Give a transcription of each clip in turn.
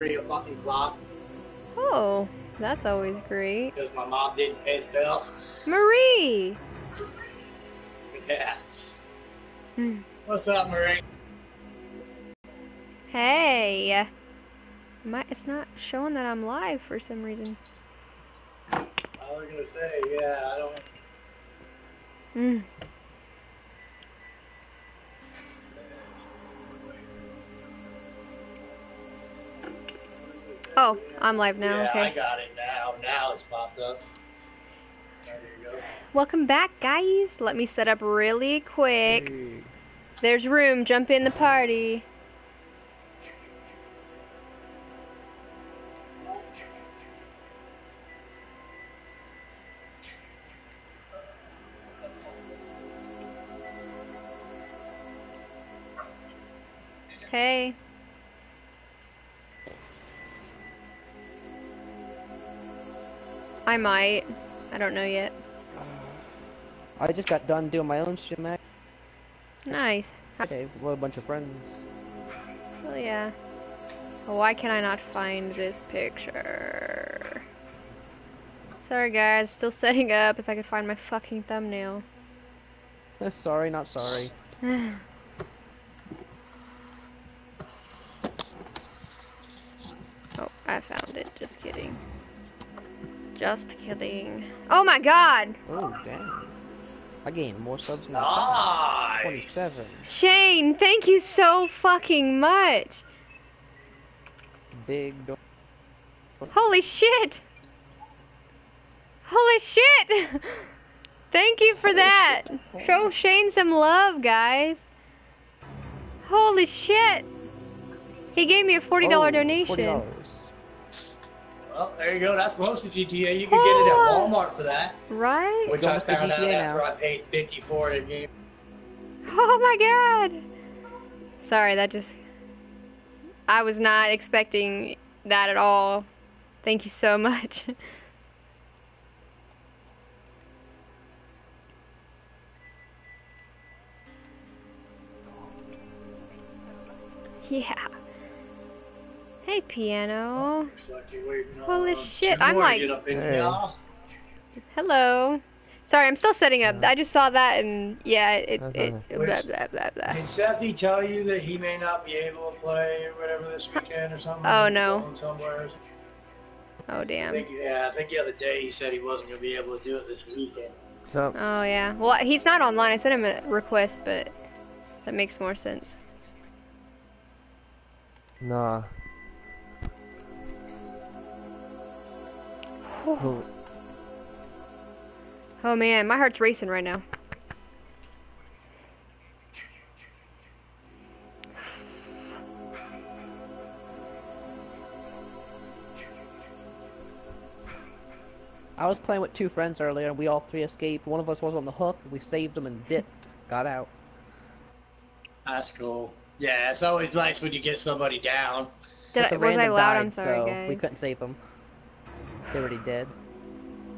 3 fucking clock. Oh, that's always great. Because my mom didn't pay the bill. Marie! Yeah. What's up, Marie? Hey! It's not showing that I'm live for some reason. I was gonna say, yeah, I don't... Oh, I'm live now, yeah, okay. I got it now. Now it's popped up. There you go. Welcome back, guys. Let me set up really quick. Hey. There's room. Jump in the party. Hey. I might. I don't know yet. I just got done doing my own shit, Mac. Nice. Okay, what a bunch of friends. Oh yeah. Why can I not find this picture? Sorry guys, still setting up. If I could find my fucking thumbnail. Sorry, not sorry. Oh, I found it. Just kidding. Just kidding. Oh my god! Oh, damn. I gained more subs now. Nice. 27. Shane, thank you so fucking much! Big door. Holy shit! Holy shit! Thank you for that! Show Shane some love, guys! Holy shit! He gave me a $40 donation. $40. Well, there you go. That's most of GTA. You can get it at Walmart for that. Right? Which I found out after I paid $54 a game. Oh my god! Sorry, that just... I was not expecting that at all. Thank you so much. Yeah. Hey, piano. Looks like you're waiting on, holy shit, I'm like... Get up in here. Hello. Sorry, I'm still setting up. I just saw that and yeah, it blah, blah, blah, blah. Did Sethi tell you that he may not be able to play or whatever this weekend or something? Oh, no. Oh, damn. I think the other day he said he wasn't going to be able to do it this weekend. So. Oh, yeah. Well, he's not online. I sent him a request, but that makes more sense. Nah. Oh man, my heart's racing right now. I was playing with two friends earlier and we all three escaped. One of us was on the hook, we saved them and dipped. Got out. That's cool. Yeah, it's always nice when you get somebody down. Was I loud? I'm sorry, guys. We couldn't save them. They already dead,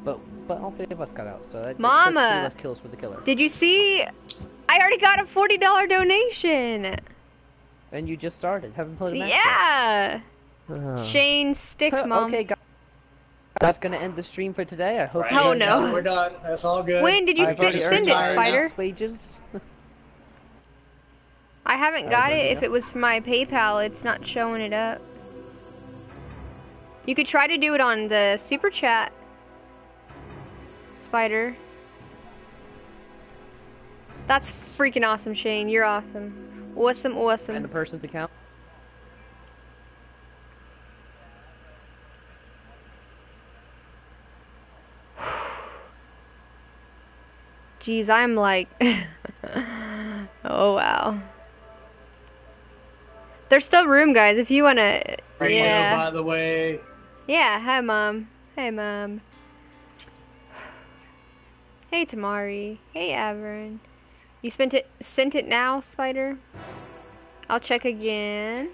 but all three of us got out, so that Mama, less kills for the killer. Did you see? I already got a $40 donation. And you just started, haven't played a match yet. Yeah. Shane, stick, mom. Okay, guys. That's gonna end the stream for today. I hope. Right. Oh no. We're done. That's all good. When did you send it, Spider? Wages. I haven't got it. If it was my PayPal, it's not showing it up. You could try to do it on the super chat, Spider. That's freaking awesome, Shane. You're awesome. Awesome, awesome. And the person's account? Jeez, I'm like... Oh, wow. There's still room, guys, if you want to... Yeah. By the way... Yeah, hi Mom. Hey Mom. Hey Tamari. Hey Avern. You sent it now, Spider? I'll check again.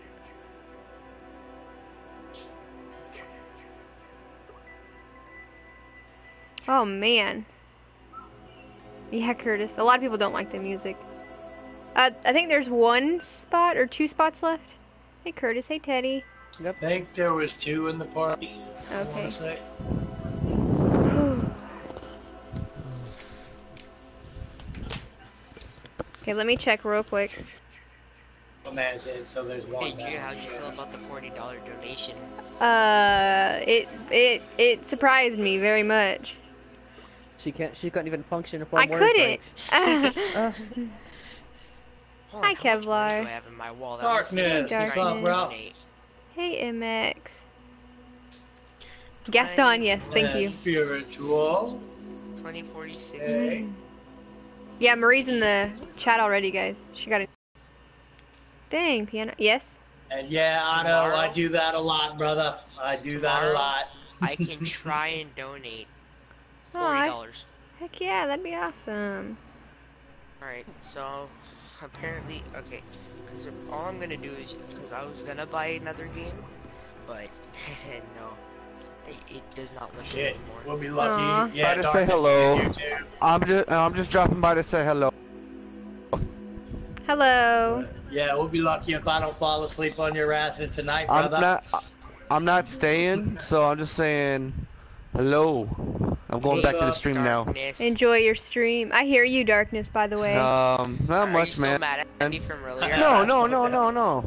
Oh man. Yeah, Curtis. A lot of people don't like the music. I think there's one spot or two spots left. Hey Curtis, hey Teddy. Yep. I think there was two in the party. Okay. Okay, let me check real quick. Man's in, so there's one. Hey, Drew, how'd you feel about the $40 donation? It surprised me very much. She couldn't even function upon I couldn't. Hi, Kevlar. I have in my wall? Darkness. Hey, Darkness. Hey, MX. Gaston, yes, thank you. Spiritual. 2046. Hey. Yeah, Marie's in the chat already, guys. She got it. Dang, piano. Yes? And yeah, I know. Tomorrow, I do that a lot, brother. I do that a lot. I can try and donate $40. Oh, heck yeah, that'd be awesome. Alright, so apparently, okay, because all I'm going to do is, because I was going to buy another game, but no. It does not look good anymore. We'll be lucky. Aww. Yeah, to say hello. I'm just dropping by to say hello. Hello. Yeah, we'll be lucky if I don't fall asleep on your asses tonight, brother. I'm not staying, so I'm just saying hello. I'm going back to the stream now. Enjoy your stream. I hear you, Darkness, by the way. Not much, man. Are you still mad at me from earlier? No.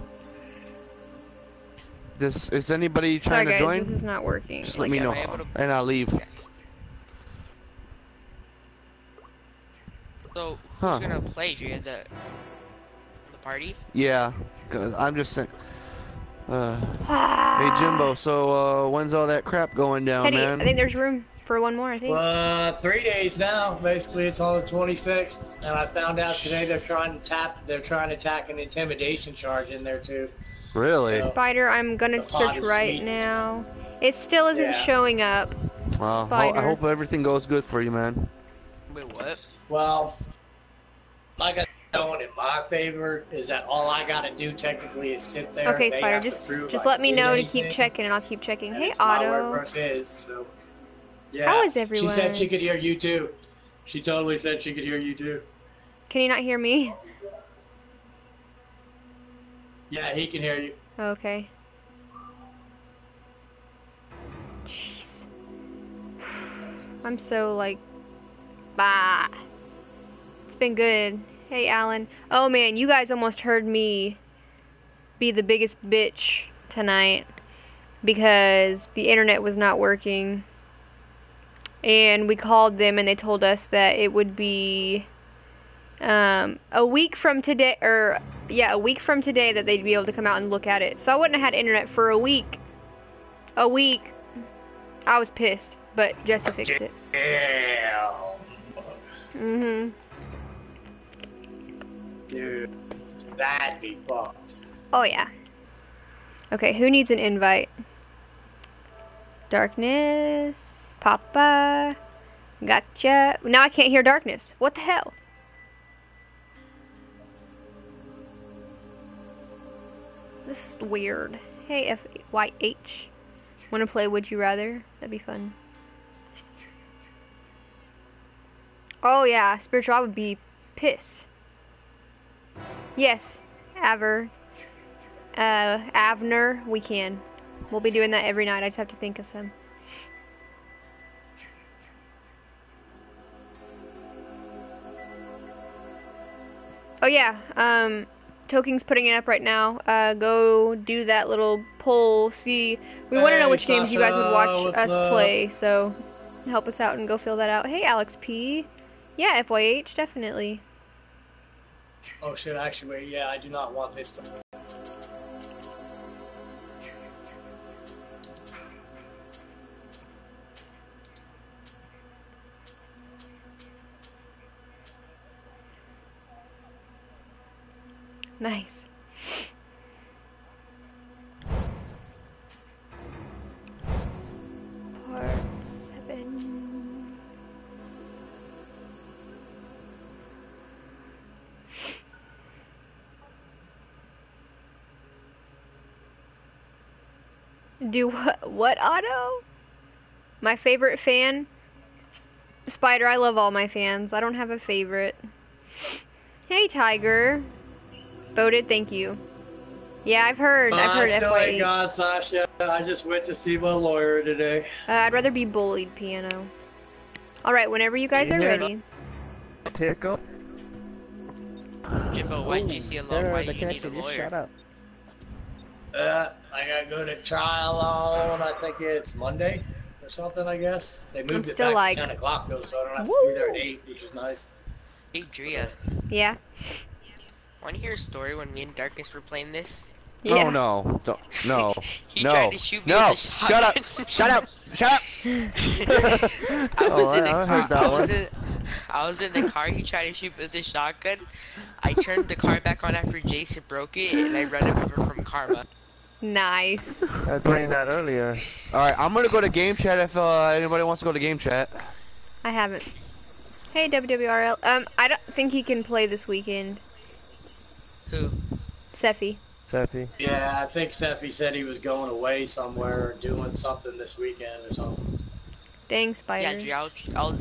This, is anybody trying to join? This is not working. Just let me know, and I'll leave. Okay. So, who's gonna play? Do you have the party? Yeah, I'm just saying. Hey, Jimbo, so when's all that crap going down, Sethi, man? I think there's room for one more, I think. 3 days now, basically. It's on the 26th, and I found out today they're trying to tack an intimidation charge in there, too. Really? Spider, I'm gonna search right now. It still isn't showing up. Well, I hope everything goes good for you, man. Wait, what? Well, like I don't, in my favor is that all I gotta do technically is sit there. Okay, Spider, just let me know to keep checking, and I'll keep checking. Hey, Otto. So, yeah. How is everyone? She said she could hear you too. She totally said she could hear you too. Can you not hear me? Yeah, he can hear you. Okay. Jeez. I'm so like, bah. It's been good. Hey, Alan. Oh man, you guys almost heard me be the biggest bitch tonight because the internet was not working. And we called them and they told us that it would be a week from today, or yeah, a week from today that they'd be able to come out and look at it. So I wouldn't have had internet for a week. A week. I was pissed, but Jesse fixed it. Yeah. Mhm. Dude, that'd be fucked. Oh yeah. Okay, who needs an invite? Darkness, Papa, gotcha. Now I can't hear Darkness. What the hell? This is weird. Hey, F-Y-H. Wanna play Would You Rather? That'd be fun. Oh yeah, Spiritual, I would be pissed. Yes, Avner, we can. We'll be doing that every night, I just have to think of some. Oh yeah, Toking's putting it up right now. Go do that little poll. See, we want to know which games you guys would watch us play, so help us out and go fill that out. Hey, Alex P. Yeah, FYH, definitely. Oh shit, actually, wait, yeah, I do not want this to... Nice. Part 7. Do what Otto? My favorite fan? Spider, I love all my fans. I don't have a favorite. Hey, Tiger. Voted, thank you. Yeah, I've heard. I've heard. I'm still ain't gone, Sasha. I just went to see my lawyer today. I'd rather be bullied, piano. All right, whenever you guys are ready. Tickle. Jimbo, why did you see a lawyer? Why do you need a lawyer? Shut up. I gotta go to trial on. I think it's Monday or something. I guess they moved it back to 10 o'clock though, so I don't have to be there at 8, which is nice. Hey, Drea. Yeah. Want to hear a story when me and Darkness were playing this? Yeah. Oh no! Don't, no! He tried to shoot me in the shotgun. Shut up! Shut up! Shut up! I was in the car. He tried to shoot me with a shotgun. I turned the car back on after Jason broke it, and I ran him over from Karma. Nice. I was playing that earlier. All right, I'm gonna go to game chat if anybody wants to go to game chat. I haven't. Hey WWRL. I don't think he can play this weekend. Who? Sethi. Sethi. Yeah, I think Sethi said he was going away somewhere or doing something this weekend or something. Dang, Spider. Yeah, I'll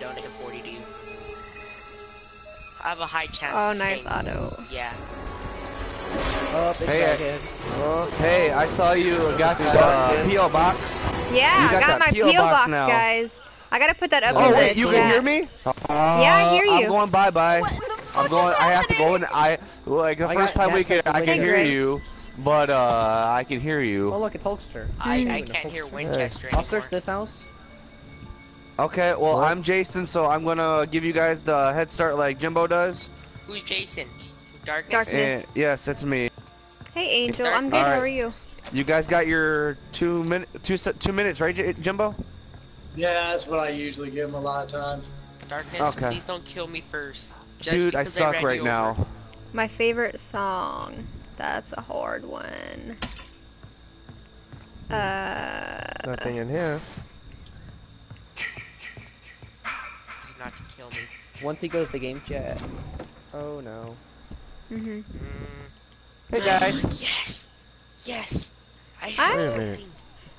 donate a 40 to you. I have a high chance of saying... Oh, nice auto. Yeah. Oh, hey, hey, I saw you got the P.O. box. Yeah, I got my P.O. box, guys. I gotta put that up in the chat. Oh, wait, you can hear me? Yeah, I hear you. I'm going bye-bye. I'm going. I have to go, and like the first time we can. I can hear you, but I can hear you. Oh look, it's Hulkster. I can't hear Winchester. I'll search this house. Okay, well I'm Jason, so I'm gonna give you guys the head start like Jimbo does. Who's Jason? Darkness. And, yes, that's me. Hey Angel, I'm good. How are you? You guys got your 2 minutes, right, Jimbo? Yeah, that's what I usually give him a lot of times. Darkness, please don't kill me first. Just dude, I suck right now. My favorite song. That's a hard one. Nothing in here. Not to kill me. Once he goes to game chat. Oh no. Mhm. Hey guys. Yes. Yes. I have something.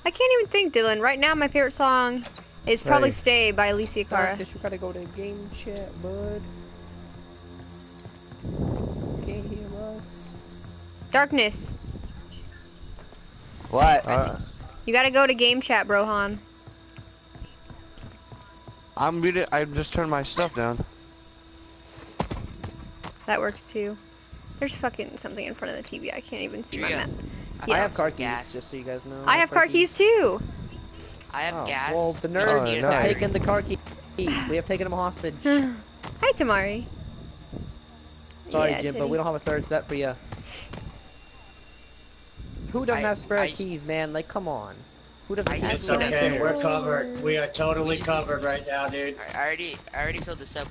I can't even think, Dylan. Right now, my favorite song is probably "Stay" by Alicia Cara. I guess you gotta go to game chat, bud. Can't hear us. Darkness. What? You gotta go to game chat, Brohan. I'm muted. I just turned my stuff down. That works too. There's fucking something in front of the TV. I can't even see my map. Yeah. I have car keys, just so you guys know. I have car keys too. I have gas. Well, the nerds have taken the car keys. We have taken them hostage. Hi, Tamari. Sorry, Jim, but we don't have a third set for you. Who doesn't have spare keys, man? Like, come on. Who doesn't have spare keys? It's okay, we're covered. We are totally covered right now, dude. I already filled this up.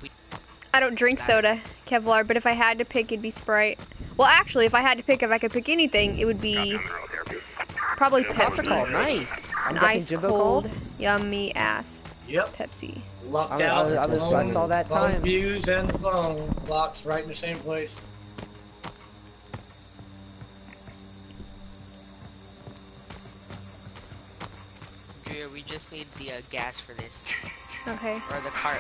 I don't drink soda, Kevlar, but if I had to pick, it'd be Sprite. Well, actually, if I had to pick, if I could pick anything, it would be probably Pepsi. Nice. An ice cold, yummy ass. Yep. Pepsi. Locked out. I saw that time. Both views and the phone locks right in the same place. Drew, we just need the gas for this. Okay. Or the car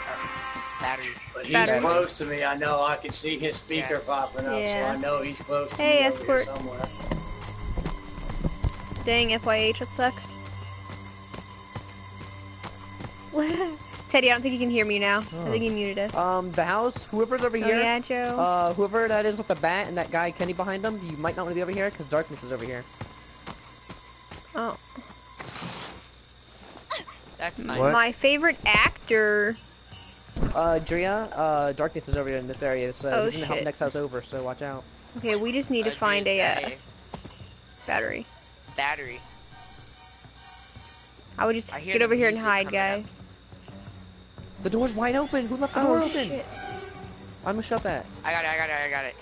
battery. But he's close to me. I know. I can see his speaker popping up, so I know he's close to me escort. Over here somewhere. Dang, FYH, it sucks. Teddy, I don't think he can hear me now. Oh. I think he muted us. The house, whoever's over here. Yeah, Joe. Whoever that is with the bat and that guy Kenny behind them, you might not want to be over here because Darkness is over here. Oh. That's my favorite actor. Drea, Darkness is over here in this area, so he's gonna help next house over. So watch out. Okay, we just need to find a battery. Battery. I would just get over here and hide, guys. The door's wide open. Who left the door open? Shit. I'm gonna shut that. I got it.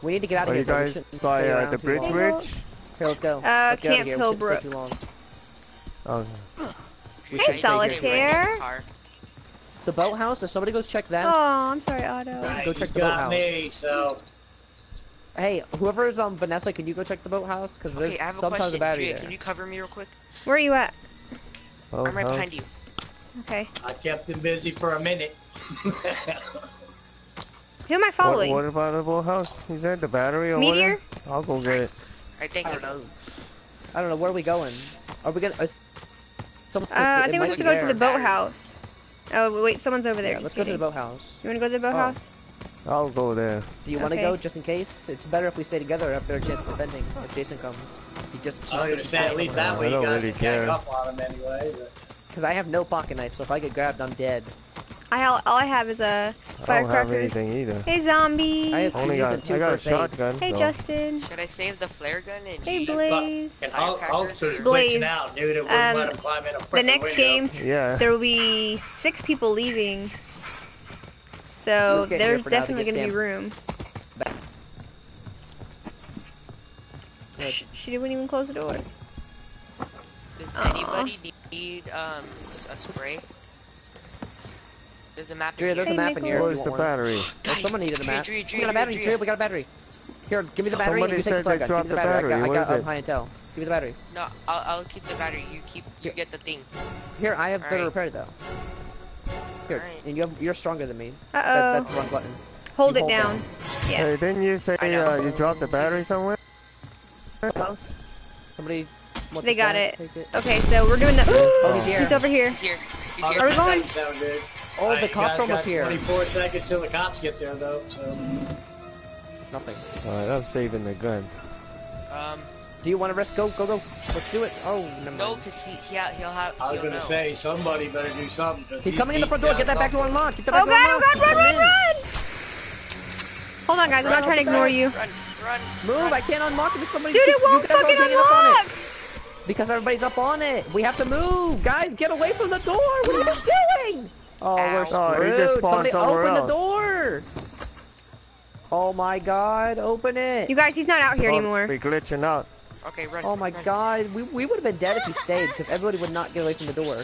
We need to get out of here. Are you guys by the bridge ridge? Here, let's go. Camp Hillbrook. Okay. Hey, Solitaire. The boathouse. If somebody goes check that. Oh, I'm sorry, Otto. Go check the boathouse. Hey, whoever's Vanessa, can you go check the boathouse? Because there's sometimes a battery there. Can you cover me real quick? Where are you at? Boat I'm right behind you. Okay. I kept him busy for a minute. Who am I following? What about the bull house? Is that the battery or Meteor? Whatever? I'll go get it. Alright, thank you. I don't know. Where are we going? Are we gonna? I think we have to go to the boathouse. Oh wait, someone's over there. Yeah, let's go to the boathouse. You wanna go to the boathouse? Oh. I'll go there. Do you wanna go just in case? It's better if we stay together. I have a better chance of defending if Jason comes. He just. I was gonna say at least that way you guys can gang up on him anyway. Because I have no pocket knife, so if I get grabbed, I'm dead. All I have is a firecracker. I don't have anything either. Hey zombie. I got a shotgun. Hey Justin. Should I save the flare gun? And hey Blaze. And Hulkster's glitching out, dude. It wouldn't let him climb in a freaking window. The next game, yeah, there will be 6 people leaving, so there's definitely going to be room. She didn't even close the door. Does anybody need a spray? There's a map in here. There's a map in here. Where's the battery? Someone needed a map. We got a battery. We got a battery. Here, give me the battery. Somebody said they dropped the battery. I got up high intel. Give me the battery. No, I'll keep the battery. You get the thing. Here, I have better repair though. Here, and you're stronger than me. Uh oh. That's the wrong button. Hold it down. Yeah. Hey, didn't you say you dropped the battery somewhere? Somebody. They got it. Okay, so we're doing the. Oh, he's over here. Are we going? Oh, the cops almost here. 24 seconds till the cops get there, though. So nothing. All right, I'm saving the gun. Do you want to risk? Go. Let's do it. Oh, no, because he'll have. I was gonna say somebody better do something. He's coming in the front door. Get that back door unlocked. Get that back door unlocked. Oh God! Run! Hold on, guys. I'm not trying to ignore you. Run! Move! I can't unlock it. Somebody. Dude, it won't fucking unlock. Because everybody's up on it. We have to move, guys. Get away from the door. What are you doing? Oh, we're screwed. Just somebody open the door! Oh my God, open it! You guys, he's not out here anymore. We're glitching out. Okay, run. Oh my God, we would have been dead if he stayed, because everybody would not get away from the door.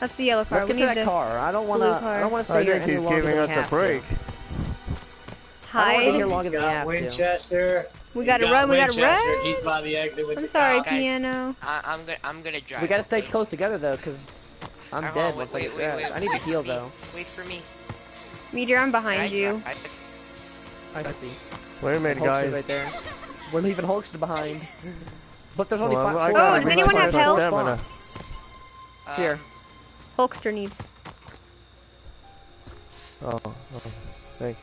That's the yellow car. Let's get to that car. I don't want to stay here any longer than we have to. I think he's giving us a break. Hi. Winchester. We gotta run. He's by the exit with the car. I'm sorry, piano. I'm gonna drive. We gotta stay close together though, because. I'm dead. Wait, I need to heal though. Wait for me. Meteor, I'm behind you. I see. Wait a minute, guys. Right there. We're leaving Hulkster behind. But there's only 5. Oh, does anyone have health? Here. Hulkster needs. Oh, thanks.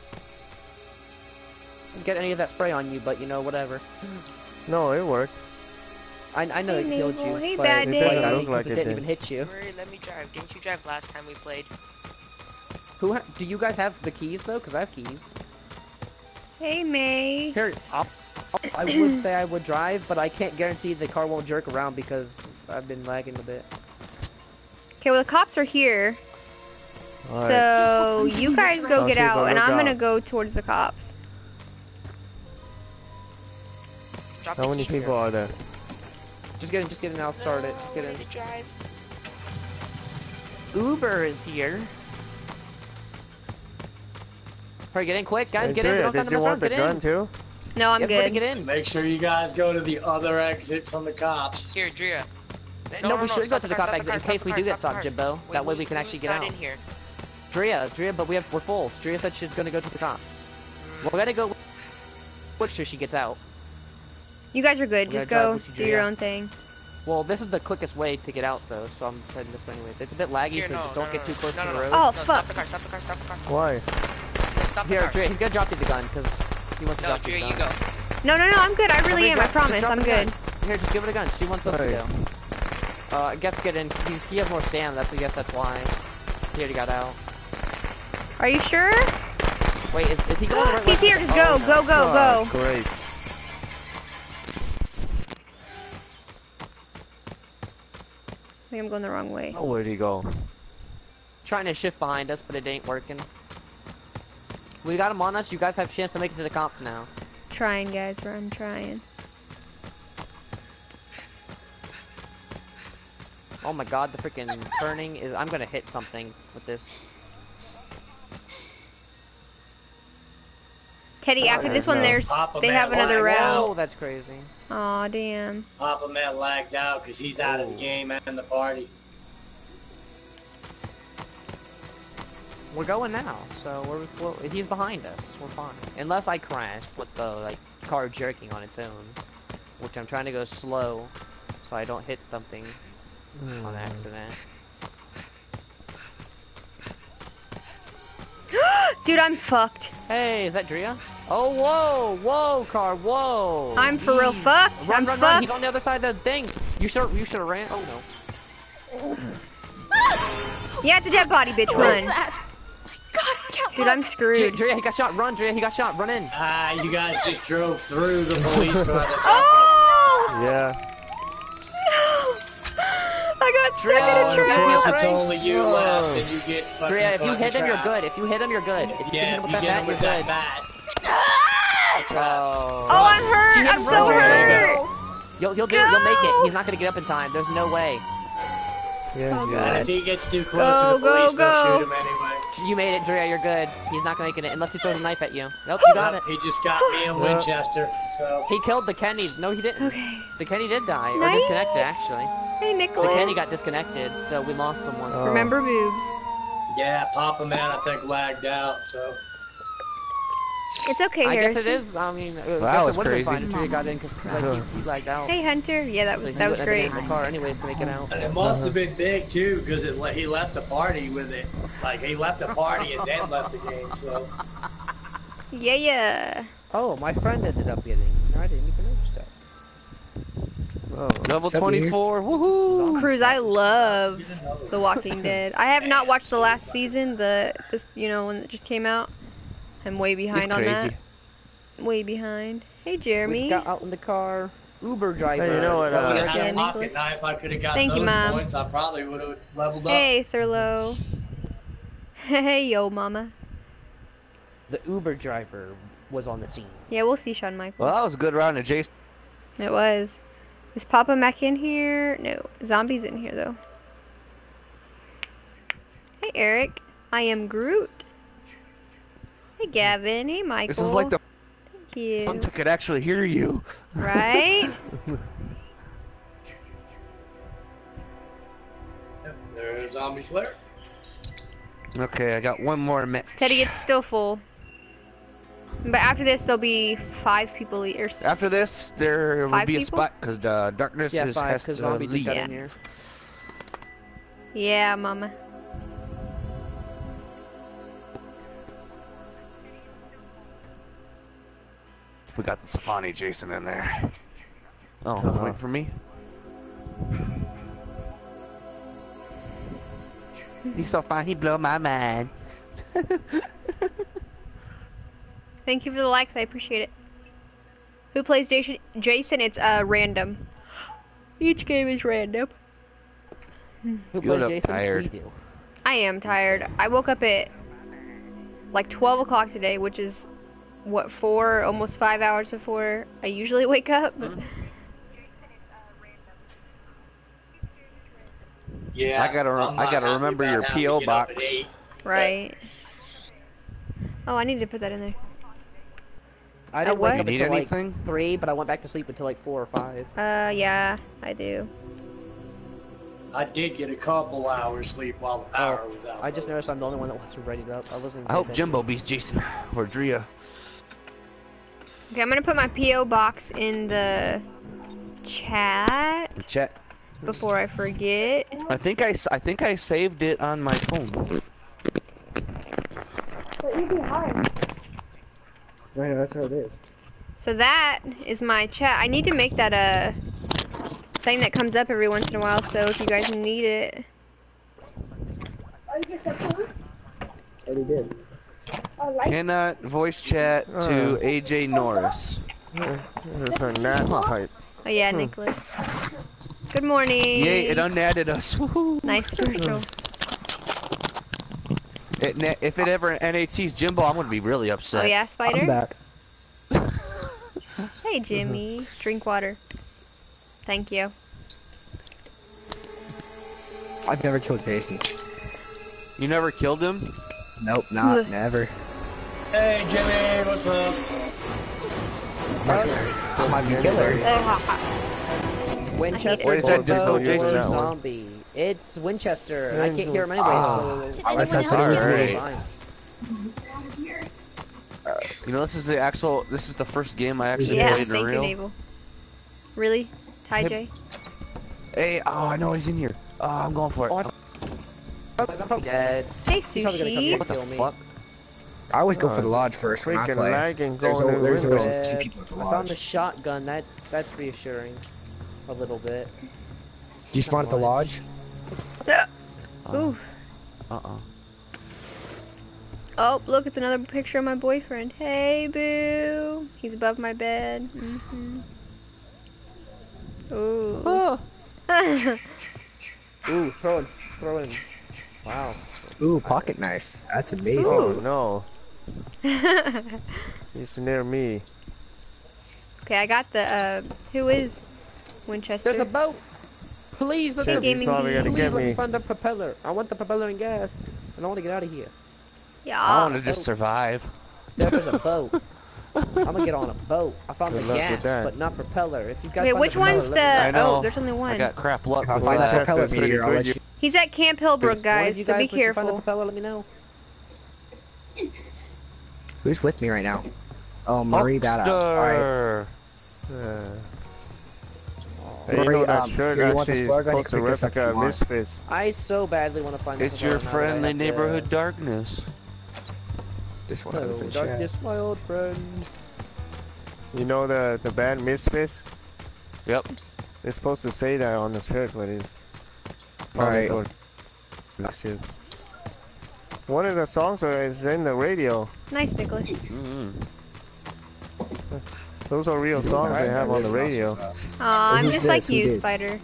Didn't get any of that spray on you, but you know, whatever. No, it worked. I know it killed you, but it doesn't look like it didn't even hit you. Let me drive. Didn't you drive last time we played? Do you guys have the keys though? Because I have keys. Hey, May. Here, I would say I would drive, but I can't guarantee the car won't jerk around because I've been lagging a bit. Okay, well the cops are here, so you guys go get out, and I'm gonna go towards the cops. How many people are there? Just get in, I'll start it. Just get in. Drive. Uber is here. Hurry, get in quick, guys, get in. Did you want the gun too? No, I'm good. Get in. Make sure you guys go to the other exit from the cops. Here, Drea. No, we should go to the cop exit in case we do get stopped, Jimbo. That way we can actually get out. In here. Drea, but we're full. Drea said she's gonna go to the cops. We're gonna go quick so she gets out. You guys are good, just go do your own thing. Well, this is the quickest way to get out though, so I'm just heading this way anyways. It's a bit laggy, so just don't get too close to the road. Oh, fuck! Stop the car. Why? Stop the car. Here, he's gonna drop you the gun, because he wants to drop you the gun. No, Drea, you go. No, I'm good, I really am, I promise, I'm good. Here, just give it a gun, she wants us to go. I guess get in, he has more stamina, I guess that's why. He already got out. Are you sure? Wait, is he going right? He's here, just go. Great. I think I'm going the wrong way. Oh, where'd he go? Trying to shift behind us, but it ain't working. We got him on us. You guys have a chance to make it to the cops now. Trying, guys. I'm trying. Oh my God, the freaking turning is... I'm gonna hit something with this. Teddy, after this one, they have another round. Oh, that's crazy. Aw, damn. Papa Man lagged out because he's out of the game and the party. We're going now, so we're he's behind us. We're fine, unless I crash with the car jerking on its own, which I'm trying to go slow, so I don't hit something on accident. Dude, I'm fucked. Hey, is that Drea? Oh, whoa, whoa, car, whoa. I'm for real fucked. Run, run, run. He's on the other side of the thing. You should have ran. Oh no. Yeah, it's a dead body, bitch. Run. Dude, I'm screwed. Drea, he got shot. Run, Drea, he got shot. Run in. Ah, you guys just drove through the police car. Oh! Yeah. I got stuck in a tree. Of course, it's only you left, and you get fucking Drea, if you hit him, you're good. If you hit him, you're good. If you hit him with that bat, you're good. Oh, I'm hurt. I'm so hurt. You'll do it. You'll make it. He's not gonna get up in time. There's no way. Yeah, if he gets too close to the police, they'll shoot him anyway. You made it, Drea. You're good. He's not gonna make it unless he throws a knife at you. Nope, you got it. He just got me in Winchester. So he killed the Kenny. No, he didn't. The Kenny did die or disconnected, actually. Hey, Nicholas. The Kenny got disconnected, so we lost someone. Oh. Remember boobs. Yeah, Papa Man, I think, lagged out, so. It's okay, Harrison. I guess it is. I mean, wow, it's crazy. He got in because he lagged out. Hey, Hunter. Yeah, that was great. The car, anyways, to make it out. And it must have been big too, because he left the party with it. Like he left the party and then left the game. So. Yeah, yeah. Oh, my friend ended up getting. I didn't even notice that. Oh, level 24. Woohoo! Cruz, I love The Walking Dead. I have not watched the last season. The one that just came out. I'm way behind on that. Way behind. Hey, Jeremy. We got out in the car. Uber driver. Hey, you know what? I had a pocket knife. I could have gotten those points. I probably would have leveled up. Hey, Thurlow. Hey, yo, mama. The Uber driver was on the scene. Yeah, we'll see Shawn Michaels. Well, that was a good round of Jason. It was. Is Papa Mac in here? No. Zombie's in here, though. Hey, Eric. I am Groot. Hey, Gavin. Hey, Michael. This is like the one who could actually hear you. Right? There's Zombie Slayer. Okay, I got one more match. Teddy, it's still full. But after this, there'll be 5 people here. After this, there will be a spot because Darkness has to leave. Yeah, mama. We got the Stefani Jason in there. Oh, wait for me. He's so fine, he blow my mind. Thank you for the likes, I appreciate it. Who plays Jason? It's random. Each game is random. Who plays Jason? Tired. We do. I am tired. I woke up at like 12 o'clock today, which is what, 4, almost 5 hours before I usually wake up. Yeah, I gotta remember your PO box. Right. Oh, I need to put that in there. I don't wake up until like 3, but I went back to sleep until like 4 or 5. Yeah, I do. I did get a couple hours sleep while the power was out. I just noticed I'm the only one that wasn't ready to up. I wasn't. I hope Jimbo beats Jason or Drea. Okay, I'm gonna put my PO box in the chat. The chat. Before I forget. I think I saved it on my phone. But you'd be behind. Right, that's how it is. So that is my chat. I need to make that a thing that comes up every once in a while, so if you guys need it. Already did. Cannot voice chat to AJ Norris. Oh yeah, Nicholas. Good morning. Yay, it unadded us. Woohoo. Nice commercial. If it ever NATs Jimbo, I'm gonna be really upset. Oh yeah, Spider? I'm back. Hey Jimmy, drink water. Thank you. I've never killed Jason. You never killed him? Nope, never. Hey Jimmy, what's up? I'm a killer. Winchester. What is that disco Jason sound? It's Winchester. I can't hear him anyway. You know, this is the actual. This is the first game I actually played in real. Enable. Really, Ty J? Hey, oh, I know he's in here. Oh, I'm going for it. I'm dead. Hey, Sushi. What the fuck? I always go for the lodge first. When I play. There's always two people at the lodge. I found the shotgun. That's reassuring, a little bit. Do you spawn at the lodge? Ooh. Oh, look, it's another picture of my boyfriend. Hey, boo. He's above my bed. Ooh. Oh. Ooh, throwing. Wow. Ooh, pocket knife. That's amazing. Ooh. Oh, no. He's near me. Okay, I got the, who is Winchester? There's a boat. Please, let me find the propeller. I want the propeller and gas. And I want to get out of here. Yeah. I want to just survive. There's a boat. I'm gonna get on a boat. I found the gas, but not propeller. If you guys wait, which one's the? Oh, there's only one. I got crap luck. I'll find that propeller meteor. I'll let you. He's at Camp Hillbrook, guys. So be careful. Find the propeller. Let me know. Who's with me right now? Oh, Marie Badass. All right. Hey, you know that shirt actually supposed to replica Misfits. I so badly want to find this. It's your friendly neighborhood Darkness. This one hello, Darkness, my old friend. You know the band Misfits? Yep. They're supposed to say that on the shirt, but it's... Alright. One of the songs is in the radio. Nice, Nicholas. Those are real songs they have on the radio. Aw, I'm just like you, Spider.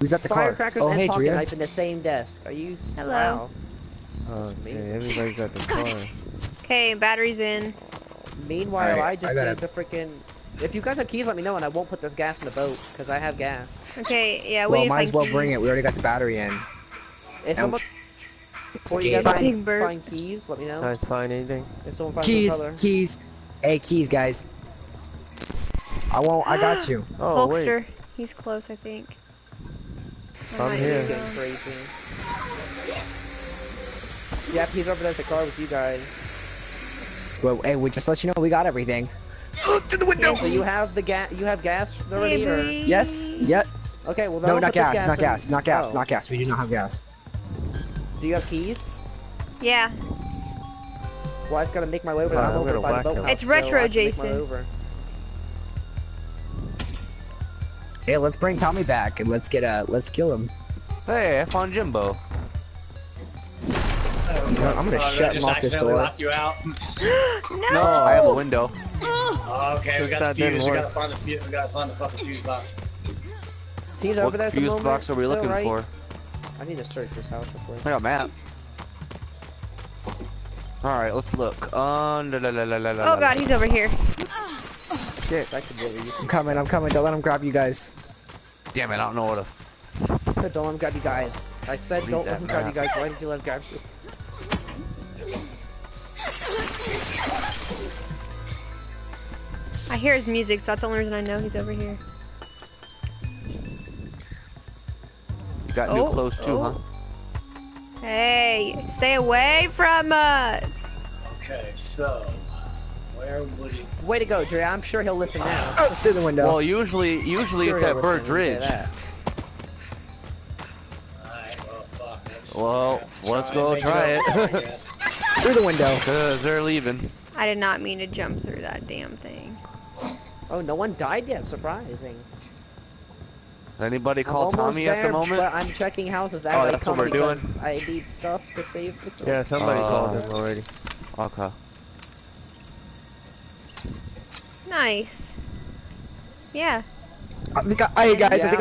Who's at the car? Firecrackers and pocket knife in the same desk. Are you? Hello. Okay, everybody's at the car. Okay, battery's in. Meanwhile, I just need the freaking. If you guys have keys, let me know, and I won't put this gas in the boat because I have gas. Okay, yeah. Well, might as well bring it. We already got the battery in. If someone, before you guys find keys, let me know. Guys, find anything. Keys. Hey, keys, guys. I won't. I got you. Oh, Hulkster. Wait. He's close, I think. I'm here. Crazy. Yeah, he's over there at the car with you guys. Well, hey, we just let you know we got everything. Look to the window. Yeah, so you have the gas. You have gas already. Or... Yes. Yep. Okay. Well, no, not gas. We do not have gas. Do you have keys? Yeah. Well, I just gotta make my way over. I'm over by the boat. It's retro, Jason. Hey, let's bring Tommy back and let's get let's kill him. Hey, I found Jimbo. I'm gonna shut him off this door. Lock you out. No, I have a window. Oh, okay, we got the fuse. We gotta find the fuse. We gotta find the fucking fuse box. He's over there. What fuse box are we looking for? I need to search this house before. I got a map. All right, let's look. Oh God, he's over here. Shit, I could believe you. I'm coming. Don't let him grab you guys. Damn it, I don't know what to... Don't let him grab you guys. I said don't let him grab you guys. Why did you let him grab you? I hear his music, so that's the only reason I know he's over here. You got new clothes too, huh? Hey, stay away from us! Okay, so... Way to go, Dre. I'm sure he'll listen now. Oh, through the window. Well, usually it's at Bird Ridge. Alright, well, fuck. Well, let's go try it. Through the window. Cause they're leaving. I did not mean to jump through that damn thing. Oh, no one died yet. Surprising. Anybody call Tommy at the moment? I'm checking houses. Oh, that's what we're doing. I need stuff to save. Yeah, somebody called him already. Okay. Nice. Yeah. I think I'm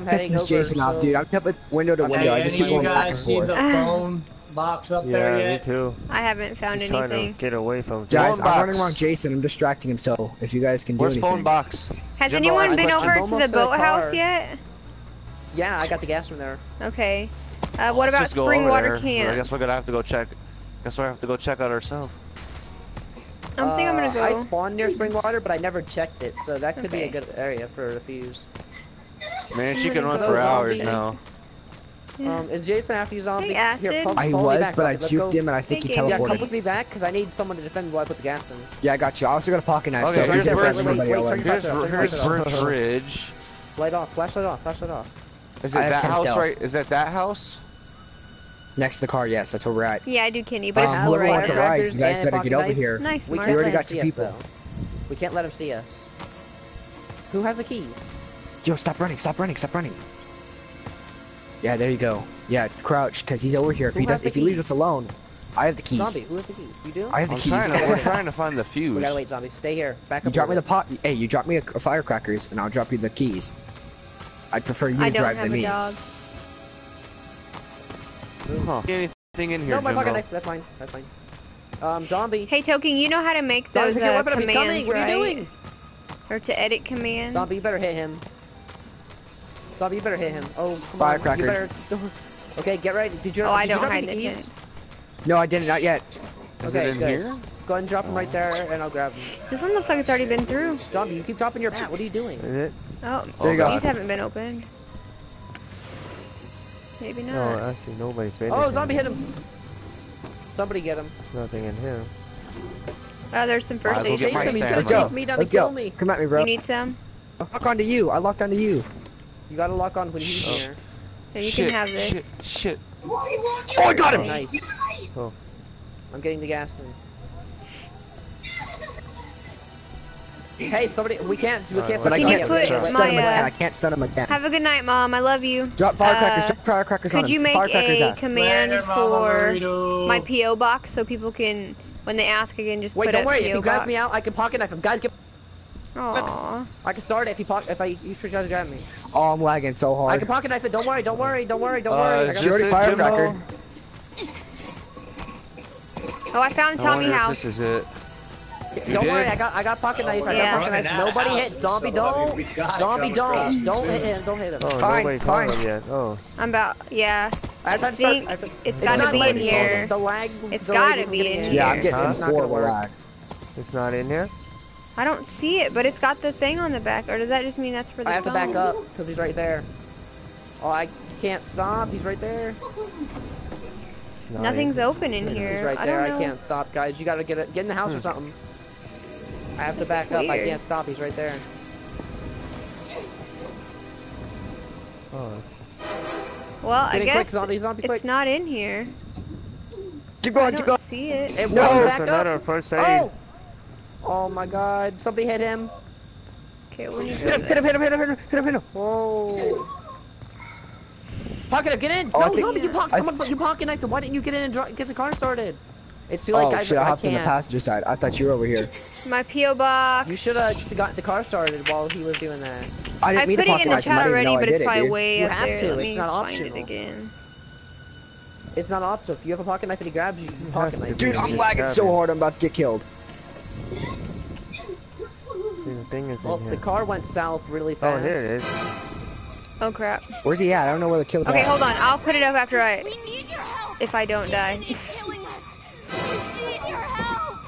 pissing this Jason off, dude. I'm kept with window to window. I just keep going back and forth. You guys see the phone box up there yet? Yeah, me too. I haven't found anything. Trying to get away from. Guys, I'm running around Jason. I'm distracting him. So if you guys can do anything. Where's phone box? Has anyone been over to the boathouse yet? Yeah, I got the gas from there. Okay. What about Springwater Camp? I guess we're gonna have to go check. Guess we're gonna have to go check out ourselves. I'm thinking I'm gonna go. I spawned near Springwater, but I never checked it, so that could be a good area for the fuse. Man, she can run for hours now. Yeah. Is Jason after you, zombie? Hey, Acid. Here, I was, back, but I juked him and I think he teleported. Yeah, come with me back, because I need someone to defend while I put the gas in. Yeah, I got you. I also got a pocket knife, okay, so here's Burnt Bridge. Light off, flashlight off, flashlight off. Is it that house, right? Is that that house? Next to the car, yes, that's where we're at. Yeah, I do, Kenny, but it's out right now. You guys better get over here. Nice, Mark. We already got 2 people. We can't let him see us. Who has the keys? Yo, stop running, stop running, stop running. Yeah, there you go. Yeah, crouch, because he's over here. If he does, if he leaves us alone, I have the keys. Zombie, who has the keys? You do? I have the keys. We're trying to find the fuse. We gotta wait, zombie. Stay here. Back up. You drop me the pot. Hey, you drop me a firecrackers, and I'll drop you the keys. I'd prefer you to drive than me. I don't have a dog. Huh. Anything in here? No, my pocket knife. That's fine. That's fine. Zombie. Hey, Token, you know how to make those commands, right? What are you doing? Or to edit commands. Zombie, you better hit him. Zombie, you better hit him. Oh, come Firecracker. On. Better... Okay, get ready. Did you? Oh, I don't hide the keys. No, I didn't. Not yet. Is okay, it in here? Go ahead and drop him right there, and I'll grab him. This one looks like it's already been through. Zombie, you keep dropping your pat. What are you doing? Is it? Oh, there you go. These haven't been opened. Maybe not. No, actually, nobody's made it. Oh, zombie hit him. Somebody get him. There's nothing in here. Oh, there's some first aid. Let's go. Let's go. Come at me, bro. You need some? I'll lock onto you. I locked onto you. You gotta lock on when he's here. And you can have this. Shit. Oh, I got him! Oh, nice. Oh. I'm getting the gas in. Hey, somebody, we can't. But I can't stun him again. I can't stun him again. Have a good night, Mom. I love you. Drop firecrackers on him. Could you make a command for my P.O. box so people can, when they ask again, just put a P.O. box? Wait, don't worry. If you grab me out, I can pocket knife him. Guys, get... Aww. I can start it if you try to grab me. Oh, I'm lagging so hard. I can pocket knife it. Don't worry, don't worry, don't worry, don't worry. I got a firecracker. Oh, I found Tommy House. This is it. Don't worry, I got pocket knife. I got pocket knife. Nobody hit zombie. Don't hit him. Don't hit him. Oh, fine, fine. Oh. I'm about I think it's gotta be in here. It's gotta be in here. Yeah, I'm getting some lag. It's not in here. I don't see it, but it's got the thing on the back, or does that just mean that's for the phone? I have to back up, because he's right there. Oh, I can't stop, he's right there. Nothing's open in here. He's right there, I can't stop, guys. You gotta get in the house or something. I have to back up, I can't stop, he's right there. Well, I guess it's not in here. Keep going, keep going. I don't see it. It won't back up. Oh my god, somebody hit him. Okay, we need to hit him. Whoa. Pocket up, get in! No, zombie, you pocket knifed him. Why didn't you get in and get the car started? It's too late, guys. Oh shit, I hopped on the passenger side. I thought you were over here. My P.O. box. You should have just gotten the car started while he was doing that. I didn't mean to pocket knife him. I didn't know I did it, dude. I put it in the chat already, but it's probably way up there. Let me find it again. It's not optional. If you have a pocket knife and he grabs you, you can pocket knife. Dude, I'm lagging so hard, I'm about to get killed. See, the thing is in here. The car went south really fast. Oh, here it is. Oh crap. Where's he at? I don't know where the kill's at. Okay, hold on. I'll put it up after I... We need your help. If I don't die. He needs killing us. We need your help.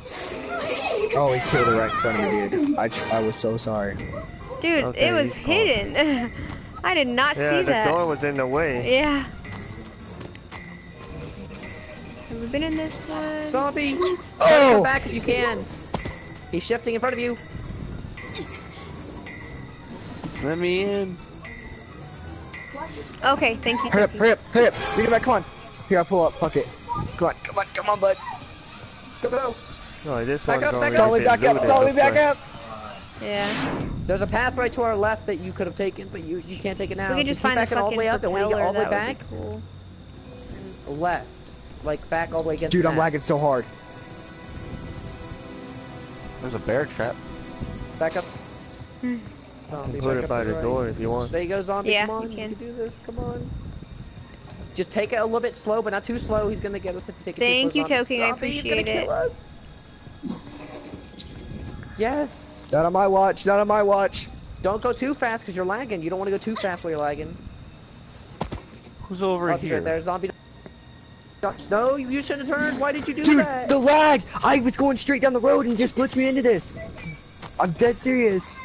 Oh, he killed it right in front of me, dude. I was so sorry. Dude, okay, it was hidden. I did not see that. Yeah, the door was in the way. Yeah. Have we been in this one? Zombie! Oh! Go back if you can. He's shifting in front of you. Let me in. Okay, thank you. Hurry up. Read it back, come on. Here, I'll pull up. Fuck it. Come on, bud. Go. No, this one's back up, back up. Yeah. There's a path right to our left that you could have taken, but you can't take it now. We can just find the fucking all the way up and we get all the way back. Cool. Left, like back all the way against. Dude, I'm lagging so hard. There's a bear trap. Back up. Zombie, put it by the door if you want. There you go, zombie. Yeah, come on, you can do this. Come on. Just take it a little bit slow, but not too slow. He's gonna get us if you take it too slow. Thank you, Token. I appreciate it. Kill us. Yes. Not on my watch. Not on my watch. Don't go too fast because you're lagging. You don't want to go too fast while you're lagging. Who's over here? There's zombie. No, you should have turned. Why did you do that? Dude, the lag. I was going straight down the road and just glitched me into this. I'm dead serious.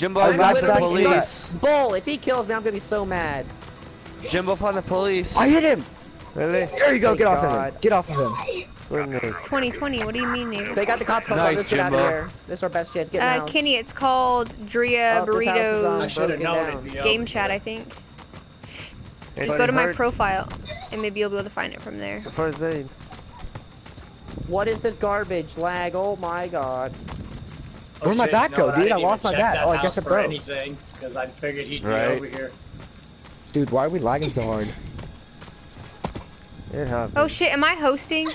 Jimbo, I'm not the police. Bull, if he kills me, I'm gonna be so mad. Jimbo found the police. I hit him! Really? There you go, get off of him. Get off of him. Goodness. 2020, what do you mean, Nate? They got the cops called. Let's get out of here. This is our best chance. Get out. Kenny, it's called Drea Burrito. I should have known it. Game chat, I think. Just go to my profile, and maybe you'll be able to find it from there. First aid. What is this garbage? Lag, oh my god. Oh, where'd my bat go, dude? I lost my bat. Oh, I guess it broke. Anything, because I figured he'd be over here. Dude, why are we lagging so hard? It happened. Oh shit, am I hosting?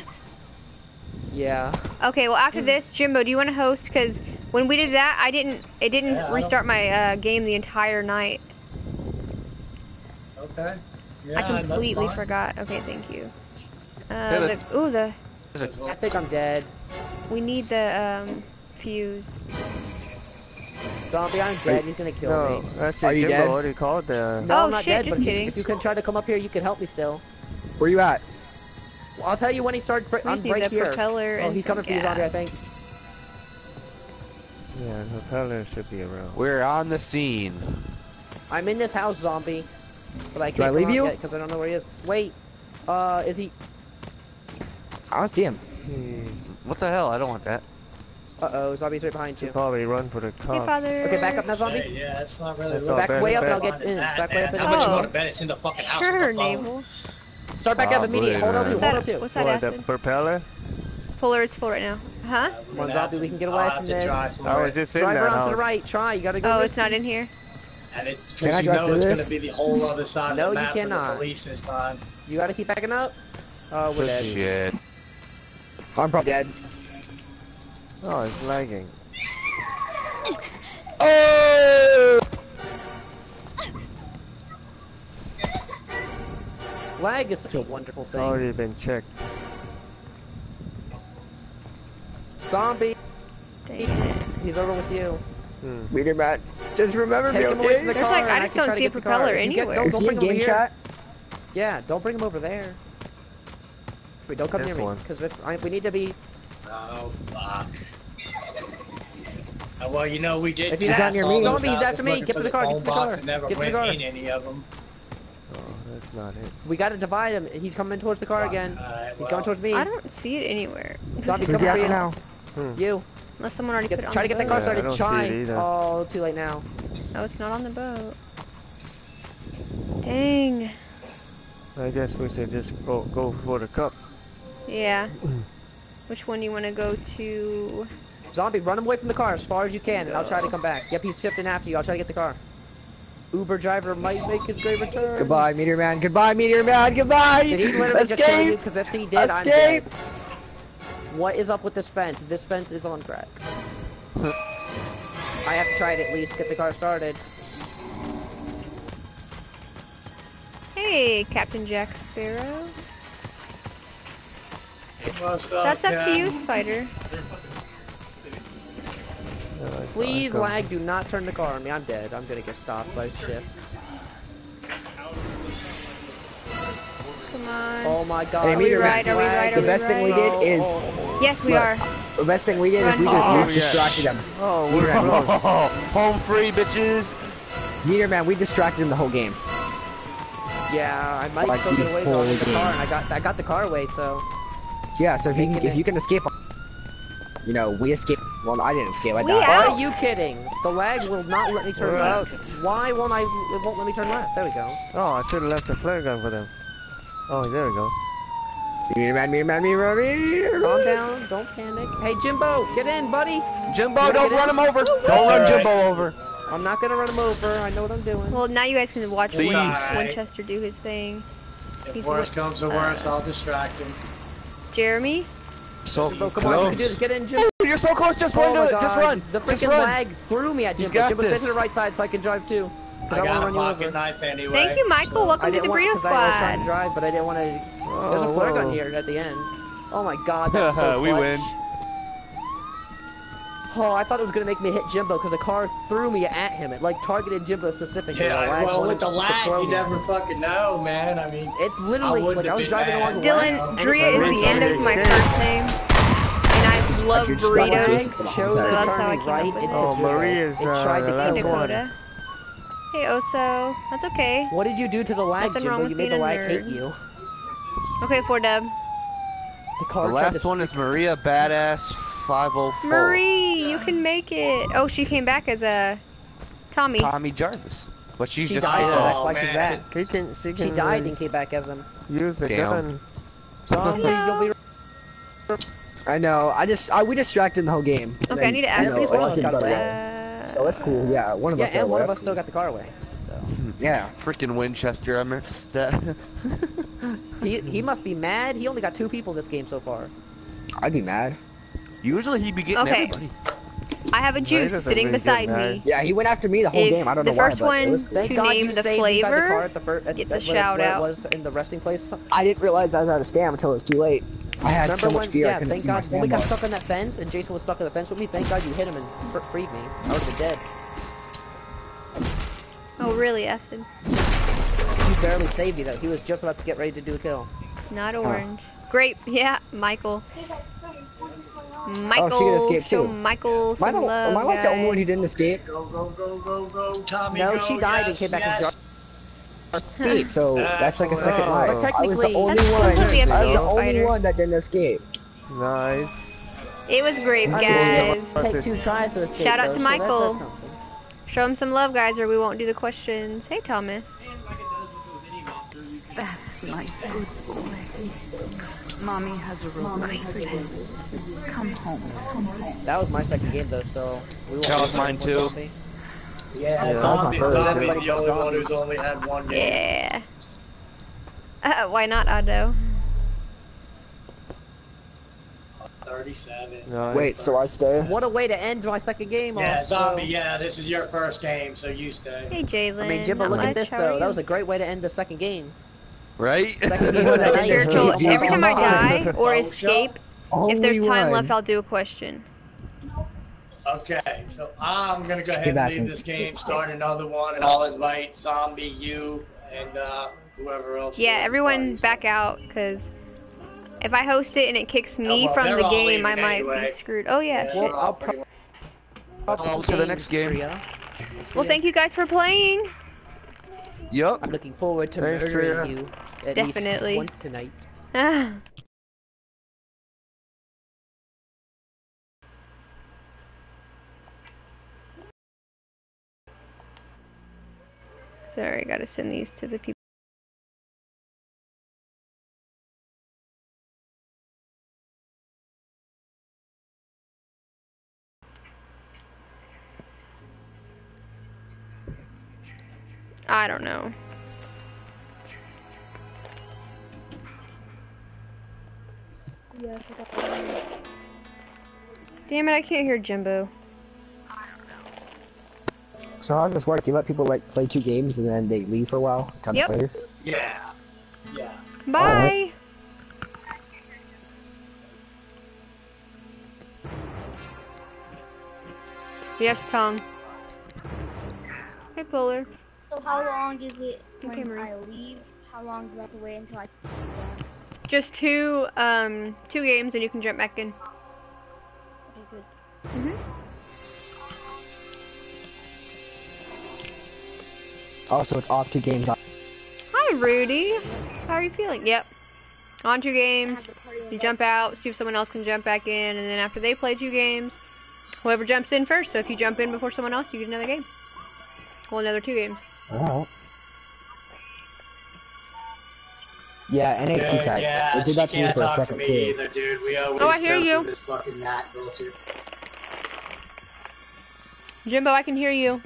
Yeah. Okay, well after this, Jimbo, do you want to host? Because when we did that, it didn't restart my game the entire night. Okay. Yeah, I completely forgot. Okay, thank you. I think I'm dead. We need the fuse. Zombie, I'm dead. He's gonna kill me. That's Are you dead? What do you call it? No, I'm not dead. Just kidding. If you can try to come up here, you can help me still. Where you at? Well, I'll tell you when he starts. I'm right here. Propeller and he's coming for you, Zombie. I think. Yeah, the propeller should be around. We're on the scene. I'm in this house, Zombie. But I can't leave you because I don't know where he is. Wait, is he? I don't see him. What the hell? I don't want that. Uh-oh, Zombie's right behind you. Probably run for the cops. Hey, okay, back up now, Zombie. Yeah, it's not really. It's back way up and I'll get in. Back way up and I'll get in. How much you want to bet it's in the fucking house? Sure, Navel. Start back up immediately. Hold on to, hold on to. What's that acid? The propeller? Fuller, it's full right now. Huh? Come on, Zombie, we can get away from this. Oh, is this in that house? Drive around to the right. Try, you gotta go. Oh, it's not in here. And it's because you know it's gonna be the whole other side of the map for the police this time. You gotta keep backing up. Oh, we're dead. I'm probably dead. Oh, it's lagging. Oh! Lag is such a wonderful thing. It's already been checked. Zombie! Dang it. He's over with you. Reader bat. Just remember me, okay? There's like, I just don't see a propeller anywhere. Is he in game chat? Yeah, don't bring him over there. Wait, don't come near me, because we need to be... Oh, fuck. Well, you know, we did pass all those houses looking for the phone box and never went in any of them. Oh, that's not it. We gotta divide him. He's coming towards the car again. He's coming towards me. I don't see it anywhere. Who's out now? You. Unless someone already put it on the boat. Try to get the car started. Try. Oh, too late now. No, it's not on the boat. Dang. I guess we should just go for the cup. Yeah. Which one do you want to go to? Zombie, run away from the car as far as you can, and I'll try to come back. Yep, he's shifting after you. I'll try to get the car. Uber driver might make his great return. Goodbye, Meteor Man. Goodbye, Meteor Man. Goodbye. Escape. If he did, escape. What is up with this fence? This fence is on crack. I have to try to at least get the car started. Hey, Captain Jack Sparrow. What's up, That's up to you, Spider. Please, lag, do not turn the car on me. I'm dead. I'm gonna get stopped by shift. Come on. Oh my god. Are we right? Are we right? The best thing we did is... Yes, we are. The best thing we did is we just distracted them. Oh, we're at home free, bitches. Meteor Man, we distracted him the whole game. Yeah, I might still get away with the car, and I got the car away, so... Yeah, so if you can escape, you know, we escaped. Well, I didn't escape. I died. Are you kidding? The lag will not let me turn left. Why won't I? It won't let me turn left. There we go. Oh, I should have left the flare gun for them. Oh, there we go. Calm down. Don't panic. Hey, Jimbo, get in, buddy. Jimbo, don't run him over. Don't run Jimbo over. I'm not gonna run him over. I know what I'm doing. Well, now you guys can watch Winchester do his thing. If worse comes to worse, I'll distract him. Jeremy? So close. Get in, Jim. Oh, you're so close. Just run. Just run. The freaking lag threw me at Jim. Jimbo's been to the right side so I can drive too. I got a pocket knife anyway. Thank you, Michael. So, welcome to the Burrito Squad. I was trying to drive, but I didn't want to. There's a flare gun here at the end. Oh my god. That's so we win. Oh, I thought it was going to make me hit Jimbo because the car threw me at him. It, like, targeted Jimbo specifically. Yeah, well, with the lag, you never fucking know, man. I mean, it's literally, like, I was driving along the way. Dylan, Drea is the end of my first name, and I love burritos. Oh, Marie is the last one. Hey, Oso. That's okay. What did you do to the lag, Jimbo? You made the lag hate you. Okay, 4Dub. The last one is Maria Badass 504. Marie, you can make it. Oh, she came back as a Tommy. Tommy Jarvis. But she's just died. Oh, that's why she's back. She died and came back as him. Use the gun. Zombie, you'll be. I know. We distracted the whole game. Okay, I need to ask these questions. So that's cool. Yeah, one of us still got the car away. So. Yeah, freaking Winchester. I remember that. he must be mad. He only got 2 people this game so far. I'd be mad. Usually he'd be getting everybody. I have a juice sitting beside me. Yeah, he went after me the whole game. I don't know why. The first one to name the flavor gets a shout out. Was in the resting place. I didn't realize I was out of stam until it was too late. I had so much fear. Yeah, thank God. When we got stuck on that fence, and Jason was stuck on the fence with me. Thank God you hit him and freed me. I would have been dead. Oh really, Acid? He barely saved you though. He was just about to get ready to do a kill. Not orange. Grape. Yeah, Michael. Michael, oh, she didn't escape too. Michael, am I like the only one who didn't escape? Go, Tommy, no, she died and came back and dropped. So that's like a second life. I was the only one. That didn't escape. Nice. It was great, guys. Take 2 tries to escape. Shout out to Michael. Show him some love, guys, or we won't do the questions. Hey, Thomas. That's my good boy. Mommy has a real night. Come home. That was my second game though, so we won't. That was mine too. Yeah, Zombie's the only one who's only had 1 game. Yeah. Why not, Otto? 37. No, wait, so I stay? What a way to end my second game. Yeah, also. Zombie, yeah, this is your first game, so you stay. Hey, Jalen. I mean, Jimbo, look at this though. That was a great way to end the second game. Right? Spiritual. Every time I die or escape, if there's time left, I'll do a question. Okay, so I'm gonna go ahead and leave this game, start another one, and I'll invite Zombie, you, and whoever else. Yeah, everyone back out, because if I host it and it kicks me from the game, I might be screwed. Oh yeah, shit. I'll to the next game. Well, thank you guys for playing. Yup. I'm looking forward to murdering you at least once tonight. Sorry, I gotta send these to the people. I don't know. Damn it, I can't hear Jimbo. I don't know. So how does this work? You let people like play 2 games and then they leave for a while? Come later? Yeah. Yeah. Bye. Yes, Tom. Hey, Polar. So how long is it when I leave? How long do I have to wait until I... Just 2 games and you can jump back in. Okay, good. Also, it's off 2 games. Hi, Rudy. How are you feeling? Yep. On 2 games, you jump out, see if someone else can jump back in, and then after they play 2 games, whoever jumps in first. So if you jump in before someone else, you get another game. Well, another 2 games. Alright. Yeah, NXT tag. Yeah, it did that to me for a second too. Either, dude. We oh, I hear you. This fucking mat bullshit. Jimbo, I can hear you.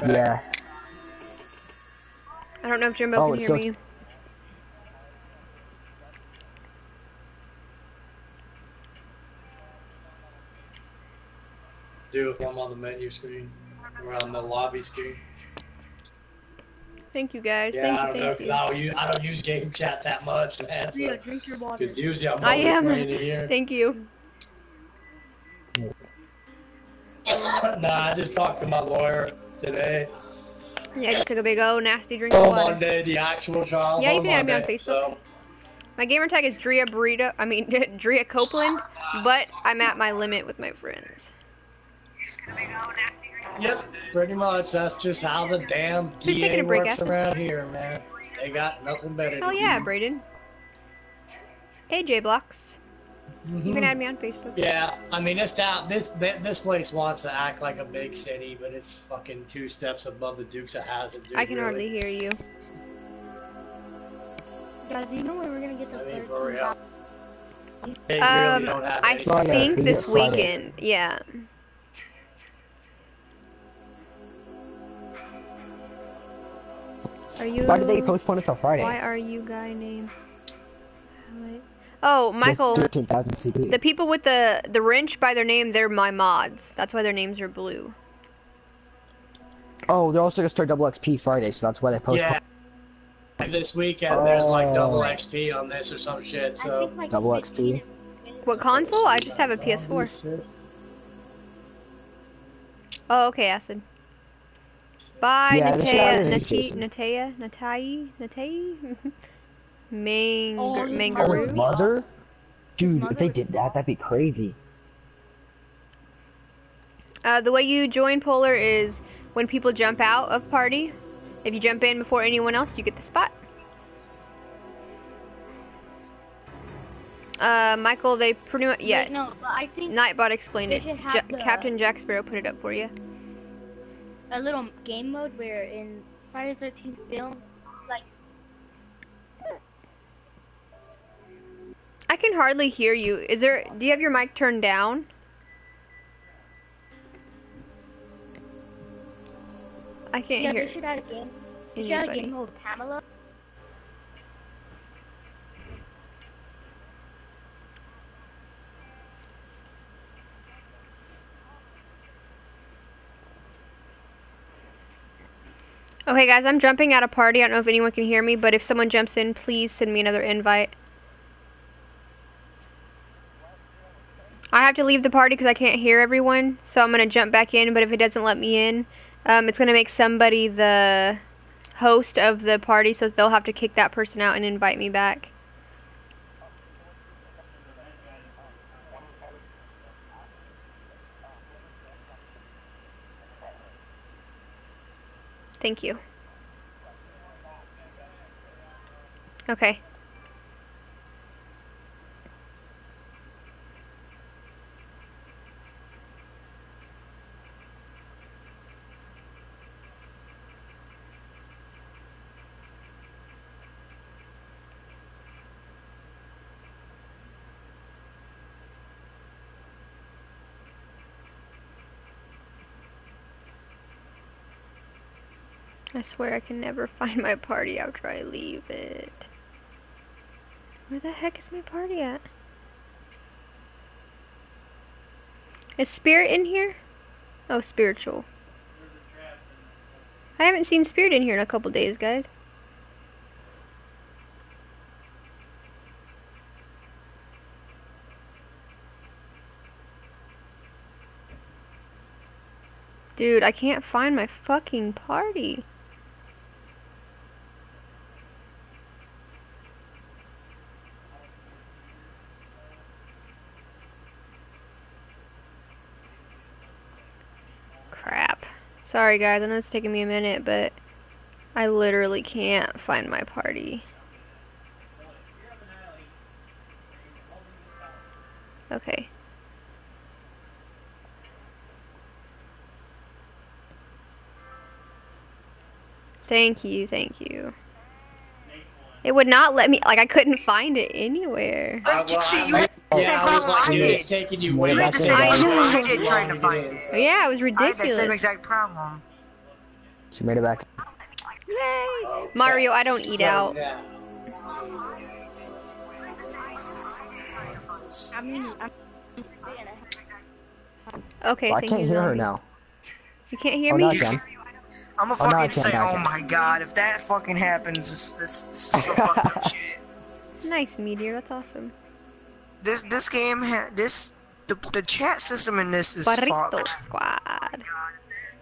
Yeah. I don't know if Jimbo can hear me. Do if I'm on the menu screen or on the lobby screen. Thank you guys. Yeah, I don't use game chat that much, man. So, drink your water. Cause usually I'm on the here. Thank you. Nah, I just talked to my lawyer today. Yeah, I just took a big old nasty drink of water. Monday, the actual trial. Yeah, you can add me on Facebook. So My gamer tag is Drea Copeland, but I'm at my limit with my friends. Yep, pretty much. That's just how the damn DA works around here, man. They got nothing better to do. Oh yeah, Brayden. Hey, J Blocks. Mm-hmm. You can add me on Facebook. Yeah, I mean this place wants to act like a big city, but it's fucking two steps above the Dukes of Hazzard. I can hardly hear you. Guys, do you know where we're gonna get the third? For real. They really don't have I think this weekend. Yeah. Are you? Why did they postpone it till Friday? Why are you guy named? Oh, Michael, 13,000 CP. The people with the wrench by their name, they're my mods. That's why their names are blue. Oh, they're also gonna start double XP Friday, so that's why they post. Yeah. This weekend, there's like double XP on this or some shit, so. Like double XP? What console? I just have a PS4. Oh, okay, Acid. Bye, yeah, Natai? Mangaroo? Oh, his mother? Dude, if they did that, that'd be crazy. The way you join Polar is when people jump out of party. If you jump in before anyone else, you get the spot. Michael, they pretty much, yeah. Wait, no, but I think Nightbot explained it. Captain Jack Sparrow put it up for you. A little game mode where in Friday the 13th film, like... I can hardly hear you. Is there, do you have your mic turned down? I can't hear. They should add a game. They should add a game called Pamela. Okay, guys, I'm jumping at a party. I don't know if anyone can hear me, but if someone jumps in, please send me another invite. I have to leave the party because I can't hear everyone, so I'm gonna jump back in. But if it doesn't let me in, it's gonna make somebody the host of the party, so they'll have to kick that person out and invite me back. Thank you. Okay. I swear I can never find my party after I leave it. Where the heck is my party at? Is Spirit in here? Oh, Spiritual. I haven't seen Spirit in here in a couple days, guys. Dude, I can't find my fucking party. Sorry guys, I know it's taking me a minute, but I literally can't find my party. Okay. Thank you. It would not let me, like I couldn't find it anywhere. I was like, you had the same problem I did trying to find it. Yeah, it was ridiculous. I had the same exact problem. She made it back. Yay! Okay. Mario, I don't eat out. Yeah. Okay, well, I can't hear her now. You can't hear me? No, I'm a fucking say, oh my god, if that fucking happens, this is some fucking shit. Nice, Meteor, that's awesome. This game, the chat system in this is fucked. Burrito Squad.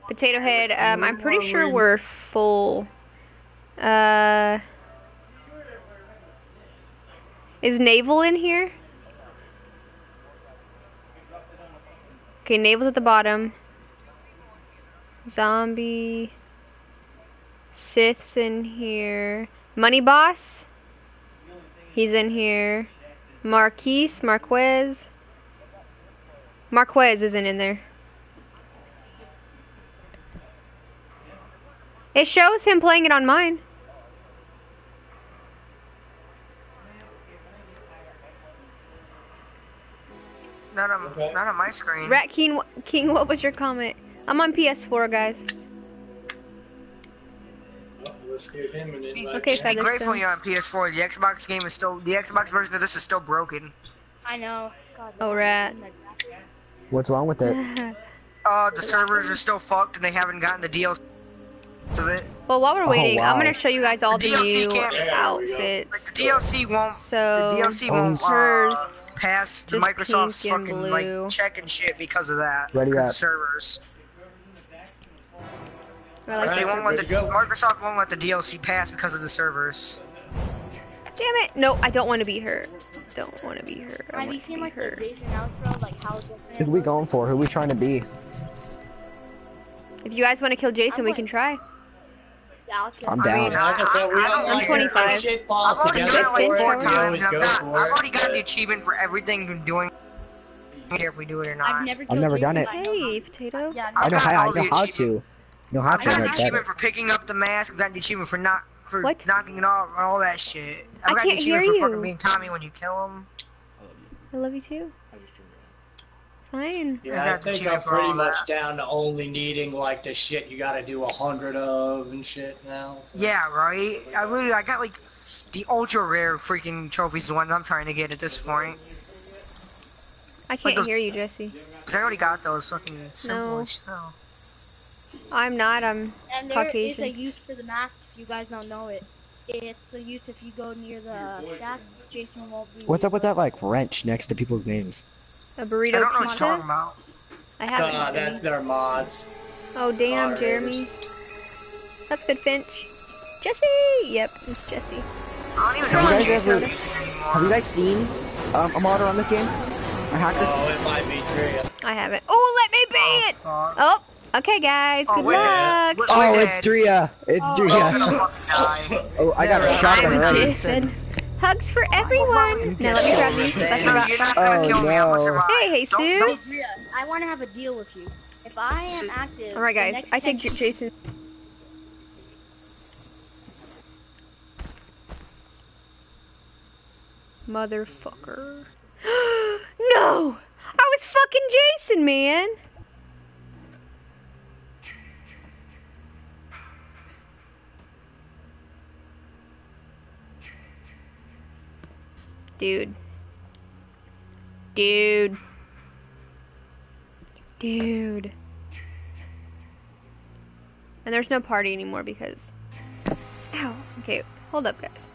Potato Head, I'm pretty sure we're full. Is Navel in here? Okay, Navel's at the bottom. Zombie. Sith's in here. Money Boss? He's in here. Marquez. Marquez isn't in there. It shows him playing it on mine. Not on my screen. Rat King, what was your comment? I'm on PS4, guys. Well, let's give him an invite. Okay, so I'm grateful you're on PS4. The Xbox game is still, the Xbox version of this is still broken. I know. God, oh, Rat. What's wrong with that? The servers are still fucked and they haven't gotten the DLC of it. Well, while we're waiting, wow. I'm gonna show you guys all the new outfits. Like, the DLC won't. So the DLC won't. Past Microsoft's fucking like checking shit because of that. Ready up. Servers. Like they won't let the Microsoft won't let the DLC pass because of the servers. Damn it! No, I don't want to be her. Don't want to be her. I want to be her. Who are we going for? Who are we trying to be? If you guys want to kill Jason, we can try. I'm down. I'm 25. I've already done it like 4 times. I've already got the achievement for everything we're doing. I don't care if we do it or not. I've never done it. Hey, potato. I know how to. I got the achievement for picking up the mask. I got the achievement for knocking it off and all that shit. I got the achievement for fucking me and Tommy when you kill him. I love you too. Fine. Yeah, I think I'm pretty much down to only needing like the shit you gotta do 100 of and shit now. Yeah, right? I got like the ultra rare freaking trophies, the ones I'm trying to get at this point. I can't hear you, Jesse. Cause I already got those fucking symbols. No. I'm not, I'm Caucasian. It's a use for the mask if you guys don't know it. It's a use if you go near the shack, Jason won't be. What's up with that like wrench next to people's names? A burrito. I don't know what you're talking about. I haven't. They're mods. Oh damn, Jeremy. That's good, Finch. Jesse. Yep, it's Jesse. I don't even know what Jesse is. Have you guys seen a modder on this game? A hacker? Oh, it might be Drea. I haven't. Oh, let me be it. Oh, okay, guys. Good luck. Oh, it's Drea. It's Drea. Oh, I got shot already. Hugs for everyone! Now let me grab these since I forgot. Hey, Jesus! I want to have a deal with you. If I am active... Alright guys, I take Jason. Motherfucker. No! I was fucking Jason, man! Dude. And there's no party anymore because... Ow. Okay, hold up, guys.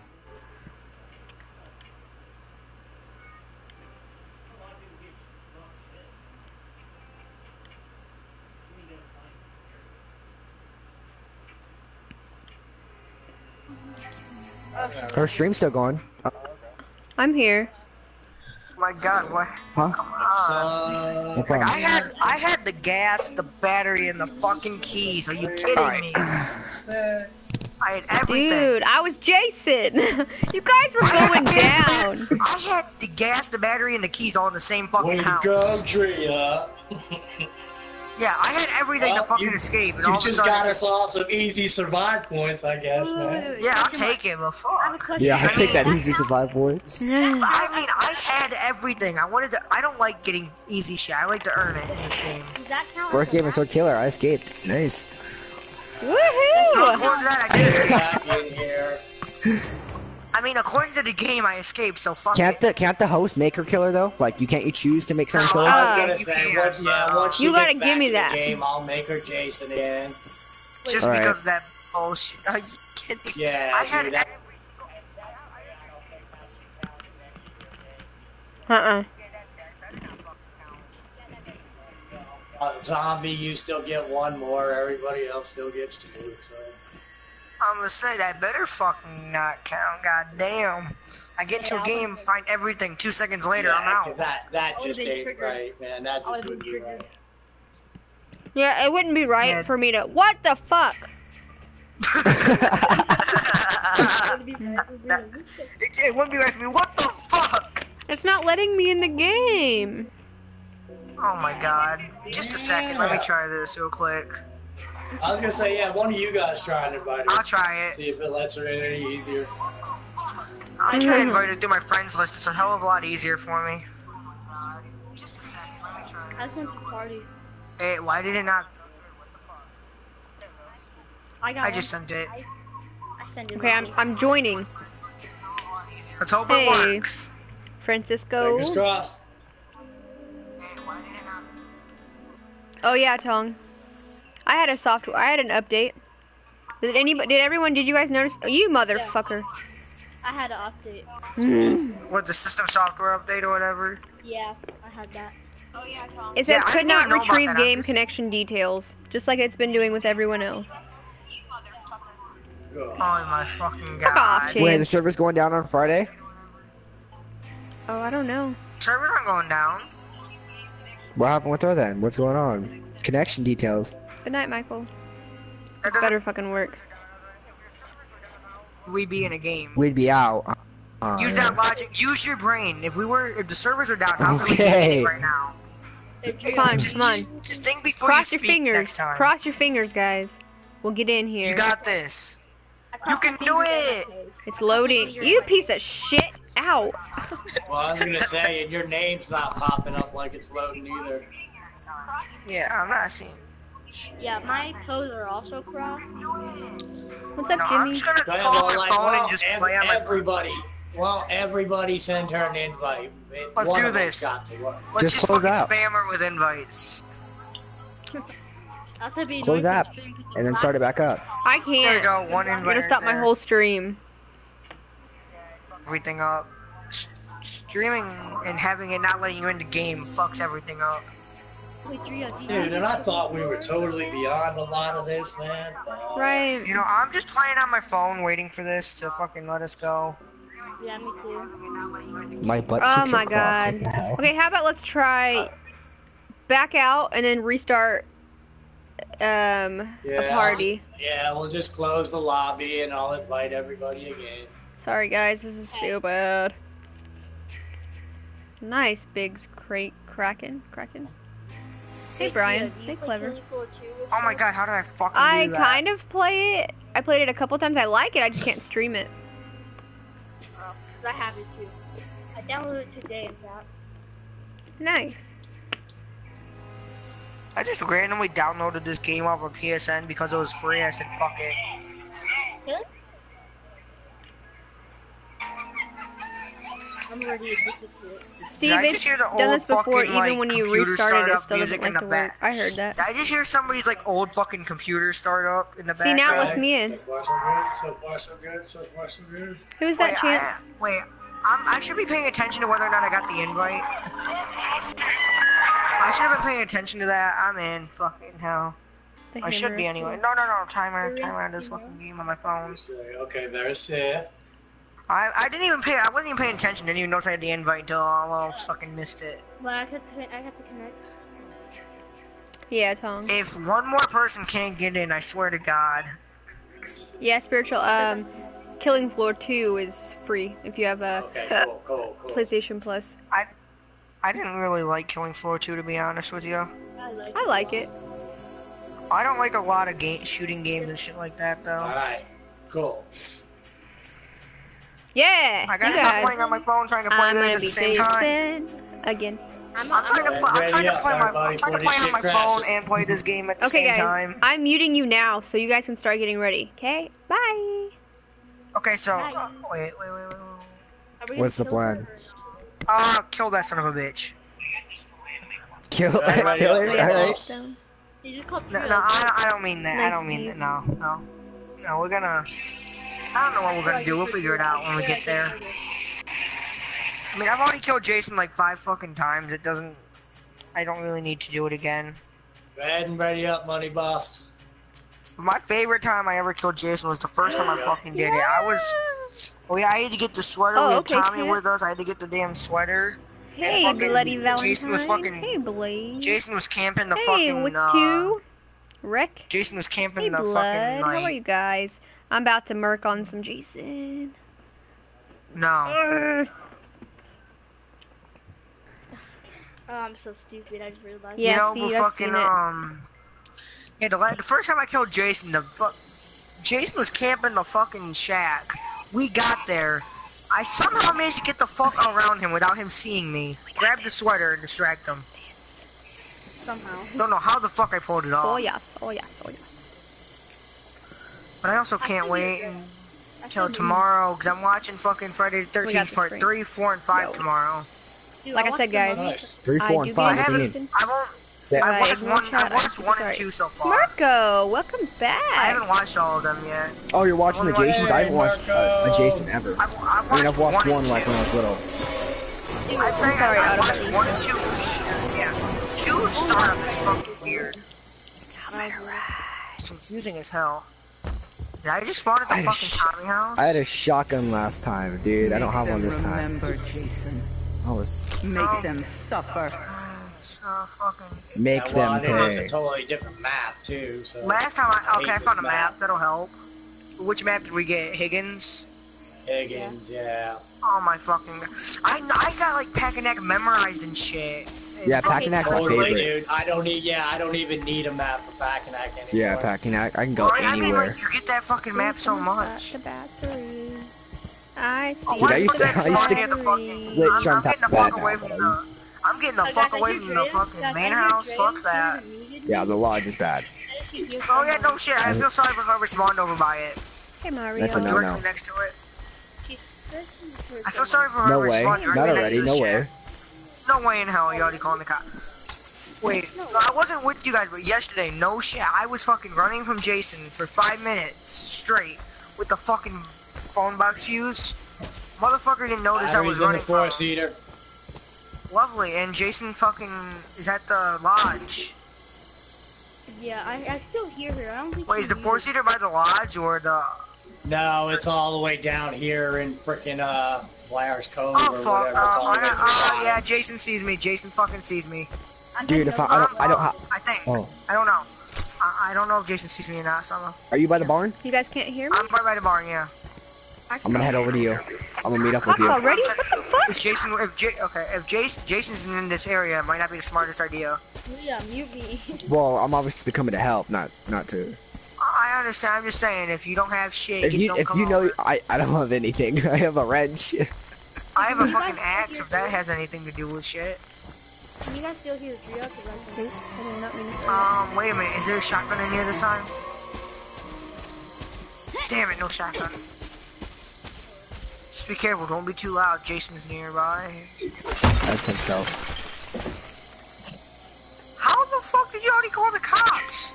Her stream's still going. I'm here. My God, what? Huh? Come on. Like, I had the gas, the battery, and the fucking keys. Are you kidding me? I had everything. Dude, I was Jason. You guys were going down. I had the gas, the battery, and the keys all in the same fucking house. Way to go, Drea. Yeah, I had everything to fucking escape. And you all just got us all some easy survive points, I guess, man. Yeah, I'll take it, but fuck. Yeah, I'll take that easy survive points. I mean, I had everything. I wanted to. I don't like getting easy shit. I like to earn it in this game. First game was so killer. I escaped. Nice. Woohoo! According to that, according to the game, I escaped, so fuck it. Can't the host make her killer, though? Like, you choose to make someone killer? You gotta give me that. Game, I'll make her Jason in. Just because of that bullshit. Are you kidding me? Yeah, I had every single... Zombie, you still get 1 more. Everybody else still gets 2, so... I'm gonna say that better fucking not count. Goddamn. I get to a game, find everything. 2 seconds later, I'm out. That just ain't right, man. That just wouldn't be right. Yeah, it wouldn't be right for me to. What the fuck? It wouldn't be right for me. What the fuck? It's not letting me in the game. Oh my god. Just a second. Let me try this real quick. I was gonna say, yeah, one of you guys try and invite her. I'll try it. See if it lets her in any easier. I'm trying to invite her through my friends list. It's a hell of a lot easier for me. Just a second, let me try. I think party. Hey, why did it not? I just sent it. I sent it. Okay, I'm joining. Let's hope it works. Francisco. Fingers crossed. Hey, why did it not? Oh yeah, Tong. I had a software. I had an update. Did anybody? Did everyone? Did you guys notice? Oh, you motherfucker. Yeah. I had an update. What, the system software update or whatever? Yeah, I had that. Oh yeah, Tom. It says could not retrieve game connection details, just like it's been doing with everyone else. Oh my fucking god. Fuck off, Chase. Wait, the server's going down on Friday? Oh, I don't know. Servers aren't going down. What happened with her then? What's going on? Connection details. Good night, Michael. That better fucking work. We'd be in a game. We'd be out. Use that logic. Use your brain. If the servers are down, how can we do it right now? Come on. Just think before you speak next time. Cross your fingers, guys. We'll get in here. You got this. You can do it. It's loading. You piece of shit. Ow. Well, I was gonna say, and your name's not popping up like it's loading either. Yeah, I'm not seeing. Yeah, my toes are also crossed. What's up, Jimmy? I'm just gonna call my phone and just play on my everybody. Well, everybody send her an invite. Let's do this. Let's just fucking spam her with invites. Close app and then start it back up. I can't. There you go. One invite. I'm gonna stop my whole stream. Everything up. Streaming and having it not letting you into game fucks everything up. Dude, and I thought we were totally beyond a lot of this, man. Right. You know, I'm just playing on my phone, waiting for this to fucking let us go. Yeah, me too. My butt. Oh my god. Okay, how about let's try back out and then restart a party. Yeah, we'll just close the lobby and I'll invite everybody again. Sorry guys, this is so bad. Nice, Biggs Kraken. Hey Brian, they clever. Oh my god, how did I fucking do that? I kind of play it. I played it a couple times. I like it. I just can't stream it. Oh, I have it too. I downloaded it today. Nice. I just randomly downloaded this game off of PSN because it was free. I said, fuck it. Huh? I'm already addicted to it. Steve, it's done this before, fucking, even when you restarted it, still doesn't like to work. I heard that. Did I just hear somebody's, like, old fucking computer start up in the background? See, now it lets me in. So far, so good. Who's that, Chance? Wait, I should be paying attention to whether or not I got the invite. I should have been paying attention to that. I'm in. Fucking hell. I should be anyway. No, timer on this fucking game on my phone. Okay, there's it. I didn't even pay. I wasn't even paying attention. Didn't even notice I had the invite till I almost fucking missed it. Well, I have to connect. Yeah, Tom. If one more person can't get in, I swear to God. Yeah, spiritual. Killing Floor 2 is free if you have a cool. PlayStation Plus. I didn't really like Killing Floor 2 to be honest with you. I like it. I don't like a lot of shooting games and shit like that though. All right, cool. Yeah, I gotta stop playing on my phone trying to play this at the same time. Again. I'm trying to play on my phone and play this game at the same time. Okay, guys, I'm muting you now so you guys can start getting ready. Okay, bye. Okay, so wait. What's the plan? Kill that son of a bitch. Kill that killer? Alright. No, I don't mean that. I don't mean that. No, we're gonna. I don't know what we're gonna do, we'll figure it out when we get there. I mean, I've already killed Jason like 5 fucking times, I don't really need to do it again. Go ahead and ready up, money boss. My favorite time I ever killed Jason was the first time I fucking did it. I had to get the sweater. Oh, okay, Tommy with us. I had to get the damn sweater. Hey, bloody Valentine. Jason was fucking. Hey, Blade. Jason was camping the fucking. Hey, with you, Rick. Jason was camping the fucking. How are you guys? I'm about to murk on some Jason. No. Oh, I'm so stupid. I just realized. Yeah, you know, see, fucking yeah, the first time I killed Jason, Jason was camping the fucking shack. We got there. I somehow managed to get the fuck around him without him seeing me. Grab the sweater and distract him. Somehow. Don't know how the fuck I pulled it off. Oh yes, oh yes, oh yes. But I also can't wait until tomorrow, because I'm watching fucking Friday the 13th part 3, 4, and 5 tomorrow. Dude, like I said, guys. Nice. 3, 4, and 5. I watched one and two so far. Marco, welcome back. I haven't watched all of them yet. Oh, you're watching the Jasons? I haven't watched a Jason ever. I've watched one like when I was little. Dude, I watched one and two. Yeah. Two startup is fucking weird. It's confusing as hell. Did I just spawn at the fucking Tommy house? I had a shotgun last time, dude. I don't have one this time. Jason. I was... Make them suffer. Make them pay. It's a totally different map, too, so... Last time I found a map. That'll help. Which map did we get? Higgins? Higgins, yeah. Oh my fucking... I got, like, Pakanack memorized and shit. Yeah, Pakanack's my favorite. Dude, I don't even need a map for Pakanack anymore. Yeah, Pakanack, I can go anywhere. I mean, like, you get that fucking map so much. The battery. I see. Dude, I'm getting the fuck away from the fucking main house. Fuck that. Yeah, the lodge is bad. Oh yeah, no shit. I feel sorry for whoever spawned over by it. Hey Mario. That's a no-no. Next to it. I feel sorry for whoever spawned directly next to the shit. No way in hell you already calling the cop. Wait, no, I wasn't with you guys, but yesterday, no shit, I was fucking running from Jason for 5 minutes straight with the fucking phone box fuse. Motherfucker didn't notice I was running for a seater. Lovely, and Jason fucking is at the lodge. Yeah, I still hear her. I don't think. Wait, is the 4-seater by the lodge or the? No, it's all the way down here in frickin' Blair's Cove or whatever. Oh yeah, Jason sees me. Jason fucking sees me. Dude, if I don't know. I don't know if Jason sees me or not. So are you by the barn? You guys can't hear me. I'm right by the barn. Yeah. I'm gonna head over to you. I'm gonna meet up with you. Already? What the fuck? Is Jason, if Jason's in this area, it might not be the smartest idea. Yeah, mute me. Well, I'm obviously coming to help, not to. I understand. I'm just saying, if you don't have shit, I don't have anything. I have a wrench. I have a fucking axe. If that has anything to do with shit. Can you guys still hear Drea? Wait a minute. Is there a shotgun in here this time? Damn it! No shotgun. Just be careful, don't be too loud. Jason's nearby. That's himself. How the fuck did you already call the cops?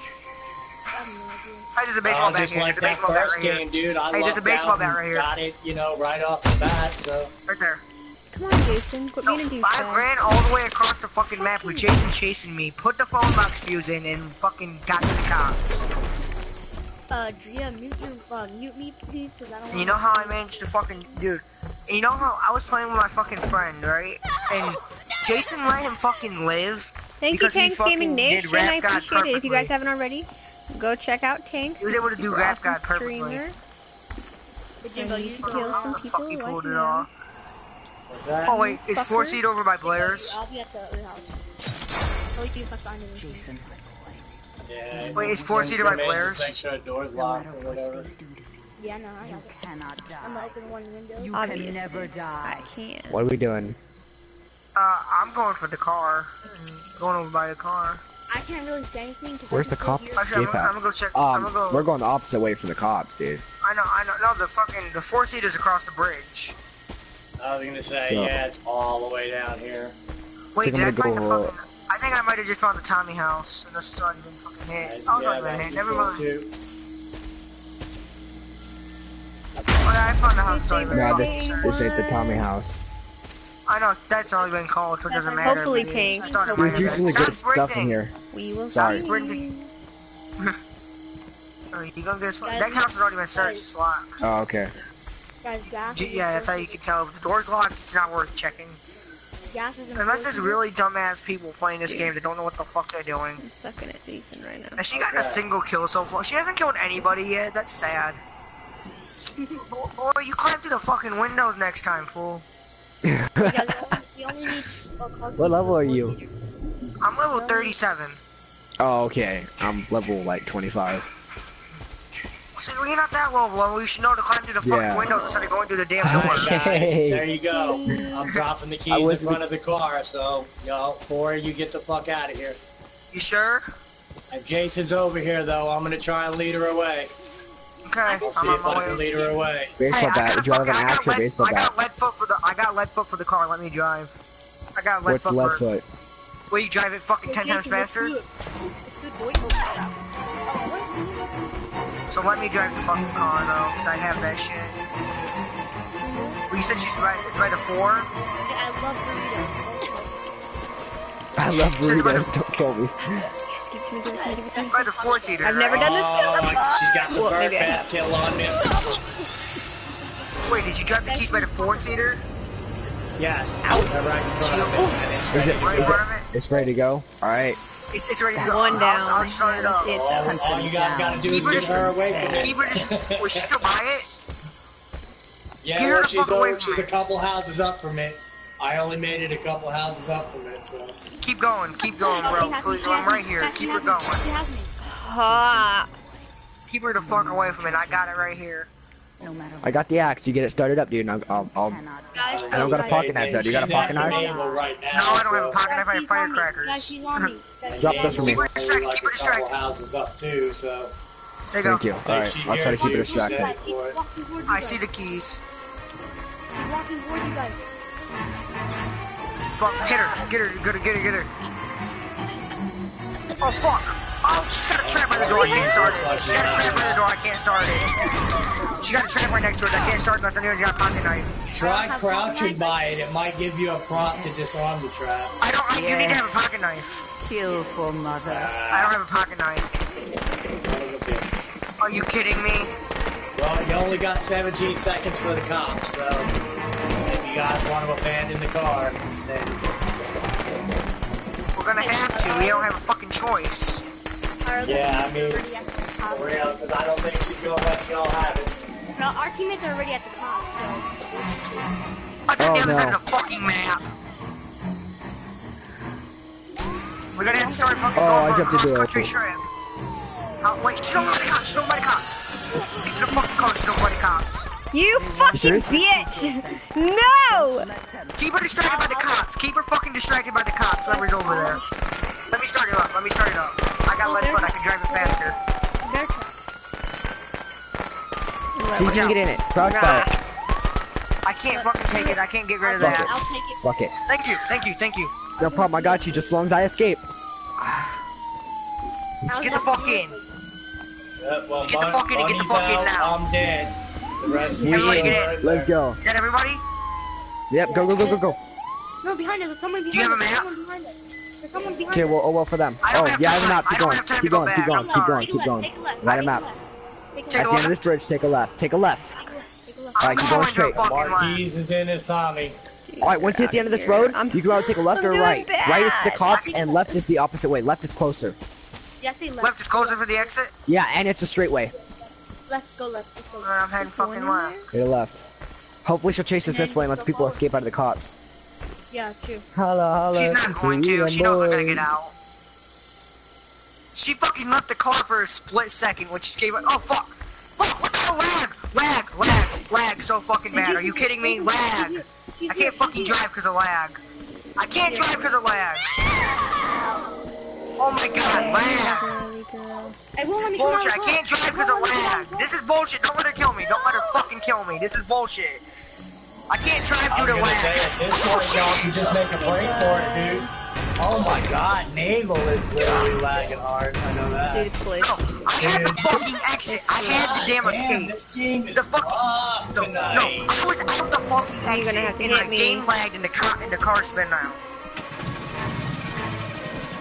I just a baseball bat just here. Like there's a baseball bat right game, here. Dude, hey, there's a baseball bat right here. Got it, you know, right off the bat, so. Right there. Come on, Jason. Quit being a douchebag. I ran all the way across the fucking map with Jason chasing me, put the phone box fuse in, and fucking got to the cops. Drea, mute me, please, because I don't want. You know how I managed to fucking, dude, you know how I was playing with my fucking friend, right? And Jason let him fucking live. Thank you, Tanks Gaming Nation. I appreciate it. If you guys haven't already, go check out Tanks. He was able to do Rap God perfectly. Jimbo, you kill some people. Pulled it off. Oh wait, it's 4-seat over by Blair's. I'll be at the other house. Jason. Yeah, wait, it's 4-seater by Blair's. Make sure the door's locked or whatever. Yeah, no, I cannot die. I'm gonna open one window. You can never die. I can't. What are we doing? I'm going for the car. Going over by the car. I can't really say anything. Where's the cops? Okay, I'm gonna go check. We're going the opposite way from the cops, dude. I know. No, the 4-seater's across the bridge. I was gonna say, yeah, it's all the way down here. Wait, did I find the fucking? I think I might have just found the Tommy house, and that's why I didn't fucking hit. I was not gonna hit, never mind. Too. Oh yeah, I found the house, so I no, this ain't the Tommy house. I know, that's only been called, so it doesn't matter. Hopefully, Tank. There's usually good stuff in here. We will see. Sorry. Exactly, you gonna get a slot. That castle's already been set as a slot. Oh, okay. Guys, gas. Yeah, that's how you can tell. If the door's locked, it's not worth checking. Gas is unless there's really dumbass people playing this game that don't know what the fuck they're doing. I'm sucking at Jason right now. And she got a single kill so far. She hasn't killed anybody yet. That's sad. Boy, you climb through the fucking windows next time, fool. Yeah, we only need what level are you? I'm level 37. Oh, okay. I'm level, like, 25. See, when you're not that low of level, you should know to climb through the fucking windows instead of going through the damn doors. Okay. There you go. I'm dropping the keys in front of the car, so, y'all, four, you get the fuck out of here. You sure? If Jason's over here, though, I'm gonna try and lead her away. Okay, I'm on my way. Lead her away. Baseball bat, would you have an axe or baseball bat? I got lead foot for the car, let me drive. I got lead foot for... What's lead foot? Wait, you drive it fucking 10 times faster? So let me drive the fucking car though, because I have that shit. Well, you said she's right, it's by the 4? Yeah, I love burritos, don't kill me. It's by the 4-seater. I've never done this before. She's got the bird bath kill on me. Wait, did you drive the keys by the 4-seater? Yes. Out. It's ready to go. All right. It's ready to go. One down. I'll start it up. All you guys gotta do is get her away from it. Keep her just. Will she still buy it? Yeah. Well, she's a couple houses up from it. I only made it a couple houses up from it. So. Keep going, bro. I'm right here. Keep her going. Keep her the fuck away from it. I got it right here. No matter what. I got the axe. You get it started up, dude. And I don't got a pocket knife, though. Do you got a pocket knife? Right now, no, I don't have a pocket knife. I have firecrackers. Drop those for me. Keep her distracted. Houses up too, so. There you go. Thank you. All right, I'll try to keep her distracted. I see the keys. Fuck! Hit her! Get her! Get her! Get her! Get her! Oh fuck! Oh, she's got a trap by the door, I can't start it. She's got a trap by the door, I can't start it. She's got a trap right next to it, I can't start unless anyone's got a pocket knife. Try crouching by it, it might give you a prompt to disarm the trap. You need to have a pocket knife. Beautiful mother. I don't have a pocket knife. Are you kidding me? Well, you only got 17 seconds for the cops, so if you guys want to abandon the car, then... We're gonna have to, we don't have a fucking choice. Yeah, I mean, for real, because I don't think she's going to let y'all have it. No, our teammates are already at the top, so... I'm just the other side of the fucking map. We're going to have to start fucking going for a cross-country trip. Wait, she don't want the cops, she don't want the cops. Get to the fucking car, she don't want the cops. You fucking bitch! No! Keep her distracted by the cops, keep her fucking distracted by the cops, whoever's over there. Let me start it up, let me start it up. I got lead foot, I can drive it faster. See if you can get in it. Crouch by it. I can't fucking take it, I can't get rid of that. I'll take it. Fuck it. Thank you, thank you, thank you. No problem, I got you, just as long as I escape. Just get the fuck in. Just get the fuck in and get the fuck in now. I'm dead. The rest of everybody get in. Let's go. Is that everybody? Yep, go, go, go, go, go. No, behind us, someone behind us. Do you have a map? Okay, well, oh well for them. Oh, yeah, I have not. Keep going, keep going, keep going, keep going. Light them up. At the end of this bridge, take a left. Take a left. Alright, keep going straight. Marquise is in as Tommy. Alright, once you hit the end of this road, you can either take a left or a right. Right is the cops, and left is the opposite way. Left is closer. Left is closer for the exit? Yeah, and it's a straight way. Left, go left. Alright, I'm heading fucking left. Go left. Hopefully she'll chase us this way and let people escape out of the cops. Yeah, true. Holla, holla. She's not going to. She knows we're gonna get out. She fucking left the car for a split second when she gave up. Oh, fuck! Fuck! What the hell? Lag! Lag! Lag! Lag so fucking bad. Are you kidding me? Lag! I can't fucking drive because of lag. I can't drive because of lag. Oh my god, lag! This is bullshit. I can't drive because of lag. This is bullshit. Don't let her kill me. Don't let her fucking kill me. This is bullshit. I can't drive through the land. Y'all can just make a break for it, dude. Oh my god, Nagel is literally lagging hard. I know that. No, I had the fucking exit. I had the damn escape. The fucking no, I was out the fucking exit. And the game lagged, and the car spun out.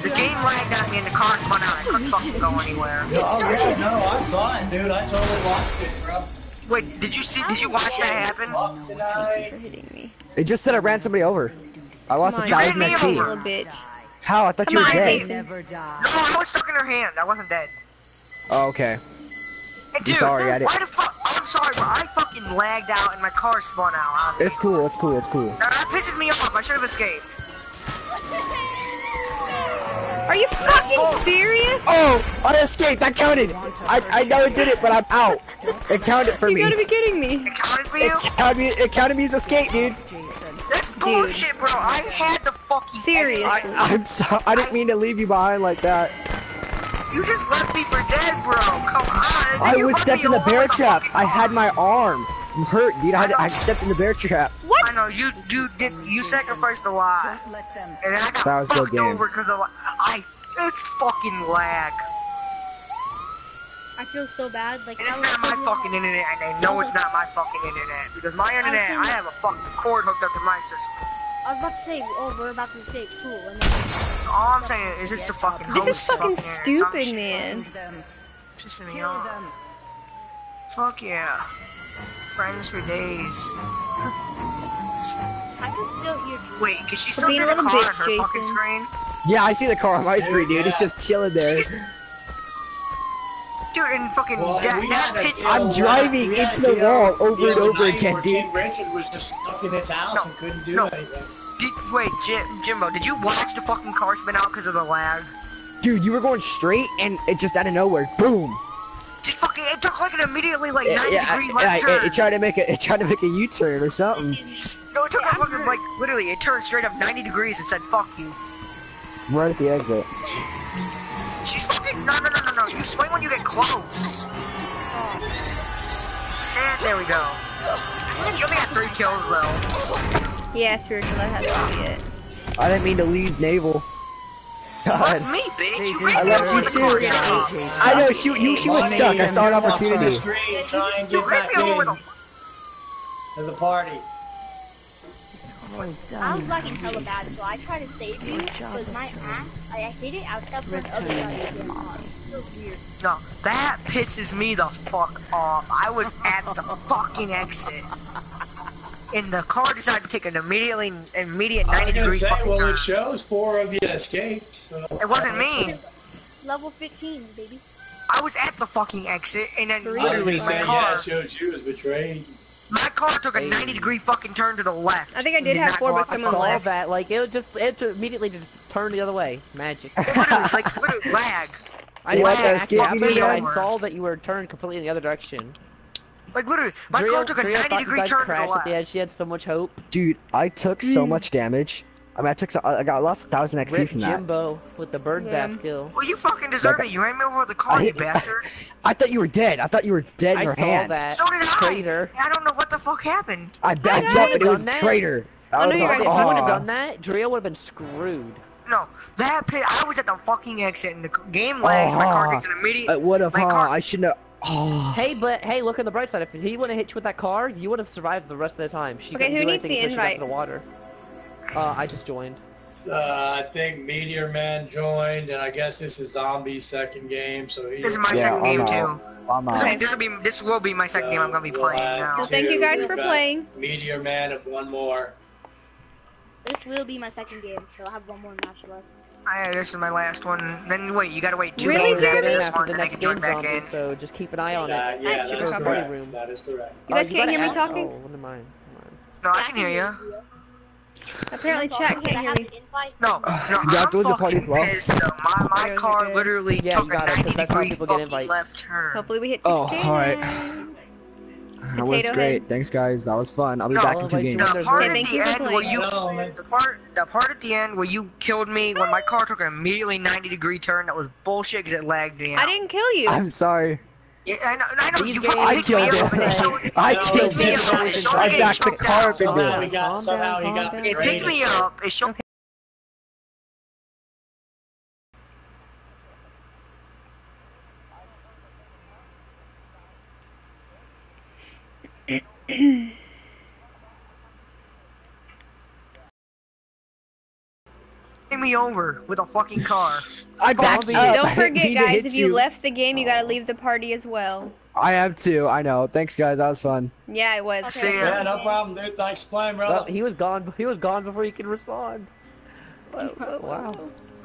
The game lagged at me and the car spun out. I couldn't go anywhere. Oh, really? No, I saw it, dude. I totally watched it, bro. Wait, did you see? Did you watch that happen? It just said I ran somebody over. I lost 1,000 XP. How? I thought you were dead. No, I was stuck in her hand. I wasn't dead. Oh, okay. Hey, dude, sorry, I didn't. Why the fuck? I'm sorry, bro. I fucking lagged out and my car spun out. Obviously. It's cool. It's cool. It's cool. That pisses me off. I should have escaped. Are you fucking serious? Oh, I escaped. I counted. I know it did it, but I'm out. It counted for me. You gotta be kidding me. It counted for you? It counted me as escape, dude. That's bullshit, bro. I had the fucking serious. I'm sorry. I didn't mean to leave you behind like that. You just left me for dead, bro. Come on. I was stepped in the bear trap. I had my arm. I'm hurt, dude. I stepped in the bear trap. What? I know you sacrificed a lot, and I got fucked over because of it's fucking lag. I feel so bad. Like, and it's not my fucking internet, and I know it's not my fucking internet because my internet, I have a fucking cord hooked up to my system. I was about to say, oh, we're about to say it's cool. And then all I'm saying is it's the fucking host. This is fucking stupid, man. Pissing me off. Fuck yeah. Friends for days. I can feel your... Wait, can she still see the car on her fucking screen? Yeah, I see the car on my screen, dude. It's just chilling there. Dude, and fucking that pits. I'm driving into the wall over and over again, dude. Richard was just stuck in his house and couldn't do anything. Wait, Jimbo, did you watch the fucking car spin out because of the lag? Dude, you were going straight and it just out of nowhere, boom. Just fucking, it took like an immediately like 90-degree left turn. It tried to make a, U-turn or something. No, it took a fucking like literally, it turned straight up 90 degrees and said fuck you. Right at the exit. She's fucking no. You swing when you get close. And there we go. She only got 3 kills though. Yeah, spiritual. That has to be it. I didn't mean to leave Naval. God. Me, bitch. You I left you too. I know she was stuck. I saw an opportunity. You ran me over with to the party. I was lagging hella bad, so I tried to save you because my ass, I hit it outside for the other side. So weird. No, that pisses me the fuck off. I was at the fucking exit. And the car decided to take an immediate 90-degree fucking turn. Well, it shows 4 of you escaped, so... It wasn't me! Level 15, baby. I was at the fucking exit, and then... I shows you as betrayed. My car took a 90-degree fucking turn to the left. I think I did have 4, but someone left. That. Like, it immediately just turned the other way. Magic. literally, lag. I saw that you were turned completely in the other direction. Like literally, my car took a 90-degree turn to the left. Yeah, she had so much hope. Dude, I took so much damage. I mean, I lost 1,000 XP from that. Jimbo with the bird's ass kill. Well, you fucking deserve it. You ran me over the car, you bastard. I thought you were dead. I thought you were dead in your hand. I saw that. So did I. Traitor. I don't know what the fuck happened. I backed up and it was traitor. I know you guys. If I would have done that, Drea would have been screwed. No, that pit. I was at the fucking exit, and the game lags. My car takes an immediate. It would have. I shouldn't have. Oh. Hey, but hey, look on the bright side. If he wouldn't have hit you with that car, you would have survived the rest of the time. She okay, who needs the invite? She got to the water. I just joined. I think Meteor Man joined, and I guess this is Zombie's second game. So this is my second game too. Okay. This will be my second game. I'm gonna be playing now. Well, thank you guys for playing. Meteor Man, and one more. This will be my second game, so I'll have one more match left. This is my last one. Then wait, you gotta wait 2 days after this one, and I can join back in. So just keep an eye on it. Yeah, that is correct. That is correct. You guys can't hear me talking? Oh, never mind. No, I can hear you. Apparently, chat can't hear me. No, I'm fucking pissed though. My car literally took a 90-degree fucking left turn. Hopefully we hit 6K. Oh, alright. That was great. Thanks, guys. That was fun. I'll be back in 2 games. The part at the end where you killed me when my car took an immediately 90-degree turn, that was bullshit because it lagged me out. I didn't kill you. I'm sorry. Yeah, I know. You fucking picked me up and I killed you. I backed the car up in there. Somehow he got me. It picked me up. It showed me. me over with a fucking car. I backed you. Don't forget, guys, if you left the game, you gotta leave the party as well. I have too, I know. Thanks, guys. That was fun. Yeah, it was. Okay. Yeah, no problem, dude. Thanks for playing, brother. Well, he was gone before he could respond. Wow.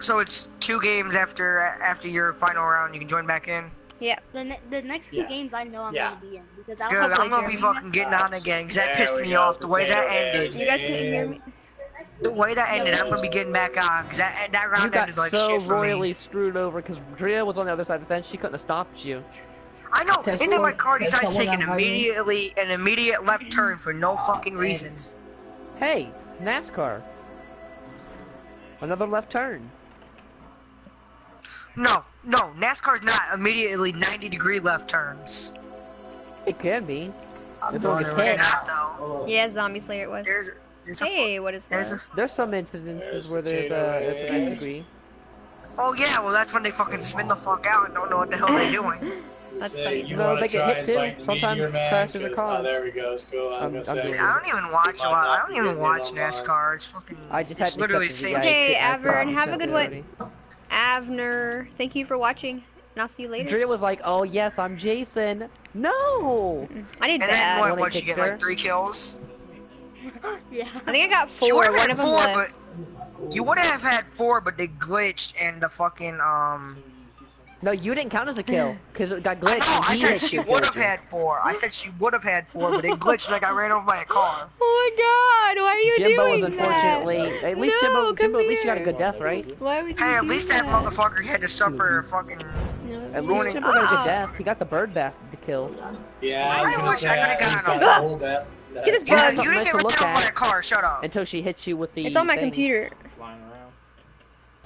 So it's 2 games after your final round. You can join back in. Yeah. The next 2 games I know I'm gonna be in because I'm gonna be fucking getting on again because that pissed me off the way that ended. You guys can hear me. The way that ended, I'm gonna be getting back on because that round ended like shit for me. You got so royally screwed over because Drea was on the other side, but then she couldn't have stopped you. I know. And then my car decides to take an immediate left turn for no fucking reason. Hey, NASCAR. Another left turn. No, NASCAR's not immediately 90-degree left turns. It can be. It's only not though. Yeah, Zombie Slayer it was. There's hey, what is that? There's some incidences where there's a 90-degree. Oh yeah, well that's when they fucking spin the fuck out and don't know what the hell they're doing. That's funny. You no, they get hit too. Sometimes crashes a car. Oh, there we go. Let's go. I don't even watch a lot. I don't even watch NASCAR. It's fucking. I just had literally the same. Hey, Avern, have a good one. Avner, thank you for watching, and I'll see you later. Drea was like, "Oh yes, I'm Jason." No. I did bad. And then what? You get like 3 kills. Yeah. I think I got 4. One of them was. You would have had 4, but they glitched and the fucking No, you didn't count as a kill, because it got glitched. No, I said she would have had 4. I said she would have had 4, but it glitched like I ran over by a car. Oh my god, why are you doing that? Jimbo was unfortunately... At least no, Jimbo at least you got a good death, right? Why would you at least that motherfucker had to suffer a fucking... At least Jimbo got a good death. He got the bird bath to kill. Yeah, I wish I could have gotten a whole death. Yeah, you didn't get ripped over by a car, shut up. Until she hits you with the It's on my computer.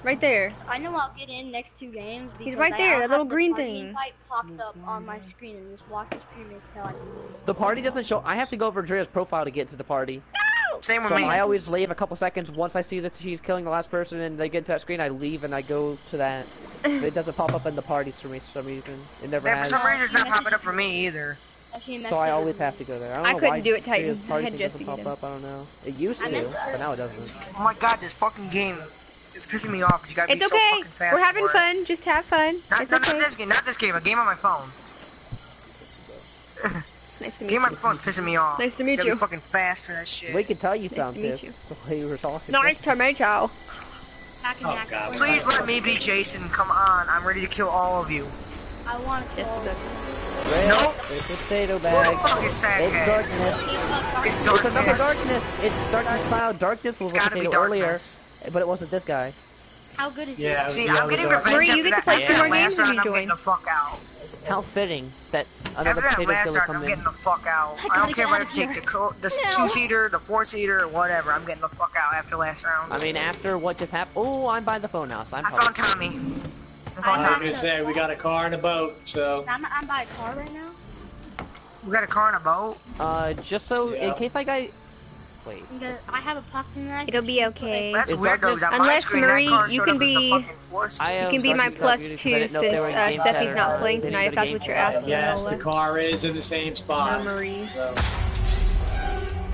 Right there. I know I'll get in next 2 games. He's right there, that little green thing. Fight popped up on my screen and just watched the screen until I can. The party doesn't show. I have to go over Drea's profile to get to the party. No! Same with me. I always leave a couple seconds once I see that she's killing the last person and they get to that screen. I leave and I go to that. It doesn't pop up in the parties for me for some reason. It never has. For some reason, it's not popping up for me either. So I always have to go there. I couldn't do it, Titan. I had Jesse. I don't know. It used to, but now it doesn't. Oh my god, this fucking game. It's pissing me off because you gotta be so fucking fast. We're having fun. Just have fun. Not this game. Not this game. A game on my phone. It's nice to meet you. Game on my phone's pissing me off. Nice to meet you. Gotta be fucking fast for that shit. We can tell you something. Nice to meet you. The way you were talking. Nice to meet you. Please let me be Jason. Come on. I'm ready to kill all of you. I want to kill you. Nope. It's potato bag. What the fuck is that? It's darkness. It's darkness. It's darkness cloud. Darkness was potato earlier. But it wasn't this guy. How good is he? See, I'm getting revenge. Marie, you get to play 2 more games if you join. The fuck out. How fitting that another potato killer comes in. I'm getting the fuck out. I don't care whether you take the 2-seater, the 4-seater, whatever. I'm getting the fuck out after last round. I mean, after what just happened. Oh, I'm by the phone house. I found Tommy. I was gonna say we got a car and a boat, so. I'm by a car right now. We got a car and a boat. Just so in case Wait, I have a pocket knife. It'll be okay. That's weird, unless Marie, you can be, my +2 since Sethi's not playing tonight. If that's what you're asking. Yes, the car is in the same spot. No, Marie. So.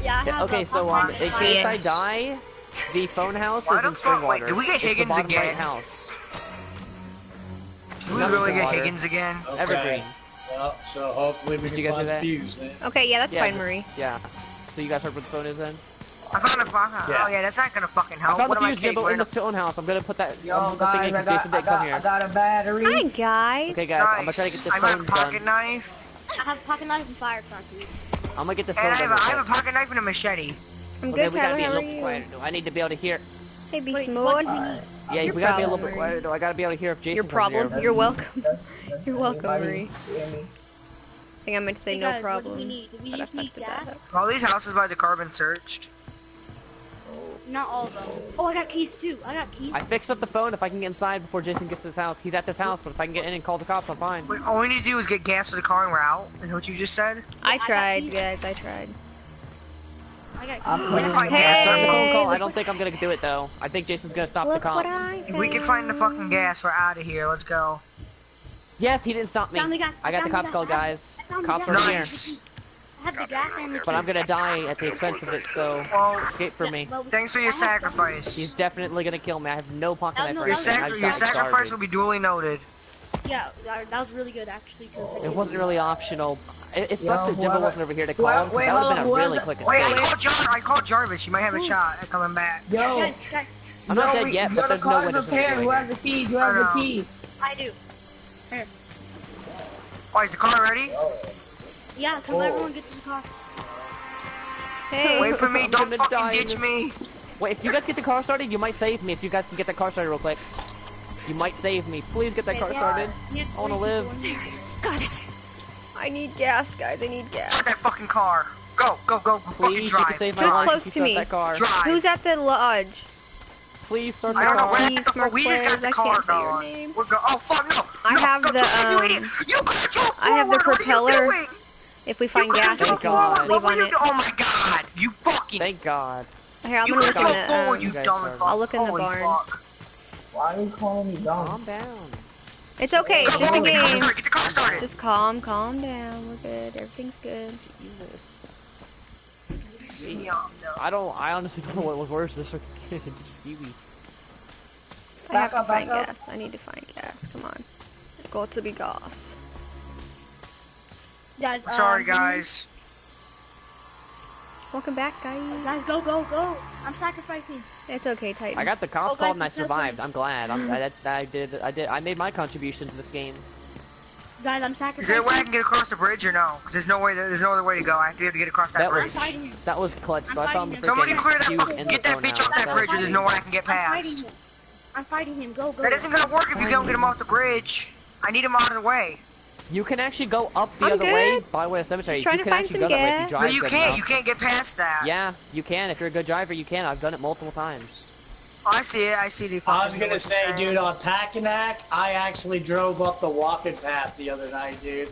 Yeah. I have okay, so in case I die, the phone house is in Springwater. Wait, do we get Higgins again? Do we really get Higgins again? Evergreen. Well, so hopefully we can find the fuse then. Okay, yeah, that's fine, Marie. Yeah. So you guys heard what the phone is then? I found a phone house. Yeah. Oh yeah, that's not gonna fucking help. I found the fuse Jimbo in the phone house. I'm gonna put that. Yo, guys, I got a battery. Hi guys. Okay guys, I'm gonna try to get this phone done. I got a pocket knife. I have a pocket knife and fire truck. I'm gonna get this phone done. I have a pocket knife and a machete. I'm good, Tyler, how are you? I need to be able to hear. Hey, Beast Mode. Yeah, we gotta be a little bit quieter though. I gotta be able to hear if Jason. Your problem. You're welcome. You're welcome, Marie. I think I meant to say no problem, but I fucked that up. All these houses by the car been searched. Not all of them. Oh, I got keys too. I got keys. I fixed up the phone. If I can get inside before Jason gets to his house, he's at this house. But if I can get in and call the cops, I'm fine. Wait, all we need to do is get gas for the car and we're out. Is that what you just said? I tried, guys. I tried. I got keys. I don't think I'm gonna do it though. I think Jason's gonna stop the cops. If we can find the fucking gas, we're out of here. Let's go. Yes, he didn't stop me. I got the cops called, guys. Cops are here. have the gas and the but I'm gonna die at the expense of it, so well, escape from me. Thanks for your sacrifice. He's definitely gonna kill me. I have no pocket knife. Your sacrifice will be duly noted. Yeah, that was really good actually. It wasn't really optional. It sucks that Jimbo wasn't over here to call him. That would have been a really quick escape. Wait, I called Jarvis. You might have a shot at coming back. Yo. I'm not dead yet, but there's no way to repair. Who has the keys? Who has the keys? I do. Here. Oh, is the car ready? Yeah, come everyone gets the car. Hey. Wait for me. Don't fucking ditch me. Wait, if you guys get the car started, you might save me. If you guys can get the car started real quick. You might save me. Please get that car started. I wanna live. There. Got it. I need gas, guys. I need gas. Get that fucking car. Go, go, go. Please, fucking drive. Who's close to me? Who's at the lodge? Please start the car. I don't know where the fuck we just got the car going. We're going. Oh fuck no! I have the. I have the propeller. If we find gas, we can leave on it. Oh my god! You fucking. Thank God. Here, I'm gonna look in the. I'll look in the barn. Why are you calling me dumb? Calm down. It's okay, it's just a game. Get the car started. Just calm down. We're good. Everything's good. Jesus. I honestly don't know what was worse. This or just Kiwi. I have to find gas. I need to find gas. Come on. Got to be gas. Guys, sorry, guys. Welcome back, guys. Guys, go, go, go. I'm sacrificing. It's okay, Titan. I got the cops called and I survived. I'm glad. I made my contribution to this game. Guys, I'm sacrificing. Is there a way I can get across the bridge or no? Because there's no way. There's no other way to go. I have to be able to get across that bridge. That was clutch. So I found the freaking somebody clear that fucking. Get that bitch off that bridge, or there's no way I can get past. I'm fighting him. Go, go. That isn't gonna work if you don't get him off the bridge. I need him out of the way. You can actually go up the other way by way of cemetery. You can actually go that way if you drive. No, you can't. You can't get past that. Yeah, you can. If you're a good driver, you can. I've done it multiple times. I see it. I see the. I was gonna say, dude, on Pakanack, I actually drove up the walking path the other night, dude.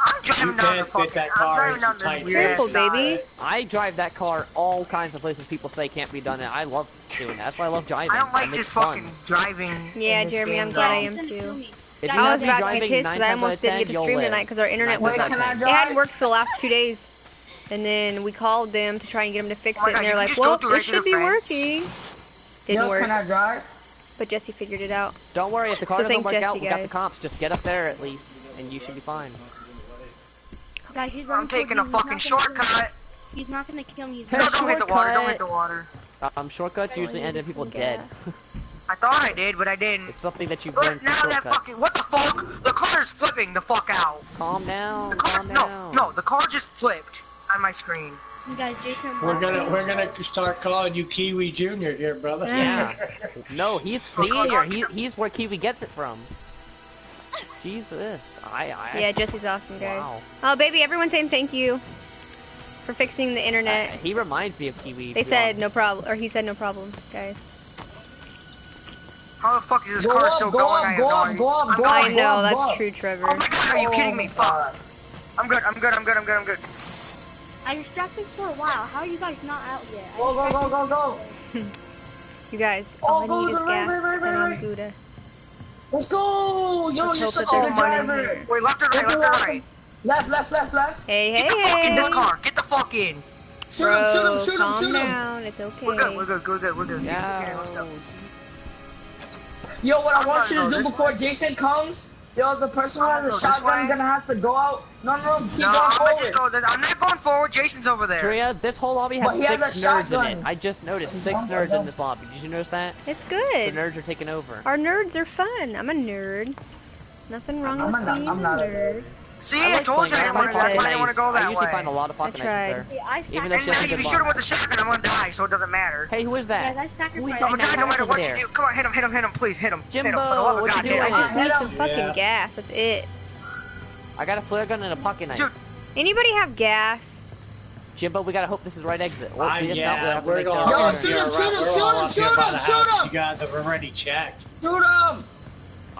I'm driving down the fucking. I'm driving down the weird baby. I drive that car all kinds of places people say can't be done. I love doing that. That's why I love driving. I don't like this fucking driving. Yeah, Jeremy, I'm glad I am too. I was about to get pissed because I almost didn't get to stream tonight because our internet was not. It hadn't worked for the last 2 days. And then we called them to try and get them to fix it, and they're like, well, it should be working. Didn't work. Can I drive? But Jesse figured it out. Don't worry, if the car doesn't work out, we got the cops. Just get up there at least, and you should be fine. I'm taking a fucking shortcut. He's not gonna kill me. No, don't hit the water, don't hit the water. Shortcuts usually end in people dead. I thought I did, but I didn't. It's something that you've learned. Now that fucking what the fuck? The car's flipping the fuck out. Calm down. The car, no, the car just flipped on my screen. You guys, Jason, we're gonna start calling you Kiwi Junior here, brother. Yeah. No, he's senior. He's where Kiwi gets it from. Jesus, yeah, Jesse's awesome, guys. Wow. Oh, baby, everyone's saying thank you for fixing the internet. He reminds me of Kiwi. They said no problem, or he said no problem, guys. How the fuck is this car still going? I know, that's true, Trevor. Oh my god, are you kidding me? Fuck. I'm good. I distracted for a while. How are you guys not out yet? Go. You guys, all I need is gas. And I'm Gouda. Let's go! Yo, you're such a good driver. Wait, left or right, left or right? Left. Hey, hey, hey. Get the fuck in this car. Get the fuck in. Shoot him. Calm down, it's okay. We're good. Okay, let's go. Yo, what I want you to do before Jason comes, yo, the person who has a shotgun is gonna have to go out. No, keep going forward. Just go, I'm not going forward, Jason's over there. Drea, this whole lobby has six nerds in it. I just noticed six nerds in this lobby. Did you notice that? It's good. The nerds are taking over. Our nerds are fun. I'm a nerd. Nothing wrong with being a nerd. See, I told you I didn't want to. That's why I didn't want to go that way. I usually find a lot of fucking there. Even if you shoot him with the shotgun, I'm gonna die, so it doesn't matter. Hey, who is that? I'm gonna die no matter what you do. Come on, hit him, please, hit him. Jimbo, what you doing? I just need some fucking gas. That's it. I got a flare gun and a pocket knife. Anybody have gas? Jimbo, we gotta hope this is right exit. Yeah, we're going. Yo, shoot him! You guys have already checked. Shoot him!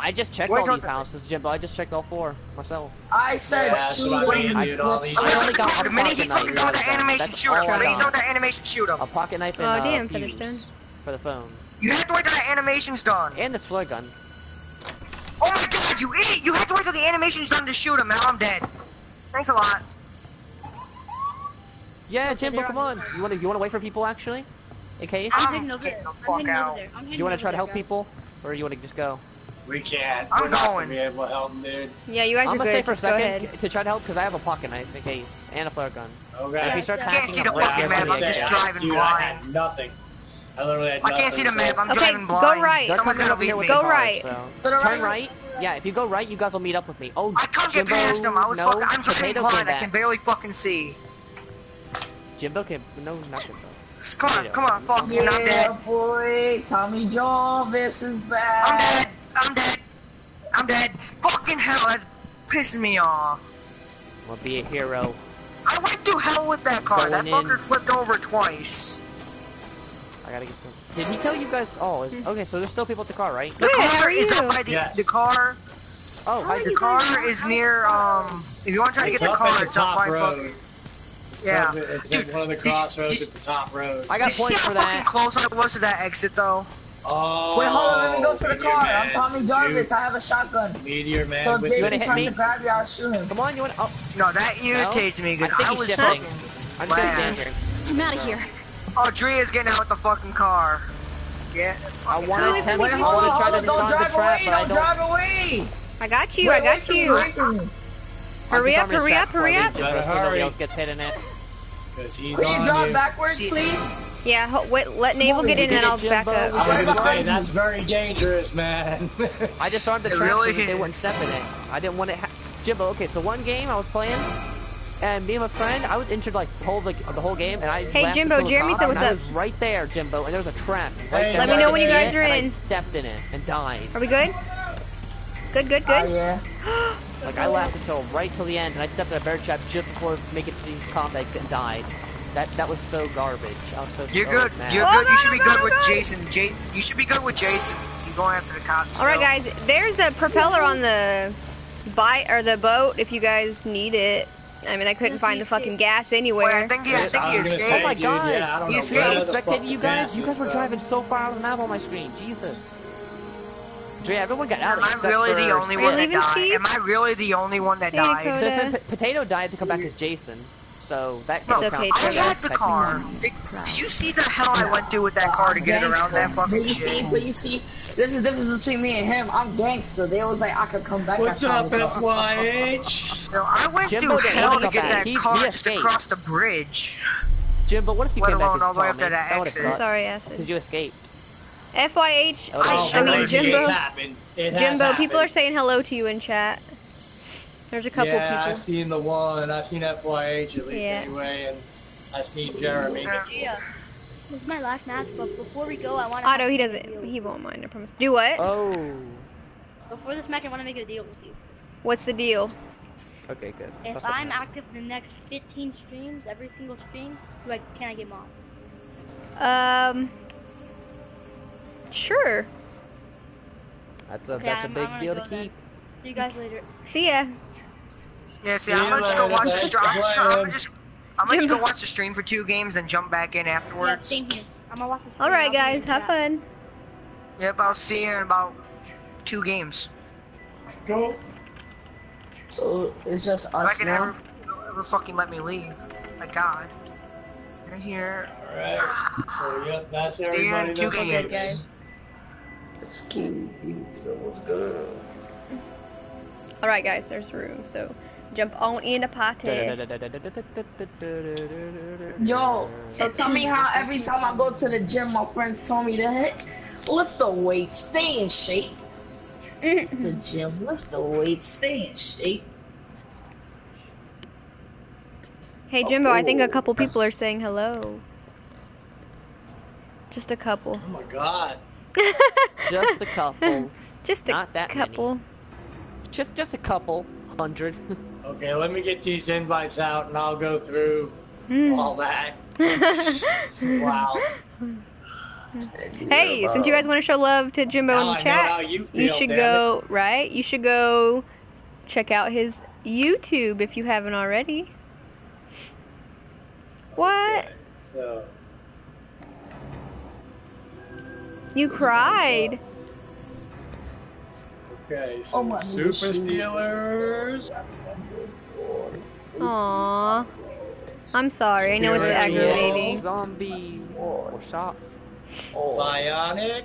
I just checked all these houses, Jimbo. I just checked all four myself. I said shoot him. The minute he fucking throw that animation, shoot him. A pocket knife and a fuse for the phone. You have to wait till that animation's done. And the flare gun. Oh my god, you idiot! You have to wait till the animation's done to shoot him. Now I'm dead. Thanks a lot. Yeah, Jimbo, come on. You wanna wait for people actually, in case. I'm heading over there. Do you wanna try to help people, or you wanna just go? We can't. We're not going to be able to help him, dude. Yeah, you guys are good. I'm gonna stay for a second to try to help because I have a pocket knife in case and a flare gun. Okay. Yeah, I can't see the fucking map. I'm just driving blind. Dude, I had nothing. I literally had nothing. I can't see the map. I'm driving blind. Go right. Someone's gonna leave me. Go right. Turn right. Yeah, if you go right, you guys will meet up with me. Oh, I can't get past them. I'm driving blind. I can barely fucking see. Jimbo can not Jimbo. Come on, come on, fuck you, I'm dead. Yeah, boy, Tommy Jarvis is back. I'm dead. I'm dead. I'm dead. Fucking hell, that's pissing me off. Well, be a hero. I went through hell with that car. That fucker flipped over twice. I gotta get some. Did he tell you guys? Oh, okay. So there's still people at the car, right? The car is up by the car. Oh, the car is near. If you want to try to get the car, it's up by fucking. Yeah. It's like one of the crossroads at the top road. I got points for that. How fucking close I was to that exit, though. Oh, wait, hold on, let me go to the car. Man. I'm Tommy Jarvis. I have a shotgun. Meteor Man. So if Jason tries to grab you, I'll shoot him. Come on, you want to... Oh. No, that irritates me. I think he's shifting. I'm just gonna stand here. I'm out of here. Oh, Drea's getting out the fucking car. Yeah. I want to attempt. Wait, hold on, hold on. Don't drive away. Don't drive away. I got you. I got you. Hurry up, hurry up, hurry up. Nobody else gets hit in it. Can you drive backwards, please? Yeah, wait, let Navel get in and I'll back up. I was gonna say, that's very dangerous, man. I just armed the track so they wouldn't step in it. I didn't want it Jimbo, okay, so one game I was playing, and me and my friend, I was injured like the whole game, and I Hey Jimbo, Jeremy said what's up. I was right there, Jimbo, and there was a trap right there. Let me know when you guys are in. I stepped in it and died. Are we good? Good, good, good? Oh, yeah. Like, I lasted right till the end, and I stepped in a bear trap just before making it to these combat and died. That was so garbage. I was so You're good. You should be good with Jason. You should be good with Jason. You're going after the cops. All right, guys. There's a propeller on the boat if you guys need it. I mean, I couldn't find the fucking gas anywhere. Wait, I think he escaped. Oh my god. Yeah, I don't know you guys were driving so far out of the map on my screen. Jesus. Yeah, everyone got out. Am I really the only one that died? Am I really the only one that died? So Potato died to come back as Jason. So that I had the car. Did you see the hell I went through with that car to get it around that fucking shit? But you see, this is the difference between me and him. I'm gangster. They always like I could come back. What's up, FYH? No, I went through hell to get that car just across the bridge. Jimbo, what if you came back as Tommy? Sorry, acid. Because you escaped. FYH, I mean Jimbo, people are saying hello to you in chat. There's a couple people. Yeah, I've seen the one. I've seen FYH at least anyway, and I've seen Jeremy. Yeah. It's my last map, so before we go, I want to... Otto, he doesn't... He won't mind, I promise. Do what? Oh. Before this match, I want to make a deal with you. What's the deal? Okay, good. If I'm active for the next 15 streams, every single stream, can I get mom? Sure. That's a big deal to keep. See you guys later. See ya. Yeah, see, I'm gonna just go watch the stream. I'm just gonna watch the stream for 2 games and jump back in afterwards. Yeah, I'm gonna watch the stream. All right, guys, have fun. Yep, I'll see you in about 2 games. Go. So it's just us now. They'll fucking let me leave. My God. Right here. All right. So yep, that's everybody. 2 games. Guys. It's King Pizza, what's good? Alright guys, there's room, so jump on in the party. Yo, so tell me how every time I go to the gym, my friends tell me to lift the weight, stay in shape. The gym, lift the weight, stay in shape. Hey Jimbo, I think a couple people are saying hello. Just a couple. Oh my god. Just a couple. Just a Not that couple. Many. Just a couple hundred. Okay, let me get these invites out and I'll go through all that. Wow. Hey, since you guys want to show love to Jimbo in the chat, you should go You should go check out his YouTube if you haven't already. Okay, what? So. You cried. Okay, so Super Steelers. Aww. I'm sorry, I know it's aggravating. Zombies or shop. Bionic,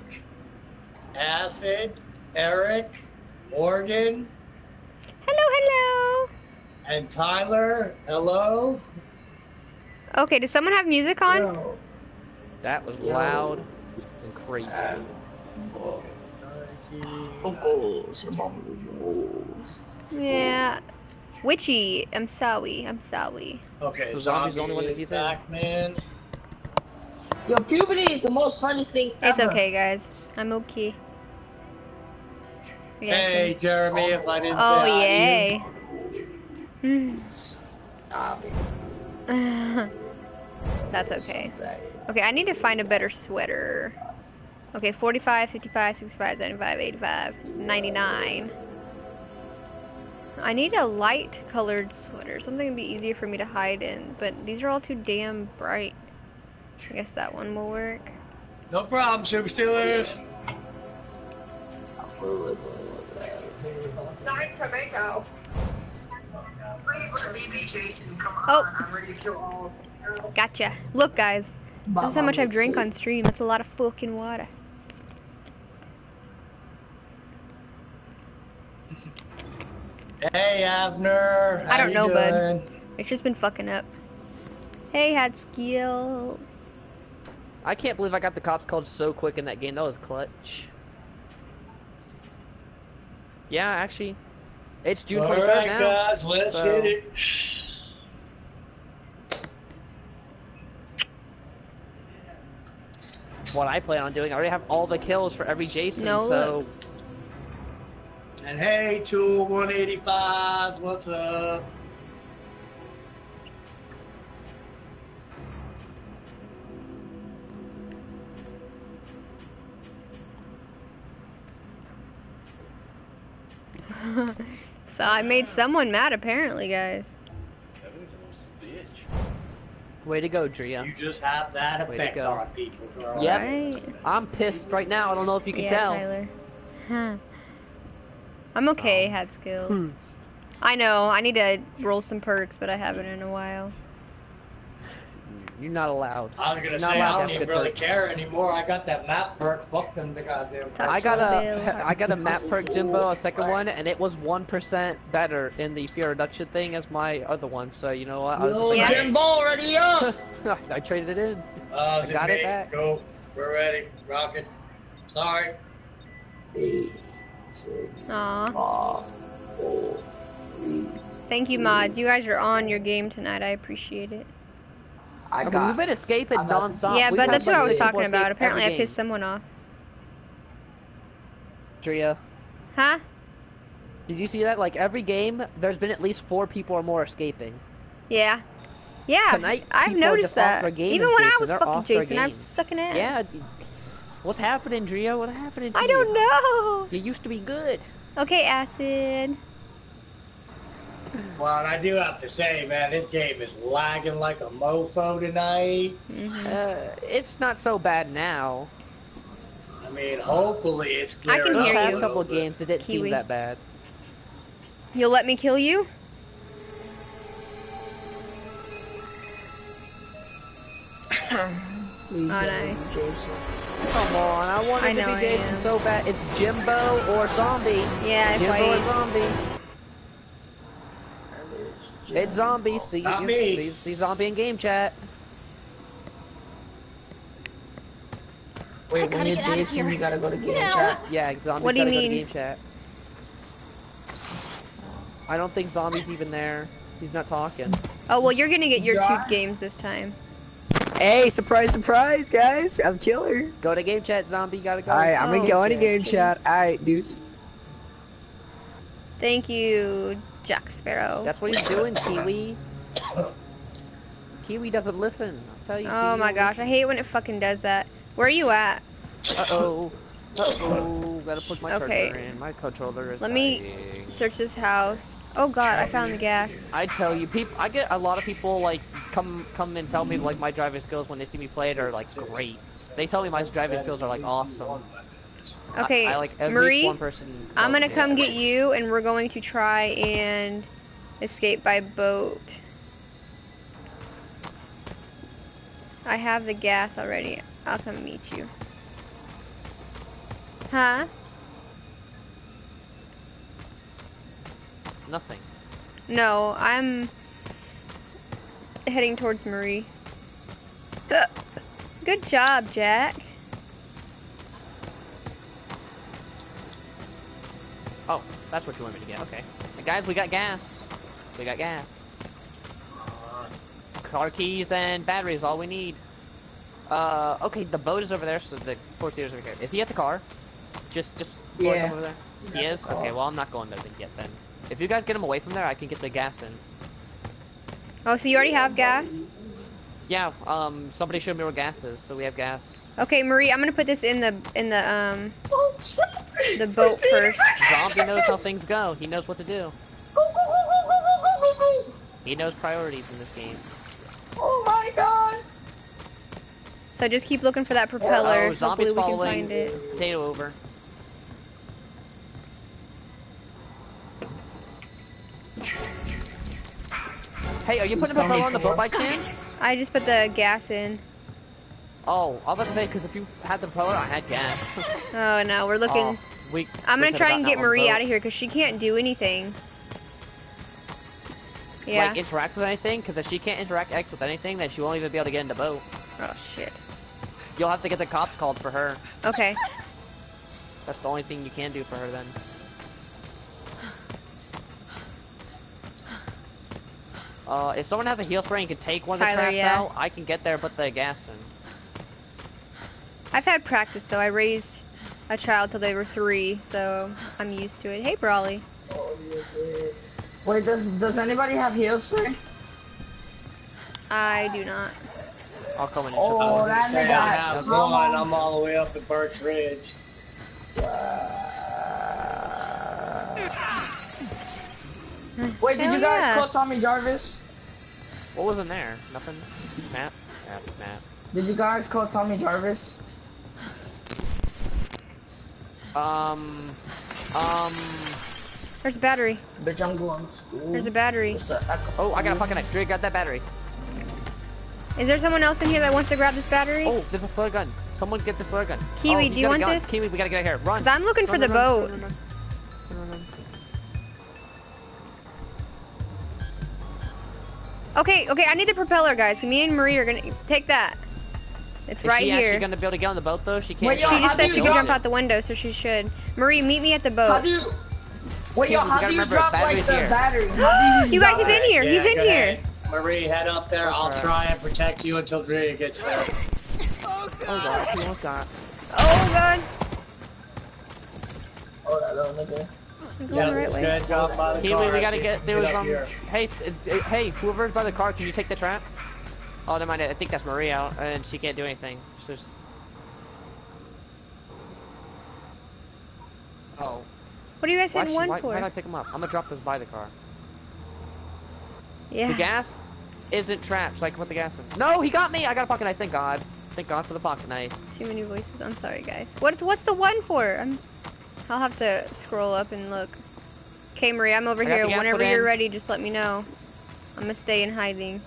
Acid, Eric, Morgan. Hello, hello. And Tyler, hello. Okay, does someone have music on? Yo. That was loud and crazy. Yeah. Witchy, I'm sorry, I'm sorry. Okay, so Zombie's the only one that gets back, man. Yo, puberty is the most funnest thing ever. It's okay, guys. I'm okay. Yeah, hey, Jeremy, if I didn't say hi. Oh, yay. That's okay. Okay, I need to find a better sweater. Okay, 45, 55, 65, 75, 85, 99. I need a light colored sweater. Something would be easier for me to hide in, but these are all too damn bright. I guess that one will work. No problem, Super Steelers. Tomato. Please let me be Jason. Come on, I'm ready to kill all of them. Gotcha. Look, guys. This is how much I drink on stream. That's a lot of fucking water. Hey, Avner. How you doing, bud. It's just been fucking up. Hey, had skills. I can't believe I got the cops called so quick in that game. That was clutch. Yeah, actually, it's June 23rd now. All right, guys, let's hit it. What I plan on doing. I already have all the kills for every Jason, so... And hey, 2185, what's up? So I made someone mad, apparently, guys. Way to go, Drea. You just have that effect on people, girl. Yep. Right. I'm pissed right now. I don't know if you can tell. Tyler. Huh. I'm okay, had skills. I know. I need to roll some perks, but I haven't in a while. You're not allowed. I was going to say, I don't even really care anymore. I got that map perk. Fuck them, the goddamn perks. I got a map perk, Jimbo, a second one, and it was 1% better in the fear reduction thing as my other one. So, you know what? Jimbo already up! I traded it in. I got it back. Go. We're ready. Rocket. Sorry. 8, 6, Aww. 5, 4, 3. Thank you, mods. You guys are on your game tonight. I appreciate it. I mean, we've been escaping non-stop. Yeah, but that's what I was talking about. Apparently, I pissed someone off. Drea. Huh? Did you see that? Like, every game, there's been at least 4 people or more escaping. Yeah. Yeah, tonight, I've noticed that. Even when I was fucking Jason, I'm sucking ass. Yeah. What's happening, Drea? What happened to you? I don't know. You used to be good. Okay, Acid. Well, and I do have to say, man, this game is lagging like a mofo tonight. It's not so bad now. I mean, hopefully it's good. I can hear you. The last couple games, it didn't seem that bad. You'll let me kill you? Come on, I want it to be Jason so bad. It's Jimbo or Zombie. Yeah, Jimbo or Zombie. It's Zombie, see Zombie in game chat. Wait, when you're Jason, you gotta go to game chat. Yeah, Zombie's gotta go to game chat. I don't think Zombie's even there. He's not talking. Oh, well, you're gonna get your two games this time. Hey, surprise, surprise, guys. I'm killer. Go to game chat, Zombie. You gotta go. Alright, I'm gonna go into game chat. Alright, dudes. Thank you, Jack Sparrow. That's what he's doing, Kiwi. Kiwi doesn't listen. I'll tell you. Oh my gosh, I hate when it fucking does that. Where are you at? Gotta put my charger in. My controller is dying. Search this house. Oh god, I found the gas. I tell you, people. I get a lot of people like come and tell me like my driving skills when they see me play it are like great. They tell me my driving skills are like awesome. Okay, I like Marie, I'm gonna come get you, and we're going to try and escape by boat. I have the gas already. I'll come meet you. Huh? Nothing. No, I'm heading towards Marie. Good job, Jack. Oh, that's what you want me to get. Okay. Hey guys, we got gas. We got gas. Car keys and batteries, all we need. Okay, the boat is over there, so the fourth theater's over here. Is he at the car? Just yeah. Him over there? He is? Okay, well, I'm not going there then yet then. If you guys get him away from there, I can get the gas in. Oh, so you already have gas? Yeah, somebody showed me where gas is, so we have gas. Okay, Marie, I'm gonna put this in the boat first. Zombie knows how things go. He knows what to do. Go. He knows priorities in this game. Oh my god! So just keep looking for that propeller. Oh, zombie's following. Potato over. Hey, are you putting a propeller on the boat by chance? I just put the gas in. Oh, I was about to say, because if you had the propeller, I had gas. Oh no, we're looking. I'm gonna try and get Marie out of here because she can't do anything. Yeah. Like interact with anything, because if she can't interact with anything, then she won't even be able to get in the boat. Oh shit. You'll have to get the cops called for her. Okay. That's the only thing you can do for her then. If someone has a heal spray and can take one of the traps out, I can get there and put the gas in. I've had practice though. I raised a child till they were 3, so I'm used to it. Hey, Brawly. Wait, does anybody have heal spray? I do not. I'll come in and check out. I'm all the way up at Birch Ridge. Wait, did you guys call Tommy Jarvis? What was in there? Nothing? Map. Did you guys call Tommy Jarvis? There's a battery. Bitch, I'm going to school. There's a battery. Oh, I got a Pakanack. Drea, got that battery. Is there someone else in here that wants to grab this battery? Oh, there's a flare gun. Someone get the flare gun. Kiwi, do you want this? Kiwi, we gotta get out here. Run. Cause I'm looking for the boat. Run. Okay, I need the propeller, guys. Me and Marie are gonna take that. It's right here. Is she actually gonna be able to get on the boat, though? She can't. She just said she can jump out the window, so she should. Marie, meet me at the boat. How do you drop, like, the battery? You guys, he's in here. He's in here. Marie, head up there. I'll try and protect you until Drea gets there. Oh god. Oh god. Oh god. Oh, that little nigga. I'm going the right way. Good job by the car. We gotta get there. Hey, whoever's by the car, can you take the trap? Oh, never mind. I think that's Marie out, and she can't do anything. She's just... Oh. What are you guys hitting one for? Why did I pick him up? I'm gonna drop this by the car. Yeah. The gas isn't trapped, so I can put the gas in. No, he got me! I got a Pakanack, thank god. Thank god for the Pakanack. Too many voices, I'm sorry guys. What's the one for? I'll have to scroll up and look. Okay, Marie, I'm over here. Whenever you're ready, just let me know. I'm gonna stay in hiding.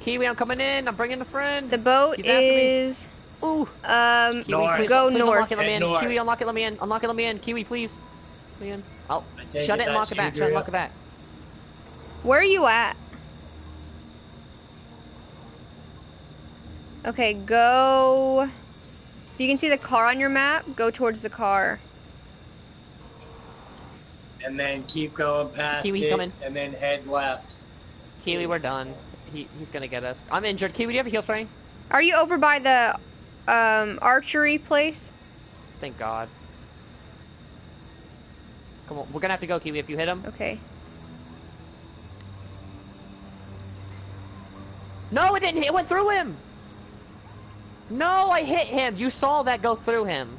Kiwi, I'm coming in. I'm bringing a friend. The boat is... Ooh. Kiwi, go north. Kiwi, unlock it, let me in. Unlock it, let me in. Kiwi, please. Let me in. Oh, shut it and lock it back. Shut it and lock it back. Where are you at? Okay, go... If you can see the car on your map, go towards the car. And then keep going past Kiwi, and then head left. Kiwi, we're done. He's gonna get us. I'm injured. Kiwi, do you have a heal spray? Are you over by the archery place? Thank god. Come on, we're gonna have to go, Kiwi, if you hit him. Okay. No, it didn't hit. It went through him. No, I hit him. You saw that go through him.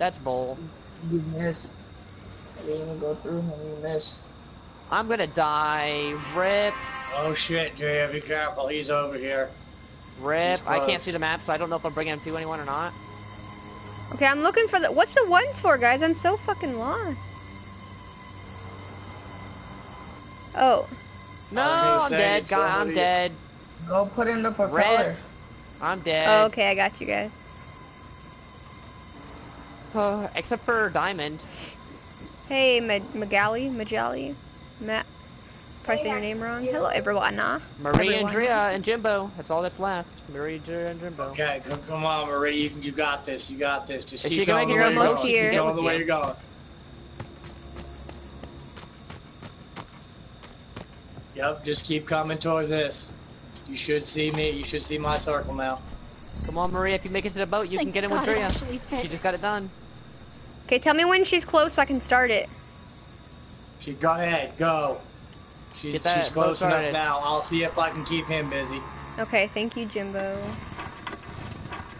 That's bold. You missed. I didn't even go through him. You missed. I'm gonna die. Rip. Oh shit, Drea, be careful. He's over here. Rip. I can't see the map, so I don't know if I'm bringing him to anyone or not. Okay, I'm looking for the. What's the ones for, guys? I'm so fucking lost. Oh. No, I'm dead. God, I'm dead. Go put in the propeller. Red. I'm dead. Oh, okay, I got you guys. Except for Diamond. Hey, Magali? Matt? Probably said your name wrong. Hello, everyone. Marie and Drea and Jimbo. That's all that's left. Marie, Drea, and Jimbo. Okay, come on, Marie. You got this. You got this. Just keep going the way you're going. Keep going the way you're going. Yep, just keep coming towards this. You should see me. You should see my circle now. Come on, Marie. If you make it to the boat, you can get in with Drea. She just got it done. Okay, tell me when she's close so I can start it. Go ahead, go. She's close enough now. I'll see if I can keep him busy. Okay, thank you, Jimbo.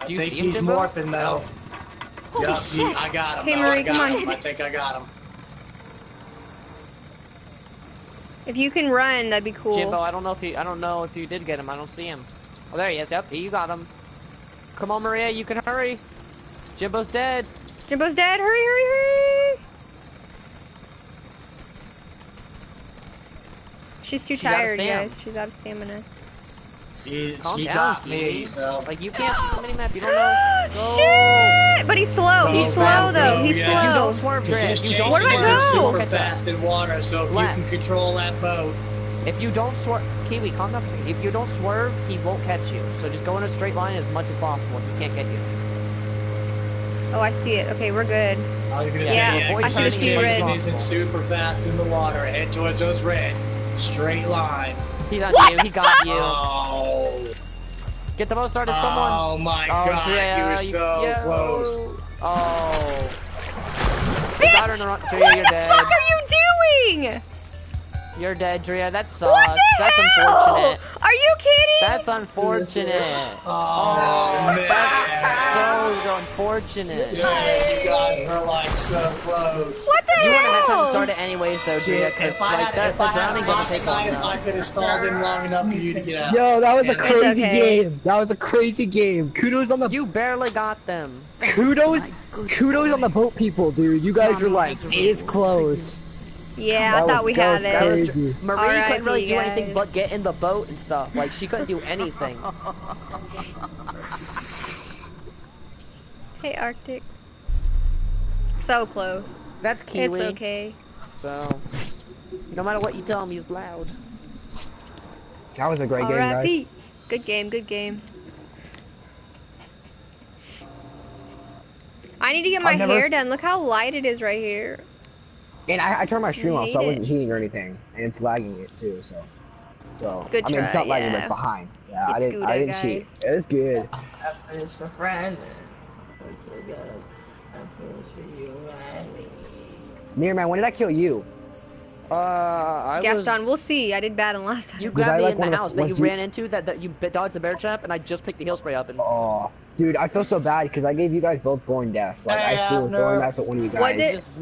I think he's morphing though. Holy shit. I got him. Hey, Marie, come on. I think I got him. If you can run, that'd be cool. Jimbo, I don't know if you did get him. I don't see him. Oh, there he is. Yep, you got him. Come on, Maria, you can hurry. Jimbo's dead. Jimbo's dead. Hurry, hurry, hurry. She's too tired, guys. She's out of stamina. Calm down, please. Like, you can't see the minimap. You don't know. Shit! But he's slow. He's slow, though. He's slow. Where do I go? Super fast in water, so if you can control that boat. If you don't swerve, Kiwi, calm down. If you don't swerve, he won't catch you. So just go in a straight line as much as possible. If he can't get you. Oh, I see it. Okay, we're good. I was gonna say, yeah, I see the speed red. Isn't super fast in the water. Head towards those red. Straight line. He's on you. He got you. Oh. Get the boat started, someone. Oh my god, Drea, you were so close. Oh. Bitch, got her in the wrong... Drea, you're dead. What the fuck are you doing? You're dead, Drea. That sucks. What the hell? Unfortunate. Are you kidding? That's unfortunate. Oh man. That's so unfortunate. Yeah, you got her like so close. What the hell? You wouldn't have time to start it anyways though, Drea, because like that's a drowning gonna take off. I could have stalled him long enough for you to get out. Yo, that was a crazy game. That was a crazy game. Kudos on the... You barely got them. Kudos on the boat people, dude. You guys were like, it's close. Yeah, I thought we had it. Marie couldn't really do anything but get in the boat and stuff. Like, she couldn't do anything. Hey, Arctic. So close. That's Kiwi. It's okay. So, no matter what you tell him, he's loud. That was a great game, guys. Pete. Good game, good game. I need to get my hair done. Look how light it is right here. And I turned my stream off, so I wasn't cheating or anything, and it's lagging it too. So good I mean, it's not lagging, but it's behind. Yeah, it's I didn't cheat. It was good. It's my friend. Meteor Man, when did I kill you? I Gaston, we'll see. I did bad on last time. You grabbed me like, in the house that you ran into, that you dodged the bear trap, and I just picked the heel spray up and. Oh. Dude, I feel so bad because I gave you guys both born deaths. Like, I threw a thorn knife at one of you guys.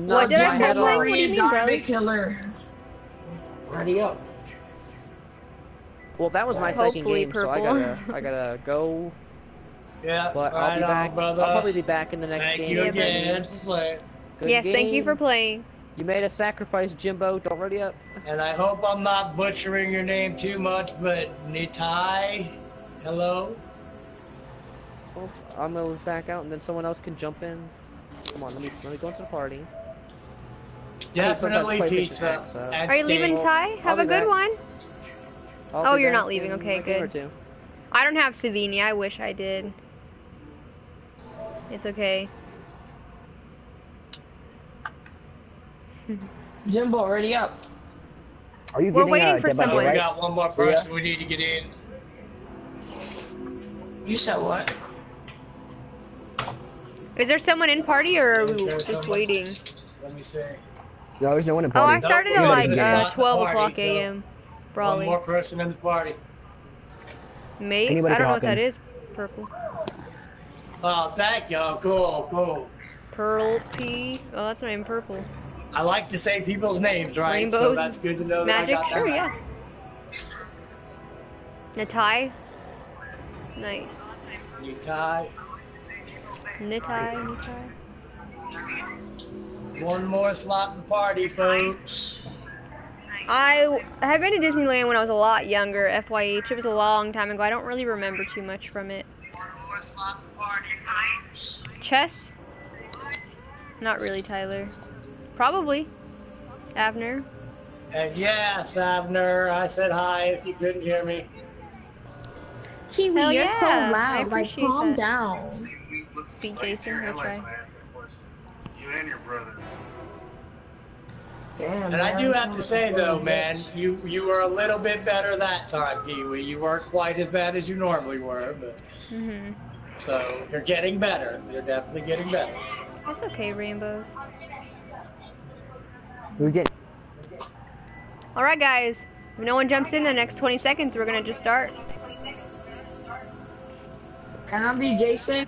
What did I stop playing? What do you mean, brother? Killer. Ready up. Well, that was my second game, so I gotta go. Yeah, but I'll be back. I'll probably be back in the next game. Thank you again. Yes, thank you for playing. You made a sacrifice, Jimbo. Don't ready up. And I hope I'm not butchering your name too much, but Nitai, hello? I'm gonna back out and then someone else can jump in. Come on, let me go into the party. Definitely pizza. Are you leaving, Ty? Have a good one. Oh, you're not leaving. Okay, good. I don't have Savini. I wish I did. It's okay. Jimbo, already up. Are you getting, we're waiting for someone. We got one more person we need to get in. You said what? Is there someone in party, or are we just waiting? Let me see. No, there's no one in party. Oh, I started at like 12 o'clock a.m. Probably. One more person in the party. Mate? Anybody I don't know what that is. Purple. Oh, thank you. Cool. Pearl P. Oh, that's my name, Purple. I like to say people's names, right? Rainbows, so that's good to know Magic? That I got that. Sure, yeah. Natai? Nice. Natai. Nitai. One more slot in the party, folks. I been to Disneyland when I was a lot younger, FYH. It was a long time ago. I don't really remember too much from it. Chess? Not really, Tyler. Probably. Abner. And yes, Abner, I said hi if you couldn't hear me. Kiwi, you're so loud. Like, calm down. Beat Jason, he'll try. You and your brother. Damn, and I do have to say though, man, you were a little bit better that time, Kiwi. You weren't quite as bad as you normally were, but so you're getting better. You're definitely getting better. That's okay, Rainbows. We did. All right, guys. If no one jumps in the next 20 seconds, we're gonna just start. Can I be Jason? I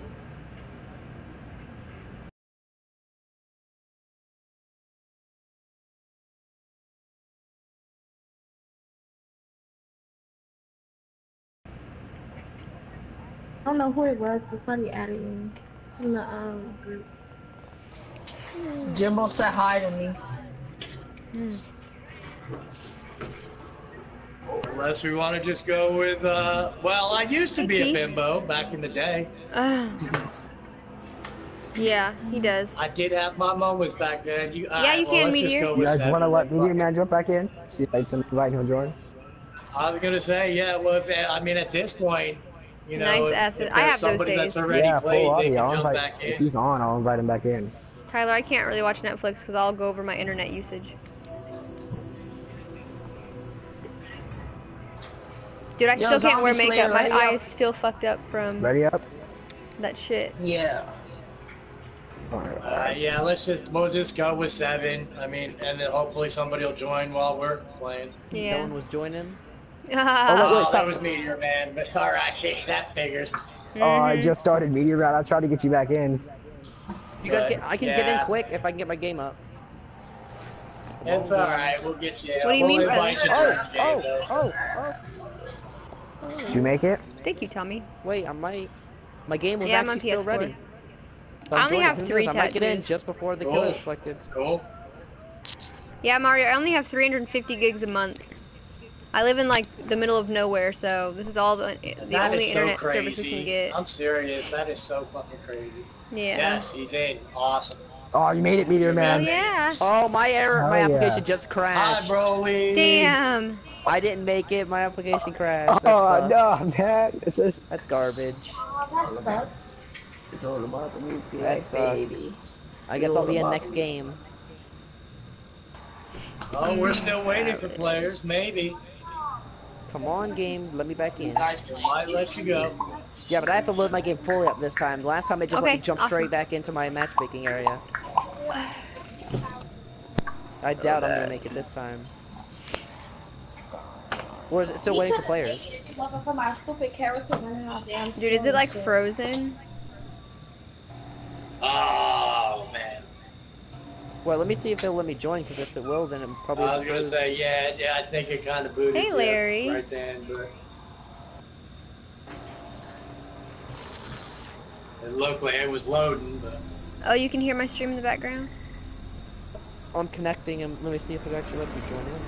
don't know who it was, but somebody added me from the group. Jimbo said hi to me. Unless we want to just go with, well, I used to be a bimbo back in the day. Yeah, he does. I did have my moments back then. You guys want to let Meteor Man jump back in? See if I can invite him to join. I was going to say, yeah, well, I mean, at this point, you know, if I have somebody that's already played, they can jump back in. If he's on, I'll invite him back in. Tyler, I can't really watch Netflix because I'll go over my internet usage. Dude, I still can't wear makeup. My eye is still fucked up from that shit. Yeah. Yeah, we'll just go with 7. I mean, and then hopefully somebody will join while we're playing. Yeah. No one was joining. Oh, that was Meteor Man, but alright, that figures. Oh, I just started Meteor Man. I tried to get you back in. You guys, I can get in quick if I can get my game up. It's alright, we'll get you in. What do you mean by that? Did you make it? Thank you, Tommy. Wait, I might. My game was actually still ready. So I only have 3 touches. I might get in just before the kill is selected. Cool. Yeah, Mario, I only have 350 gigs a month. I live in like the middle of nowhere, so this is all the only internet service we can get. I'm serious. That is so fucking crazy. Yeah. Yes, he's in. Awesome. Oh, you made it, Meteor Man. Yeah. Oh, my error. My application just crashed. Hi, Broly. Damn. I didn't make it. My application crashed. Oh no, man. This is that's garbage. Oh, that sucks. It's all about the movie, baby. I guess I'll be in next game. Oh, we're still waiting for players. Maybe. Come on, game. Let me back in. I let you go. Yeah, but I have to load my game fully up this time. The last time I just let me jump straight back into my matchmaking area. I doubt I'm gonna make it this time. Or is it still waiting for players? Dude, is it like frozen? Oh man. Well, let me see if they'll let me join, because if it will, then it probably I was going to say, yeah, I think it kind of booted. Hey, Larry. Right then, but it looked like it was loading, but oh, you can hear my stream in the background? I'm connecting, and let me see if it actually lets me join in.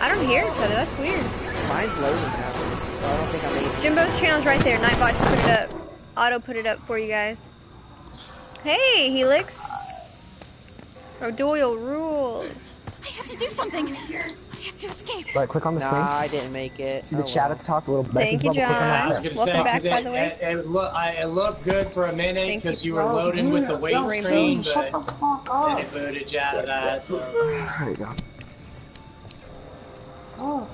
I don't hear each other, that's weird. Mine's loading now, so I don't think I made it. Jimbo's channel's right there. Nightbot just put it up. Auto put it up for you guys. Hey, Helix! Oh, Doyle rules. I have to do something. I have to escape. Right, click on the screen. I didn't make it. See the chat at the top, the little message bubble. Thank you, John. Welcome back, by the way. It looked good for a minute because you were loading with the wait screen, but then it booted you out of that. There you go.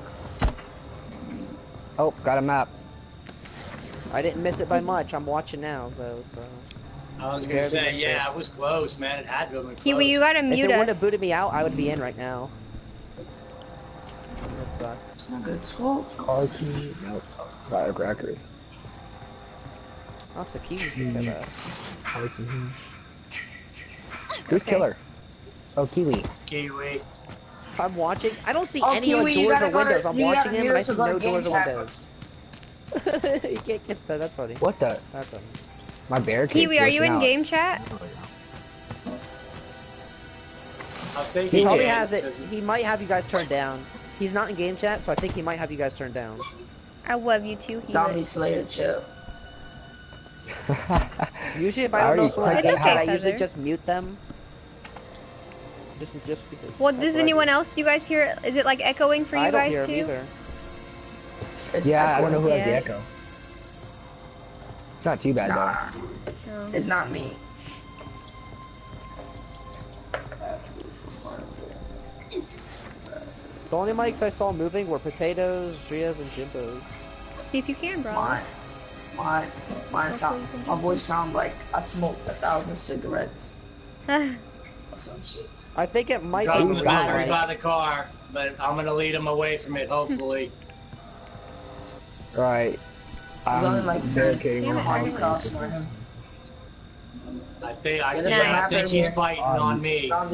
Oh, got a map. I didn't miss it by much. I'm watching now, though. So. I was gonna say, yeah, I was close, man. It had to have been close. Kiwi, you gotta mute us. If it would have booted me out, I would be in right now. That sucks. It's not good. Car key, no, firecrackers. Also, Kiwi's the killer. Who's killer? Oh, Kiwi. Kiwi. I'm watching. I don't see any like, doors or windows. I'm watching him, but I see no doors or windows. You can't get that. That's funny. What the? That's funny. My barricade. Kiwi, are you in game chat? He probably has it. He might have you guys turned down. He's not in game chat, so I think he might have you guys turned down. I love you too. Zombie Slayer chill. Usually if I don't know what they have, I usually just mute them. Just well, does anyone else? Do you guys hear? Is it like echoing for you guys too? Yeah, I don't know who has the echo. It's not too bad though. No. It's not me. The only mics I saw moving were Potatoes, Drea's, and Jimbo's. See if you can, bro. My voice sound like I smoked 1,000 cigarettes. Or some shit. I think it might be the battery by the car, but I'm gonna lead him away from it, hopefully. Right. I'm only like barricading on Holocaust for him. I think he's biting on me. I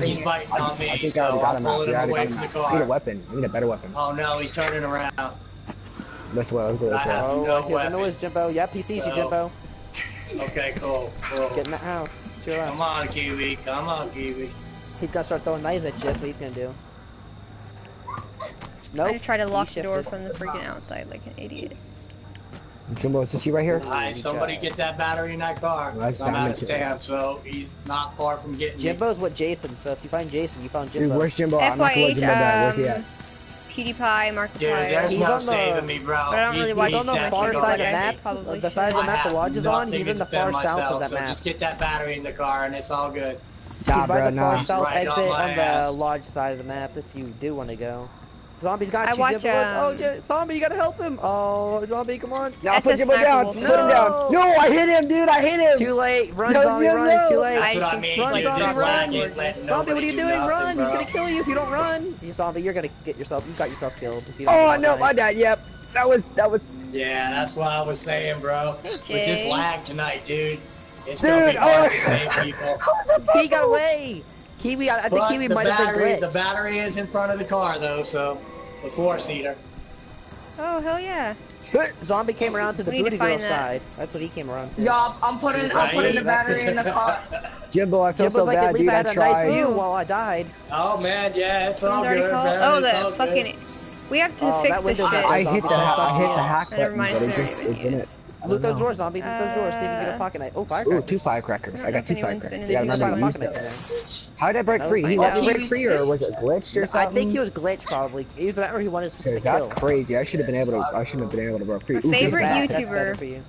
think he's biting on me, so I'm pulling him away from the car. I need a weapon. I need a better weapon. Oh no, he's turning around. That's what I'm going to do. I know it's Jimbo. Yep, he sees you, Jimbo. Okay, cool. Get in the house. Chill. Come on, Kiwi. He's going to start throwing knives at you. That's what he's going to do. Nope. I just tried to lock the door from the freaking outside like an idiot. Jimbo, is this you right here? Alright, somebody get that battery in that car. Well, I'm out of stamp, so he's not far from getting Jimbo's with Jason, so if you find Jason, you found Jimbo. Dude, where's Jimbo? I'm not gonna let Jimbo die. Where's he at? PewDiePie, Markiplier. Dude, there's no saving me, bro. I don't really watch on the far side of the map. The side of the map the lodge is on, he's in the far south of that map. So just get that battery in the car and it's all good. Nah, bro, nah. He's right on the lodge side of the map if you do want to go. Zombie's got you, Jimbo. Oh, Zombie, you gotta help him. Oh, Zombie, come on. No, put Jimbo down. Put him down. No, I hit him, dude. I hit him. Too late. Run, Zombie, run. It's too late. That's what I mean. Run, Zombie. Zombie, what are you doing? Run. He's gonna kill you if you don't run. Zombie, you're gonna get yourself. You got yourself killed. Oh, no, I died. Yep. That was. Yeah, that's what I was saying, bro. With this lag tonight, dude. It's gonna be hard to save people. He got away. Kiwi, I think Kiwi might have been glitched. The battery is in front of the car, though, so. The four-seater. Oh, hell yeah. Zombie came around to the booty girl side. That's what he came around to. Yeah, I'm putting the battery in the car. Jimbo, I feel so bad, dude. I tried. Nice view while I died. Oh, man, yeah, it's all good, man. Oh, the fucking... We have to fix this shit. I hit the hack button, but it didn't. Loot those doors, Zombie. Loot those doors. See if you get a pocket knife. Oh, firecrackers. Ooh, 2 firecrackers. I got 2 firecrackers. You gotta remember to use those. How did I break free? He let me break free, or was it glitched or something? I think he was glitched, probably. Either that or he wanted a specific kill. That's crazy. I shouldn't have been able to break free. My favorite YouTuber,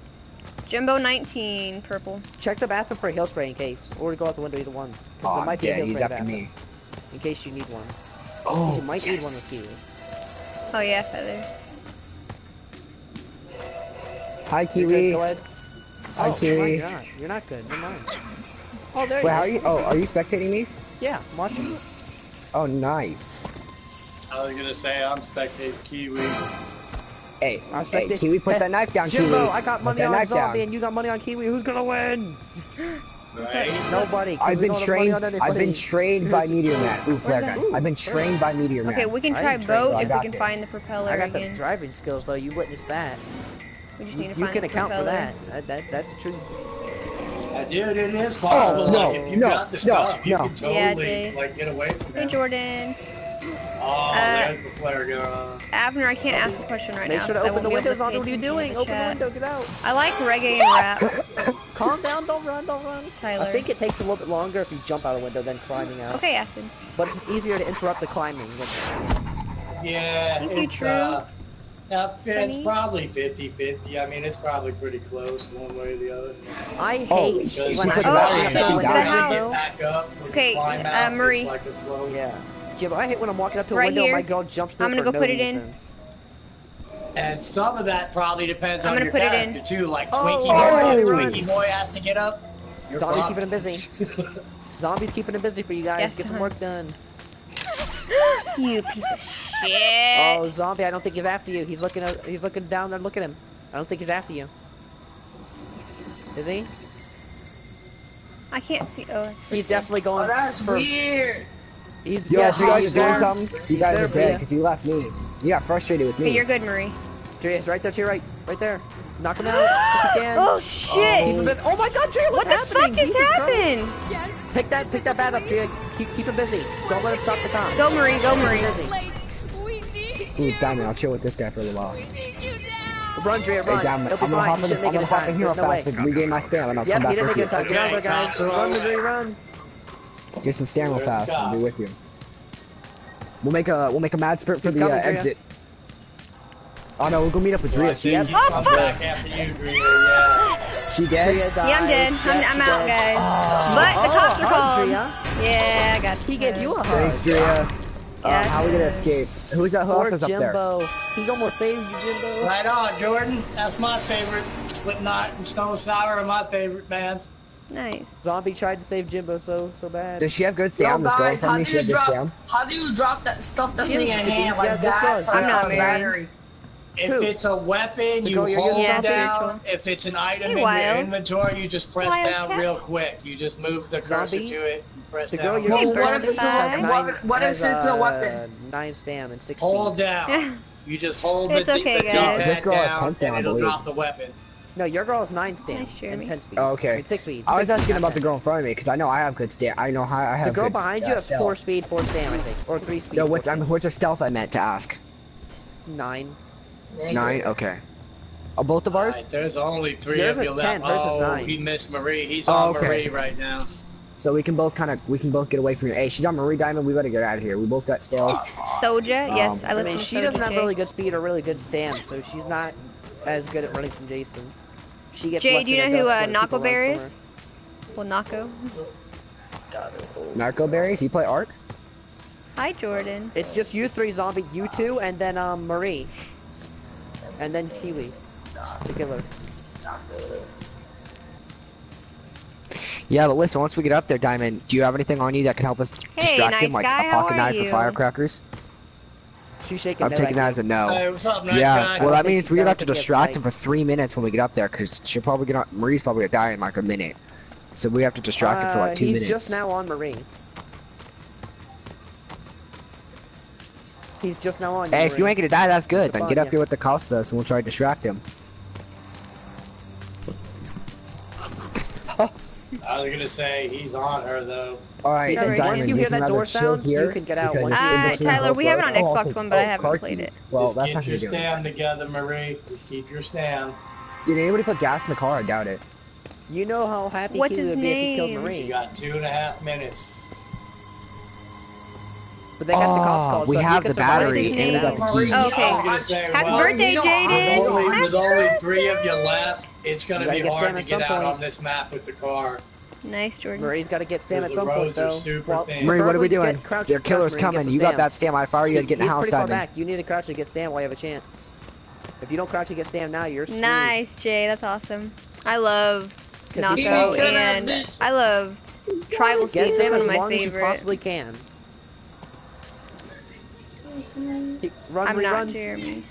Jimbo19, purple. Check the bathroom for a hail spray in case, or go out the window either one. Oh, yeah, he's after me. In case you need one. Oh, you might need one with you. Oh yeah, feather. Hi, Kiwi. Hi, Kiwi. Oh my God. You're not good. Never mind. Oh, there you go. Wait, how are you? Oh, are you spectating me? Yeah, I'm watching you. Oh, nice. I was gonna say I'm spectating Kiwi. Hey, hey, Kiwi, put that knife down, Kiwi. Jimbo, I got money on Zombie, and you got money on Kiwi. Who's gonna win? Right? Nobody. I've been trained by Meteor Man. Ooh, flare gun. I've been trained by Meteor Man. Okay, we can try boat if we can find the propeller again. I got the driving skills though. You witnessed that. We just need to find the propeller. You can account for that. That's the truth. Dude, it is possible. Like, if you got the stuff, you can totally like get away from it. Hey, Jordan. Oh, there's the flare gun. Abner, I can't ask a question right now. Make sure to open the windows. What are you doing? Open the window. Get out. I like reggae and rap. Calm down. Don't run. Don't run. Tyler. I think it takes a little bit longer if you jump out a window than climbing out. Okay, Ashton. But it's easier to interrupt the climbing. Yeah. Thank you, True. It's probably 50-50. I mean, it's probably pretty close one way or the other. I hate when I Marie. Like a slow... Yeah. Jim, I hate when I'm walking up to a window and my girl jumps through. I'm gonna go put it in. And some of that probably depends on your character too. Like Twinkie Boy has to get up. Zombie's keeping him busy. Zombie's keeping him busy for you guys. Yes, get some work done. You piece of shit! Oh, Zombie! I don't think he's after you. He's looking. He's looking down there. Look at him. I don't think he's after you. Is he? I can't see. Oh, he's definitely going. Oh, that's weird. He's. Yo, yeah, you guys doing something? You guys are bad because you left me. You got frustrated with me. Hey, you're good, Marie. Drea's right there to your right. Right there. Knock him out if you can. Oh shit! Oh my God, Drea! What the fuck just happened? Yes. Pick that bat up, Drea. Keep him busy. Don't let him stop the time. Go, Marie. Go, Marie. Ooh, it's down there. I'll chill with this guy for a little while. Run, Drea, run. Hey, damn it. I'm gonna hop in, here fast and regain my stamina. I'll come back with you. Okay, guys. So run, Drea, run. Get some stamina fast. I'll be with you. We'll make a mad sprint for the exit. Oh no, we'll go meet up with Drea. Yep. Oh, fuck! Yeah. She dead? Yeah, I'm dead. I'm out, guys. Oh, but the cops are called. Yeah, I got you. He gave you a hug. Thanks, Drea. How are we gonna escape? Who's that horse is up there? He almost saved you, Jimbo. Right on, Jordan. That's my favorite. Slipknot and Stone Sour are my favorite bands. Nice. Zombie tried to save Jimbo so bad. Does she have good sound? How do you drop that stuff that's in your hand like that? I'm not married. If it's a weapon, you hold down. If it's an item in your inventory, you just press down real quick. You just move the cursor to it and press down. What if it's a weapon? 9 stam and 6. Hold down. You just hold the D-pad down and it'll drop the weapon. No, your girl is 9 stamina and 10 speed. Oh, okay. And 6 speed. I was asking about the girl in front of me because I know I have good stamina. I know how I have good. The girl behind you has 4 speed, 4 stamina, I think, or 3 speed. No, what's her stealth? I meant to ask. 9. 9. Okay. Oh, both of ours. Right, there's only 3 of you left. Oh, 9. He missed Marie. He's on Marie right now. So we can both get away from you. Hey, she's on Marie Diamond. We better get out of here. We both got stealth. Soja, yes, I mean, she doesn't have really good speed or really good stamina, so she's not as good at running from Jason. She gets Jay, do you know who Knockoberry is? Well, Knocko. Knockoberries? You play Ark? Hi, Jordan. It's just you 3, Zombie, you 2, and then Marie. And then Kiwi. The killer. Yeah, but listen, once we get up there, Diamond, do you have anything on you that can help us distract him? Like a pocket knife or firecrackers? I'm taking that as a no. Hey, what's up, nice guy? Well, that means we're gonna have to distract him for 3 minutes when we get up there, because she'll probably get on, Marie's probably gonna die in like a minute. So we have to distract him for like 2 minutes. He's just now on Marie. He's just now on. Hey, if you ain't gonna die, that's good. Then get up here with the Costas and we'll try to distract him. I was gonna say he's on her though. All right, and Diamond, once you hear that door sound, you can get out. Tyler, we have it on Xbox One, but I haven't played it. Well, that's not gonna do it. Just keep your stand together, Marie. Just keep your stand. Did anybody put gas in the car? I doubt it. You know how happy he would be if he killed Marie. You got 2.5 minutes. But they got the cops called. We have the battery and we got the keys. Okay. Happy birthday, Jaden. With only 3 of you left, it's gonna be hard to get out on this map with the car. Nice, Jordan. Marie's got to get stamina at some point, though. Well, Marie, what are we doing? Their killer's coming. You got that stamina. I fire you, I'd get in the house, Diamond. You need to crouch to get stamina while you have a chance. If you don't crouch to get stamina now, you're screwed. Nice, Jay. That's awesome. I love Knocko, and I love Tribal Seeds. That's one of my favorite. As possibly can. I'm not Jeremy.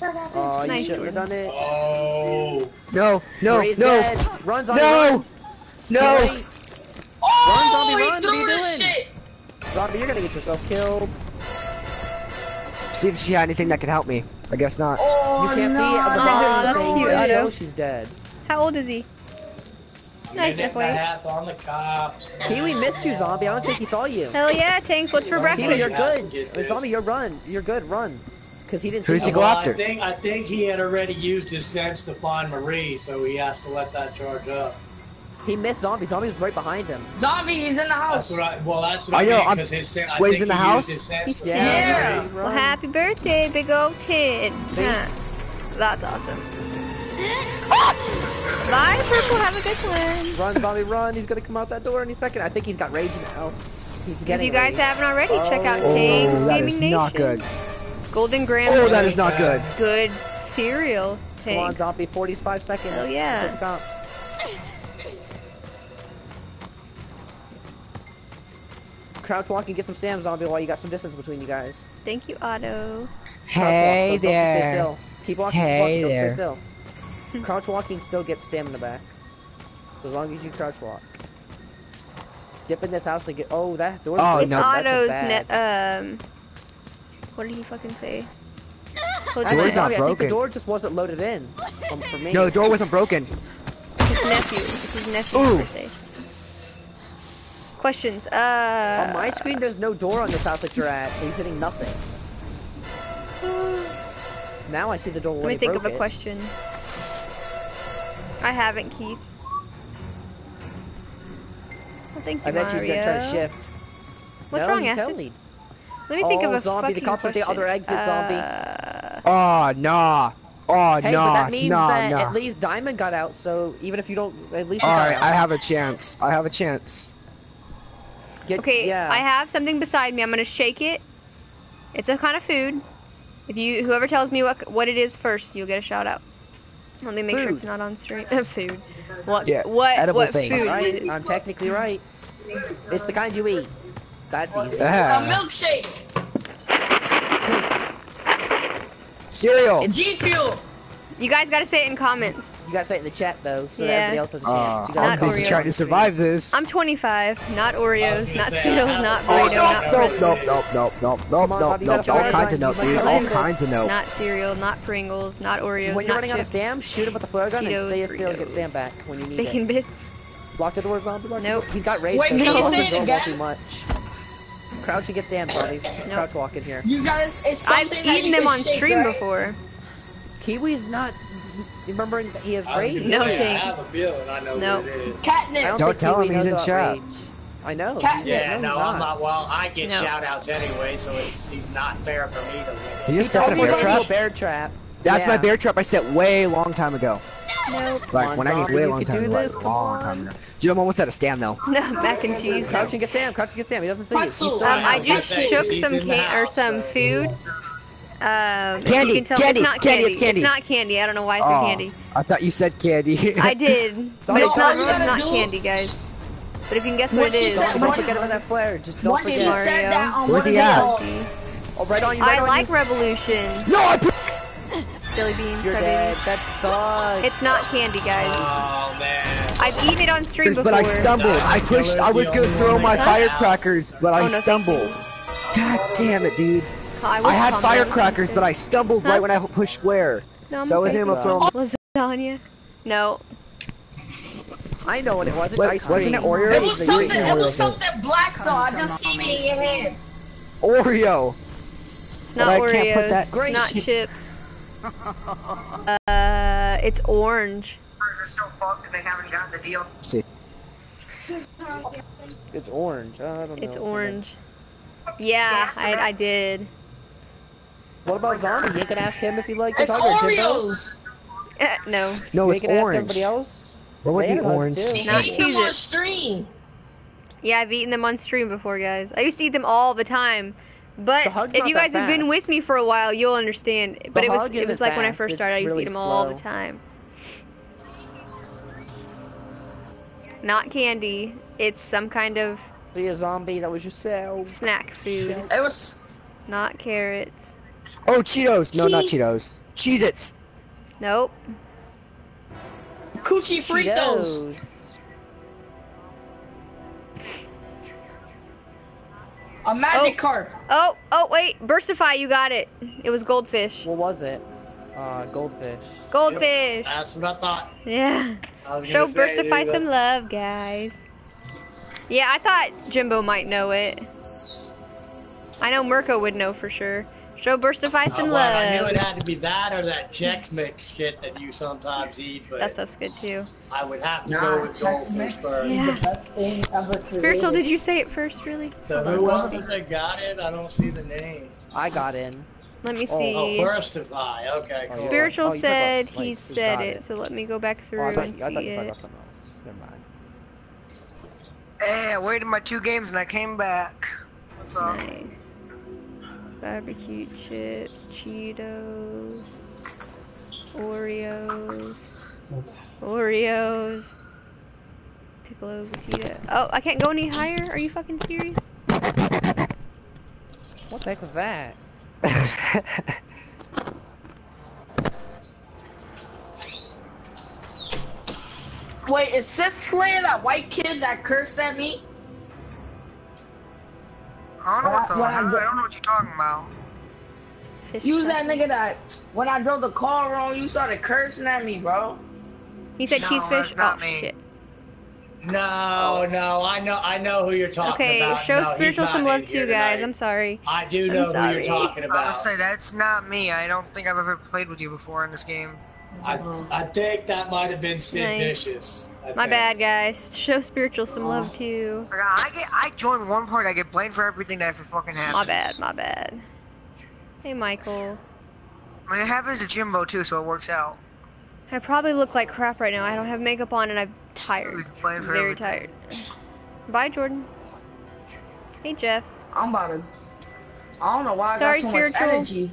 Oh, you shouldn't have done it. Oh. No, no, no. Runs on no. No! Oh, run, Zombie, run! What are you doing? Shit. Zombie, you're gonna get yourself killed. See if she had anything that could help me. I guess not. Oh, you can't see it. Aw, that's cute, Otto. She's dead. How old is he? Nice, FY. Kiwi missed you, Zombie. I don't think he saw you. Hell yeah, Tanks. What's for breakfast? Kiwi, you're good. Zombie, you're run. You're good. Run. Because he didn't. Who's he go after? I think he had already used his sense to find Marie, so he has to let that charge up. He missed Zombie. Zombie was right behind him. Zombie, he's in the house. That's right. Well, that's what I mean, because his sense. Wait, he's in the house? Yeah. Well, happy birthday, big old kid. Huh. That's awesome. Bye, Purple. Have a good one. Run, Zombie, run. He's going to come out that door any second. I think he's got rage now. He's getting. If you guys haven't already, check out Tanks Gaming Nation. That is not good. Golden Grand. Oh, that is not good. Good cereal, Tanks. Come on, Zombie. 45 seconds. Oh, yeah. Crouch walk and get some stamina, Zombie, while you got some distance between you guys. Thank you, Otto. Hey walk, there. Don't stay still. Keep walking. Hey walk, there. Don't stay still. Crouch walking still gets stamina back, as long as you crouch walk. Dip in this house to get. Oh, that door. Oh no, Otto's net. What did he fucking say? Door's not broken. I think the door just wasn't loaded in. For me. No, the door wasn't broken. His nephew. It's his nephew. Ooh. Questions. On my screen, there's no door on this house that you're at, so he's hitting nothing. Now I see the door. Let me think of a question. I haven't, Keith. Well, thank you, Mario. I bet she's gonna try to shift. What's wrong, Acid? Let me think of a zombie. The cops at the other exit, zombie. Oh, nah. Oh, hey, nah, but that means that at least Diamond got out, so even if you don't, at least you got out. I have a chance. I have a chance. Get, okay, yeah. I have something beside me. I'm gonna shake it. It's a kind of food. If you, whoever tells me what it is first, you'll get a shout out. Let me make sure it's not on stream. Food. What? Yeah, what things. Food? Right, I'm technically right. It's the kind you eat. That's easy. A milkshake. Cereal. And G Fuel. You guys gotta say it in comments. You gotta say it in the chat though, so that everybody else has a chance. I'm busy trying to survive this. I'm 25. Not Oreos, not Cheetos, not burrito, not nope. All kinds of nope, dude. All kinds of nope. Not cereal, not Pringles, not Oreos, not chips. When you're running out of stam, shoot him with the flare gun and stay still and get stam back when you need it. Bacon bits. Lock the door, zombie. Nope. He got raised. Wait, can you say it again? Crouch and get damn zombies. Crouch walk in here. You guys, it's something I've eaten them on stream before. Kiwi's not remembering that he has rage. No, I have a feeling I know what it is. Catnip. Don't tell him he's in chat. I know. Catnip. Yeah, no, I'm not. Well, I get shout outs anyway, so it's not fair for me to. You set a bear trap. Bear trap. That's my bear trap. I set way long time ago. Nope. Like when I need way long time ago. Like long time ago. Dude, I'm almost out of stam though. No, mac and cheese. Crouch and get stam. Crouch and get stam. He doesn't see you. I just shook some food. Candy, you can tell candy, it's not candy, it's candy. It's not candy. I don't know why I said candy. I thought you said candy. I did, but no, it's not candy, guys. But if you can guess what it is, don't forget about that flare. Just don't forget. Mario. Said that on where's he at? Oh, right on you, right I on like you. Revolution. No, I put Jelly beans. You're dead. That sucks. It's not candy, guys. Oh man. I've eaten it on stream before. But I stumbled. I pushed. I was gonna throw my firecrackers, but I stumbled. God damn it, dude. I had firecrackers, but I stumbled right when I pushed square, so I wasn't able to throw them. Lasagna? No. I know what it was. Wasn't it Oreo? It was something. It was something black though. I just seen it in your hand. Oreo. It's not Oreos. I can't put that. It's not chips. It's orange. Is it still fucked? They haven't gotten the deal. See. It's orange. I don't know. It's orange. Yeah, I did. What about zombie? You can ask him if you like to talk to Oreos. No. No, it's orange. Ask else? What would be orange? Not them on stream. Yeah, I've eaten them on stream before, guys. I used to eat them all the time. But if you guys have been with me for a while, you'll understand. But it was like fast. When I first started, I used to eat them all the time. Not candy. It's some kind of a zombie that was yourself. Snack food. It was not carrots. Oh, Cheetos. No, not Cheetos. Cheez-Its. Nope. Coochie Fritos. A magic card. Oh, wait. Burstify, you got it. It was Goldfish. What was it? Goldfish. Goldfish. Yep. That's what I thought. Yeah. Show Burstify some love, guys. Yeah, I thought Jimbo might know it. I know Mirko would know for sure. Show Burstify some love. I knew it had to be that or that Chex Mix shit that you sometimes eat, but that stuff's good too. I would have to go with Goldfish first. Yeah. The best thing ever created. Spiritual, did you say it first, really? So who else that got it? I don't see the name. I got in. Let me see. Oh, Burstify. Okay. Cool. Spiritual said he said it, so let me go back through and see it. Never mind. Hey, I waited my 2 games and I came back. What's up? Nice. Barbecue chips, Cheetos, Oreos, Piccolo Vegeta. Oh, I can't go any higher? Are you fucking serious? What the heck was that? Wait, is Seth Slayer that white kid that cursed at me? I don't know what you're talking about. You was that nigga that, when I drove the car wrong, you started cursing at me, bro. He said cheese fish? That's not me. Shit. No, I know who you're talking about. Okay, show Spiritual some love too, guys. I'm sorry. I do know who you're talking about. I was gonna say, that's not me. I don't think I've ever played with you before in this game. I think that might have been Sid Vicious. My bad, guys. Show Spiritual some love too. I joined one part. I get blamed for everything that ever fucking happened. My bad. Hey, Michael. I mean, it happens to Jimbo too, so it works out. I probably look like crap right now. I don't have makeup on, and I'm tired. I'm very tired. Bye, Jordan. Hey, Jeff. I'm about to... I don't know why I got so much energy.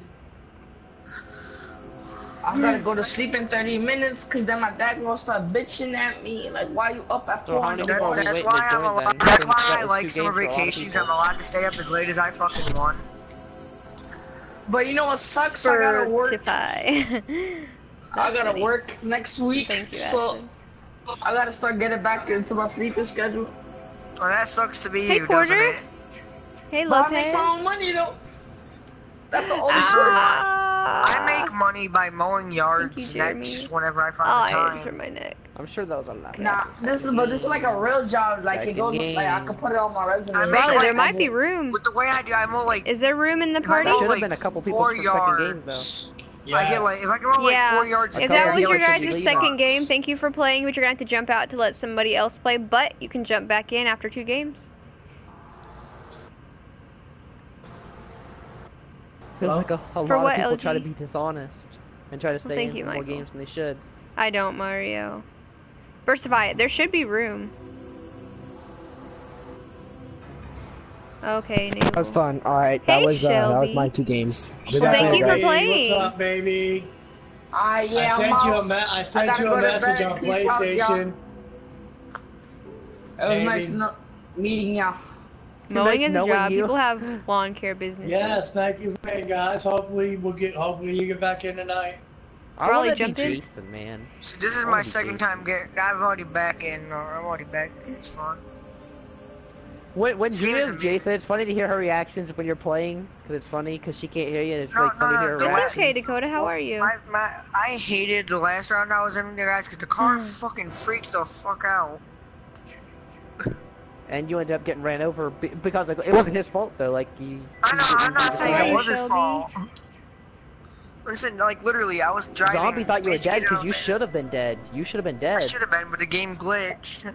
I'm gonna go to sleep in 30 minutes, cause then my dad gonna start bitching at me. Like, why are you up at 400? That's why I'm allowed. That's why I like summer vacations. I'm allowed to stay up as late as I fucking want. But you know what sucks? I gotta work. I gotta work next week, so I gotta start getting back into my sleeping schedule. Well, that sucks to be you, doesn't it? Hey, Lopez. I make my own money, though. That's the only shit. I make money by mowing yards next whenever I find the time. I hurt my neck. I'm sure that was on that. Nah, this is like a real job. Like it goes, like I could put it on my resume. There might be room. With the way I do, I mow like. Is there room in the party? There should have been a couple people for the second game, though. Yes. I get like, if I can roll like 4 yards, if that was your guys' second game, thank you for playing, but you're gonna have to jump out to let somebody else play, but you can jump back in after 2 games. Feels like a lot of people try to be dishonest and try to stay in more games than they should. I don't, Mario. Versify, there should be room. Okay, Neil. That was fun. All right, hey, that was my 2 games. Well, thank you for playing. What's up, baby? I sent you a message on PlayStation. It was nice meeting y'all. Mowing is a job. People have lawn care businesses. Yes, thank you, guys. Hopefully, hopefully you get back in tonight. I probably jumped in. Jason, man. So this is my second time getting. I'm already back in. It's fun. When Drea's Jason, it's funny to hear her reactions when you're playing, because it's funny, because she can't hear you, and it's funny to hear her reactions. It's okay, Dakota, how are you? I hated the last round I was in, guys, because the car fucking freaks the fuck out. And you end up getting ran over, because like, it wasn't his fault, though, like, I'm not saying it was his fault. Listen, like, literally, I was driving. Zombie thought you were dead, because you should have been dead. You should have been dead. I should have been, but the game glitched.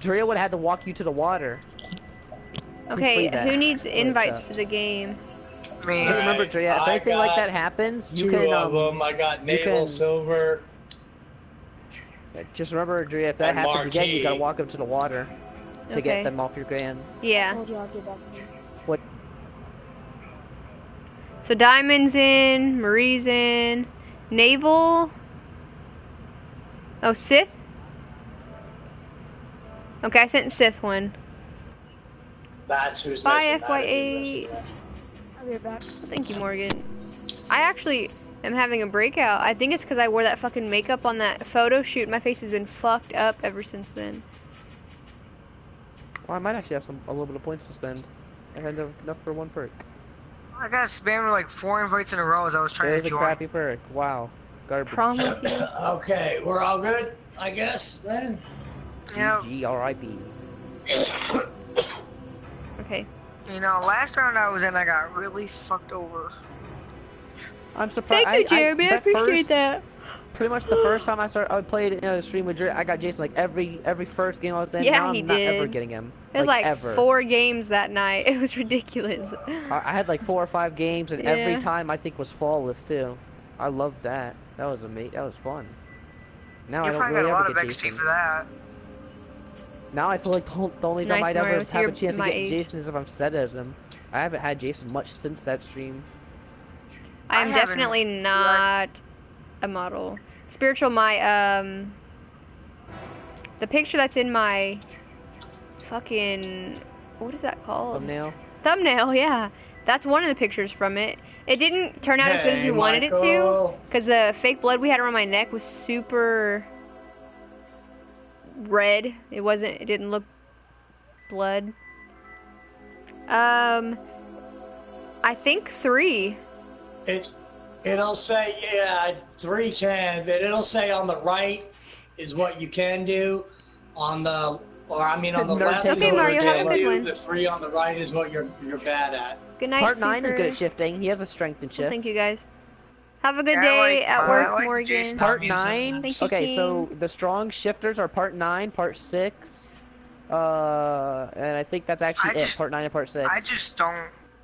Drea would have had to walk you to the water. Okay, who needs invites to the game? Man. Just remember, Drea, if anything like that happens, you can. Two of them. I got Naval Silver. Just remember, Drea, if that happens again, you gotta walk up to the water to get them off your gram. Yeah. What? So Diamond's in, Marie's in, Naval. Oh, Sith. Okay, I sent Sith one. That's who's missing. Bye, FY8. I'll be right back. Well, thank you, Morgan. I actually am having a breakout. I think it's because I wore that fucking makeup on that photo shoot. My face has been fucked up ever since then. Well, I might actually have a little bit of points to spend. I had enough for one perk. I got spammed like 4 invites in a row as I was trying to join. It was a crappy perk. Wow. Garbage. Promise you. Okay, we're all good, I guess, then. Yeah. GRIP. Okay. You know, last round I was in, I got really fucked over. I'm surprised. Thank you, Jeremy. I appreciate that. Pretty much the first time I started, I played in a stream with Jerry. I got Jason like every first game I was in. Yeah, now I'm not ever getting him. It was like ever. 4 games that night. It was ridiculous. I had like 4 or 5 games, and every time I think was flawless too. I loved that. That was amazing. That was fun. Now I don't really got a lot of XP for that. Now I feel like the only time I'd ever have a chance to get Jason is if I'm set as him. I haven't had Jason much since that stream. I am definitely not a model. Spiritual, my, the picture that's in my fucking, what is that called? Thumbnail? Thumbnail, yeah. That's one of the pictures from it. It didn't turn out as good as we wanted it to, because the fake blood we had around my neck was super... red. It didn't look blood. I think 3. It'll say, yeah, 3 can, but it'll say on the right is what you can do. on the, or I mean on the left. Okay, Mario, have a good one. The three on the right is what you're bad at. Good night, Part 9 is good at shifting. He has a strength and shift. Well, thank you guys. Have a good day at work, like Morgan. Part 9. Okay, so the strong shifters are part 9, part 6. And I think that's actually it. Part 9 and part 6. I just don't.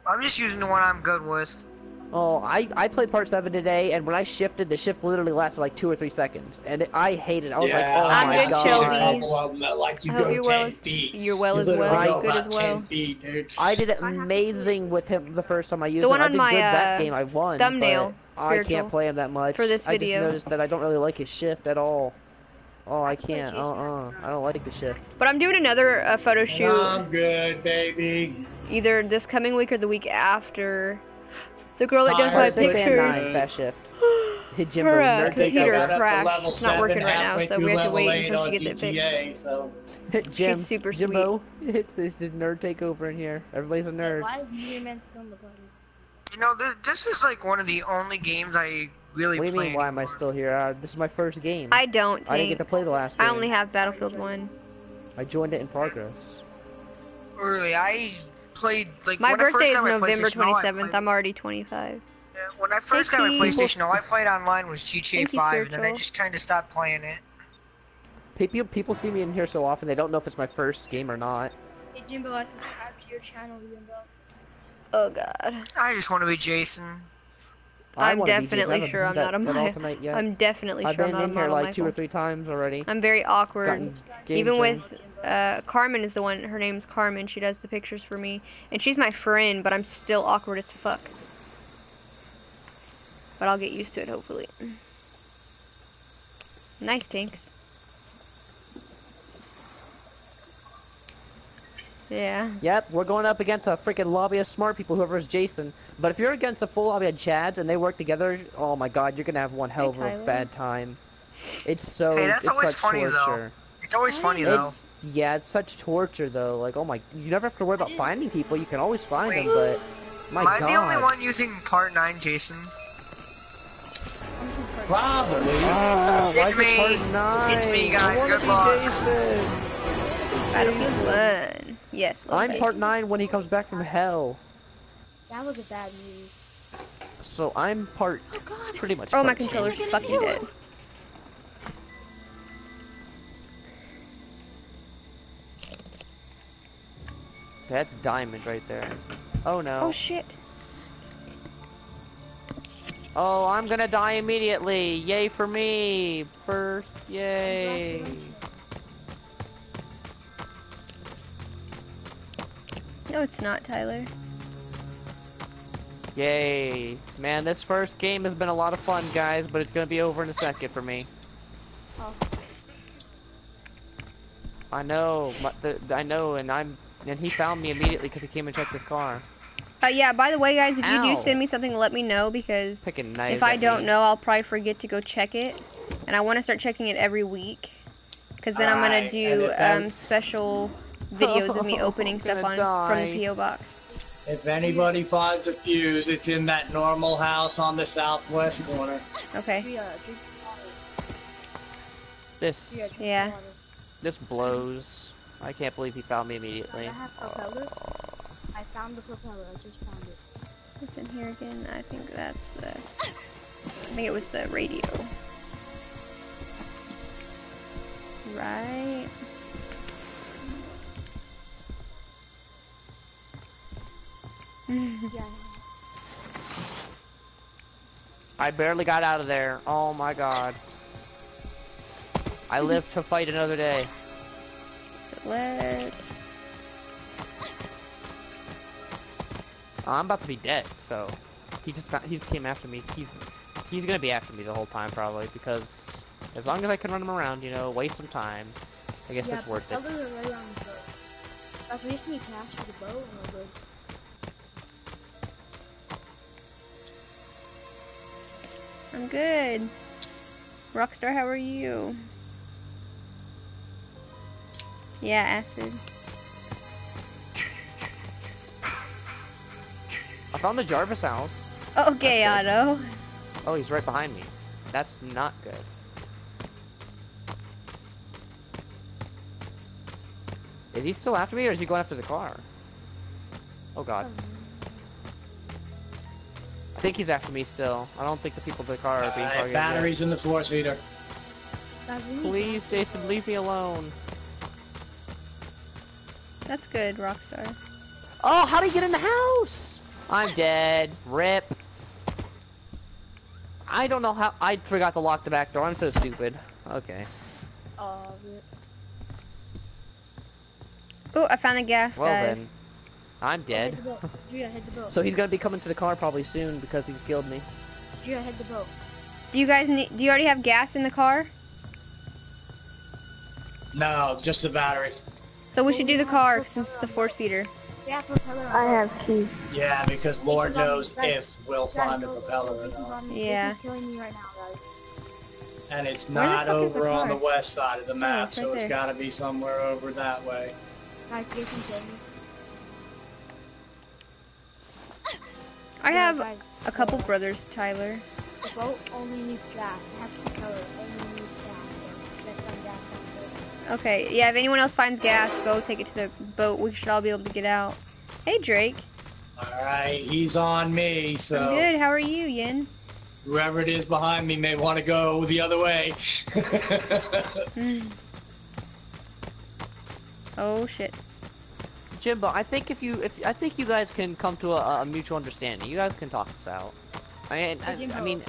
I'm just using the one I'm good with. Oh, I played part 7 today, and when I shifted, the shift literally lasted like 2 or 3 seconds, and I hated it. I was like, oh my god. Like you go 10 feet. You're well as well. Good as well. I did amazing with him the first time I used him. The one on my that game I won, thumbnail. I can't play him that much. For this video, I just noticed that I don't really like his shift at all. Oh, I can't. I don't like the shift. But I'm doing another photo shoot. I'm good, baby. Either this coming week or the week after. The girl that does my pictures. Her computer crashed. It's not working right now, so we have to wait until she gets it fixed. So. She's super sweet. This is nerd takeover in here. Everybody's a nerd. Why is Meteor Man still in the party? You know, this is like one of the only games I really play. What do you mean, why am I still here? This is my first game. I don't, Tanks. I didn't get to play the last game. I only have Battlefield 1. I joined it in progress. Really, I... played, like, my birthday is November 27th. I'm already 25. Yeah, when I first got my PlayStation, all I played online was GTA 5, and then I just kind of stopped playing it. People see me in here so often, they don't know if it's my first game or not. Hey, Jimbo, I subscribe to your channel, Jimbo. Oh, God. I just want to be Jason. I'm definitely sure I'm not on my phone. I'm definitely sure I'm not on my phone. I've been in here like 2 or 3 times already. I'm very awkward. Even with... Carmen is the one, her name's Carmen, she does the pictures for me, and she's my friend, but I'm still awkward as fuck. But I'll get used to it, hopefully. Nice, Tanks. Yeah. Yep, we're going up against a freaking lobby of smart people, whoever's Jason. But if you're against a full lobby of Chads and they work together, oh my god, you're gonna have one hell of a bad time. It's so, hey, that's always funny, though. It's always funny, though. Yeah, it's such torture, though. Like, oh my, you never have to worry about finding people. You can always find them, but my god. Am I the only one using part 9, Jason? Probably. Oh, it's me. Part 9. It's me, guys. Good luck. Battlefield 1. Yes. I'm part 9 when he comes back from hell. That was a bad move. So I'm part, pretty much. Oh, my controller's fucking dead. That's diamond right there. Oh no. Oh shit. Oh, I'm gonna die immediately. Yay for me. First, yay. No, it's not, Tyler. Yay. Man, this first game has been a lot of fun, guys, but it's gonna be over in a second for me. Oh. I know. I know, and I'm... And he found me immediately because he came and checked his car. Yeah, by the way, guys, if you do send me something, let me know, because if I don't know, I'll probably forget to go check it. And I want to start checking it every week, because then I'm going to do special videos of me opening stuff on from the P.O. Box. If anybody finds a fuse, it's in that normal house on the southwest corner. Okay. This... Yeah. This blows. I can't believe he found me immediately. I have propeller. I found the propeller. I just found it. It's in here again. I think that's the... I think it was the radio. Right? Yeah. I barely got out of there. Oh my god. I live to fight another day. Let's... I'm about to be dead, so he just came after me. He's gonna be after me the whole time probably, because as long as I can run him around, you know, waste some time. I guess it's worth it. I'm good. Rockstar, how are you? Yeah, acid. I found the Jarvis house. Okay, Otto. Oh, he's right behind me. That's not good. Is he still after me, or is he going after the car? Oh god. I think he's after me still. I don't think the people in the car are being targeted. Batteries in the floor seater. Please, Jason, leave me alone. That's good, Rockstar. Oh, how'd he get in the house? I'm dead. Rip. I don't know how. I forgot to lock the back door. I'm so stupid. Okay. Oh, rip. Oh, I found a gas, well, guys. Then. I'm dead. Oh, hit the Drea, hit the boat. So he's gonna be coming to the car probably soon because he's killed me. Drea, hit the boat. Do you guys need? Do you already have gas in the car? No, just the battery. So we should do the car since it's a four-seater. I have keys. Yeah, because Lord knows if we'll find a propeller or not. Yeah. And it's not over on the west side of the map, so it's gotta be somewhere over that way. I have a couple brothers, Tyler. The boat only needs gas. It has to be colored. Only needs gas. Okay, yeah, if anyone else finds gas, go take it to the boat. We should all be able to get out. Hey, Drake. Alright, he's on me, so... I'm good, how are you, Yin? Whoever it is behind me may want to go the other way. Oh, shit. Jimbo, I think I think you guys can come to a mutual understanding. You guys can talk this out. I mean,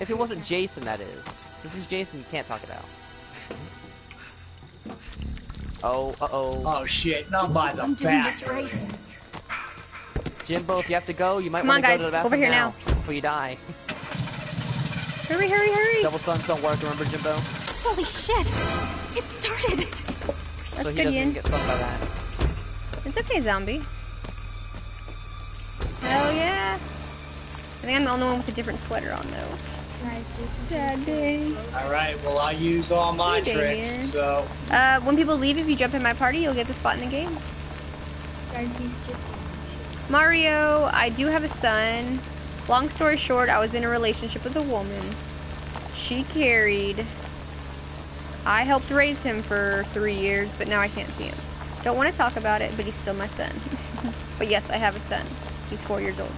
if it wasn't Jason, that is. Since he's Jason, you can't talk it out. Oh, uh-oh. Oh, shit, not by the bathroom. Right. Jimbo, if you have to go, you might want to go to the bathroom now. Before you die. Hurry, hurry, hurry! Double stuns don't work, remember, Jimbo? Holy shit! It started! That's so he doesn't even get stunned by that. It's okay, zombie. Hell yeah! I think I'm the only one with a different sweater on, though. Alright, well I used all my tricks, so... when people leave, if you jump in my party, you'll get the spot in the game. Mario, I do have a son. Long story short, I was in a relationship with a woman. She carried. I helped raise him for 3 years, but now I can't see him. Don't want to talk about it, but he's still my son. But yes, I have a son. He's 4 years old.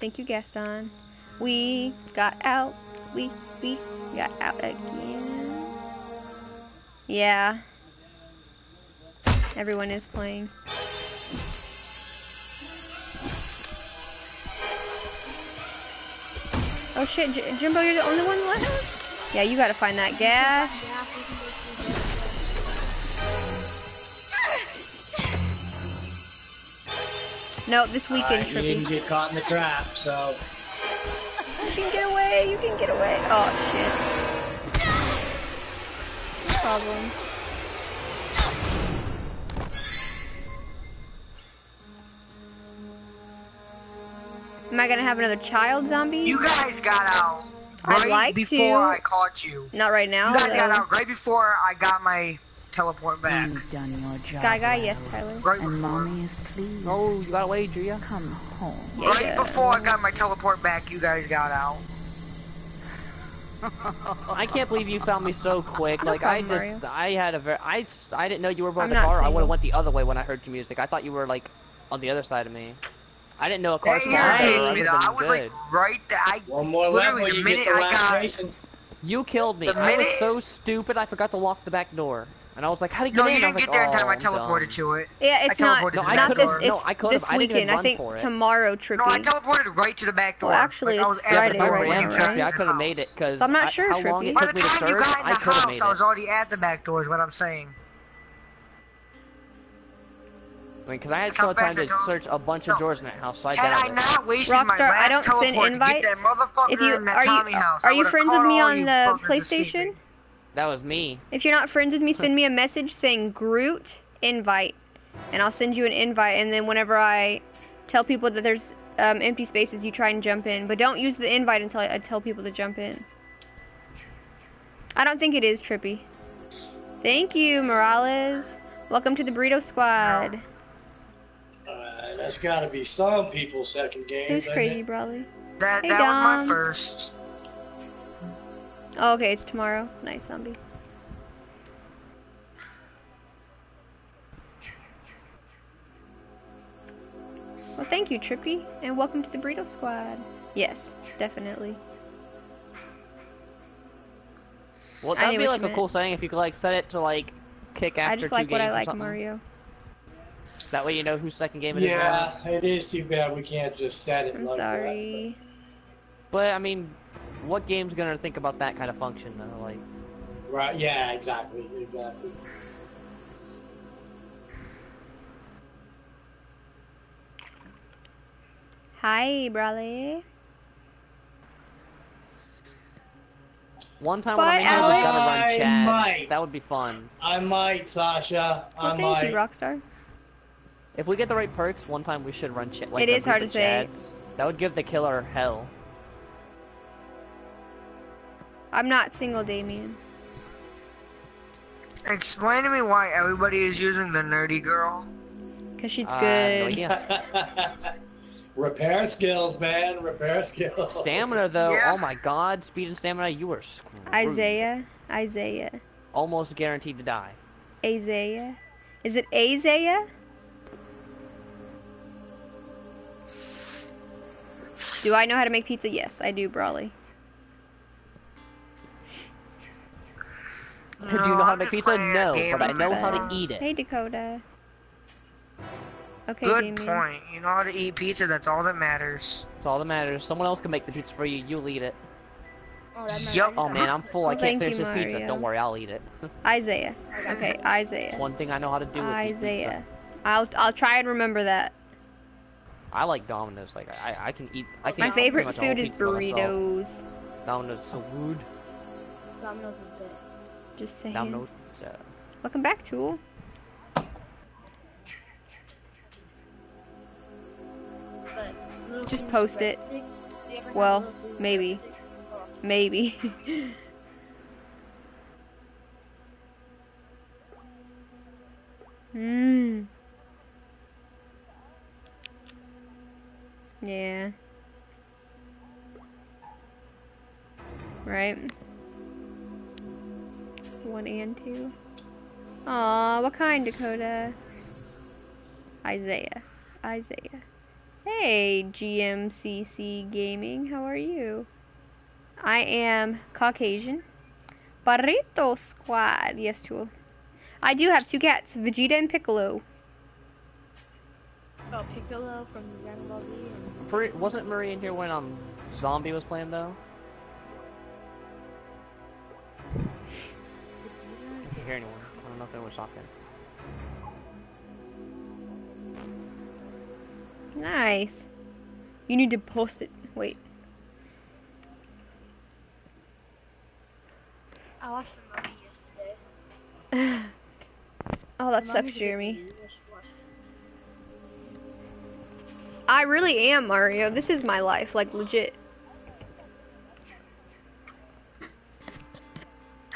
Thank you, Gaston. We got out. We got out again. Yeah. Everyone is playing. Oh shit, Jimbo, you're the only one left? Yeah, you gotta find that gas. No, this weekend trip. You didn't get caught in the trap, so... You can get away, you can get away. Oh, shit. Problem. Am I gonna have another child, zombie? You guys got out right before I caught you. Not right now. You guys got out right before I got my... teleport back. You've done your job, Sky Guy, yes, Tyler. Right and mommy is pleased. Oh, you got away, Drea. Come home. Yeah. Right before I got my teleport back, you guys got out. I can't believe you found me so quick. No problem, Mario. I didn't know you were by the car. I would have went the other way when I heard your music. I thought you were like on the other side of me. I didn't know a car. That irritates me though. I was like right there. One more level, you get the last Jason. You killed me. I was so stupid. I forgot to lock the back door. And I was like, how did you get in? No, you didn't get there in time. I teleported to it. Yeah, it's not this weekend. I think tomorrow, Tricky. No, I teleported right to the back door. Well, actually, it's Friday right now, right? I could have made it, because I'm not sure, Tricky. By the time you got in the house, I was already at the back door, is what I'm saying. I mean, because I had still time to search a bunch of doors in that house, so I doubt it. Had I not wasted my last teleport to get that motherfucker in that Tommy house, I would have called all you fuckers to sleeping. That was me. If you're not friends with me, send me a message saying Groot invite, and I'll send you an invite. And then whenever I tell people that there's empty spaces, you try and jump in. But don't use the invite until I tell people to jump in. I don't think it is, Trippy. Thank you, Morales. Welcome to the Burrito Squad. That's got to be some people's second game. Who's crazy, Brawley? That was my first. Oh, okay, it's tomorrow. Nice, zombie. Well, thank you, Trippy, and welcome to the Burrito Squad. Yes, definitely. Well, that would be like a cool setting if you could like set it to like kick after 2 games. I just like what I like, Mario. That way you know whose second game it is. Yeah, it is too bad we can't just set it like that. I'm sorry. But I mean, what game's gonna think about that kind of function though? Like, right? Yeah, exactly, exactly. Hi, brother. One time when I'm gonna run Chad. That would be fun. I might, Sasha. Well, thank you, Rockstar. If we get the right perks, one time we should run Chad. Like, it is hard to say. That would give the killer hell. I'm not single, Damien. Explain to me why everybody is using the nerdy girl. Cause she's good. No, yeah. Repair skills, man. Repair skills. Stamina, though. Yeah. Oh my God, speed and stamina. You are screwed. Isaiah. Almost guaranteed to die. Isaiah. Is it Isaiah? Do I know how to make pizza? Yes, I do, Brawly. No, do you know how to make pizza? No, but I know how to eat it. Hey, Dakota. Okay, Damien. Good point. You know how to eat pizza, that's all that matters. That's all that matters. Someone else can make the pizza for you, you'll eat it. Oh, that matters. Yep. Oh man, I'm full, I can't finish this pizza. Don't worry, I'll eat it. Isaiah. Okay, Isaiah. One thing I know how to do with Isaiah. I'll try and remember that. I like Domino's, like I can eat. My favorite food is burritos. Domino's so rude. Domino's is good. Just saying. Domino's. Welcome back, Tool. Just post it. Well, maybe. Maybe. Mmm. Yeah. Right. 1 and 2. Aw, what kind, Dakota? Isaiah. Hey, GMCC Gaming, how are you? I am Caucasian. Burrito Squad. Yes, Tool. I do have 2 cats, Vegeta and Piccolo. Oh, Piccolo from Dragon Ball Z. Wasn't Marie in here when Zombie was playing though? I can't hear anyone. I don't know if anyone was talking. Nice. You need to post it. Wait. I watched the movie yesterday. Oh, that sucks, Jeremy. I really am, Mario. This is my life, like, legit.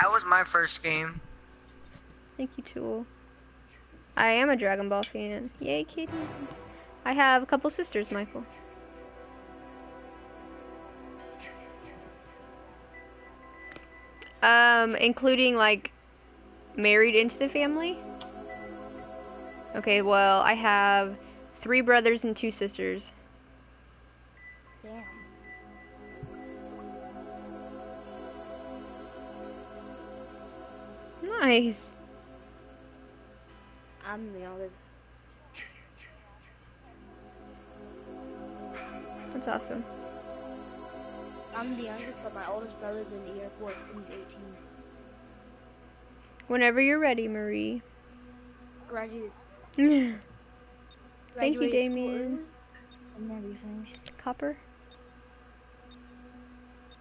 That was my first game. Thank you, Tool. I am a Dragon Ball fan. Yay, kitties. I have a couple sisters, Michael. Including, like, married into the family? Okay, well, I have 3 brothers and 2 sisters. Damn. Nice. I'm the oldest. That's awesome. I'm the youngest, but my oldest brother's in the Air Force and he's 18. Whenever you're ready, Marie. Graduated. Thank you, Damien. And everything. Copper.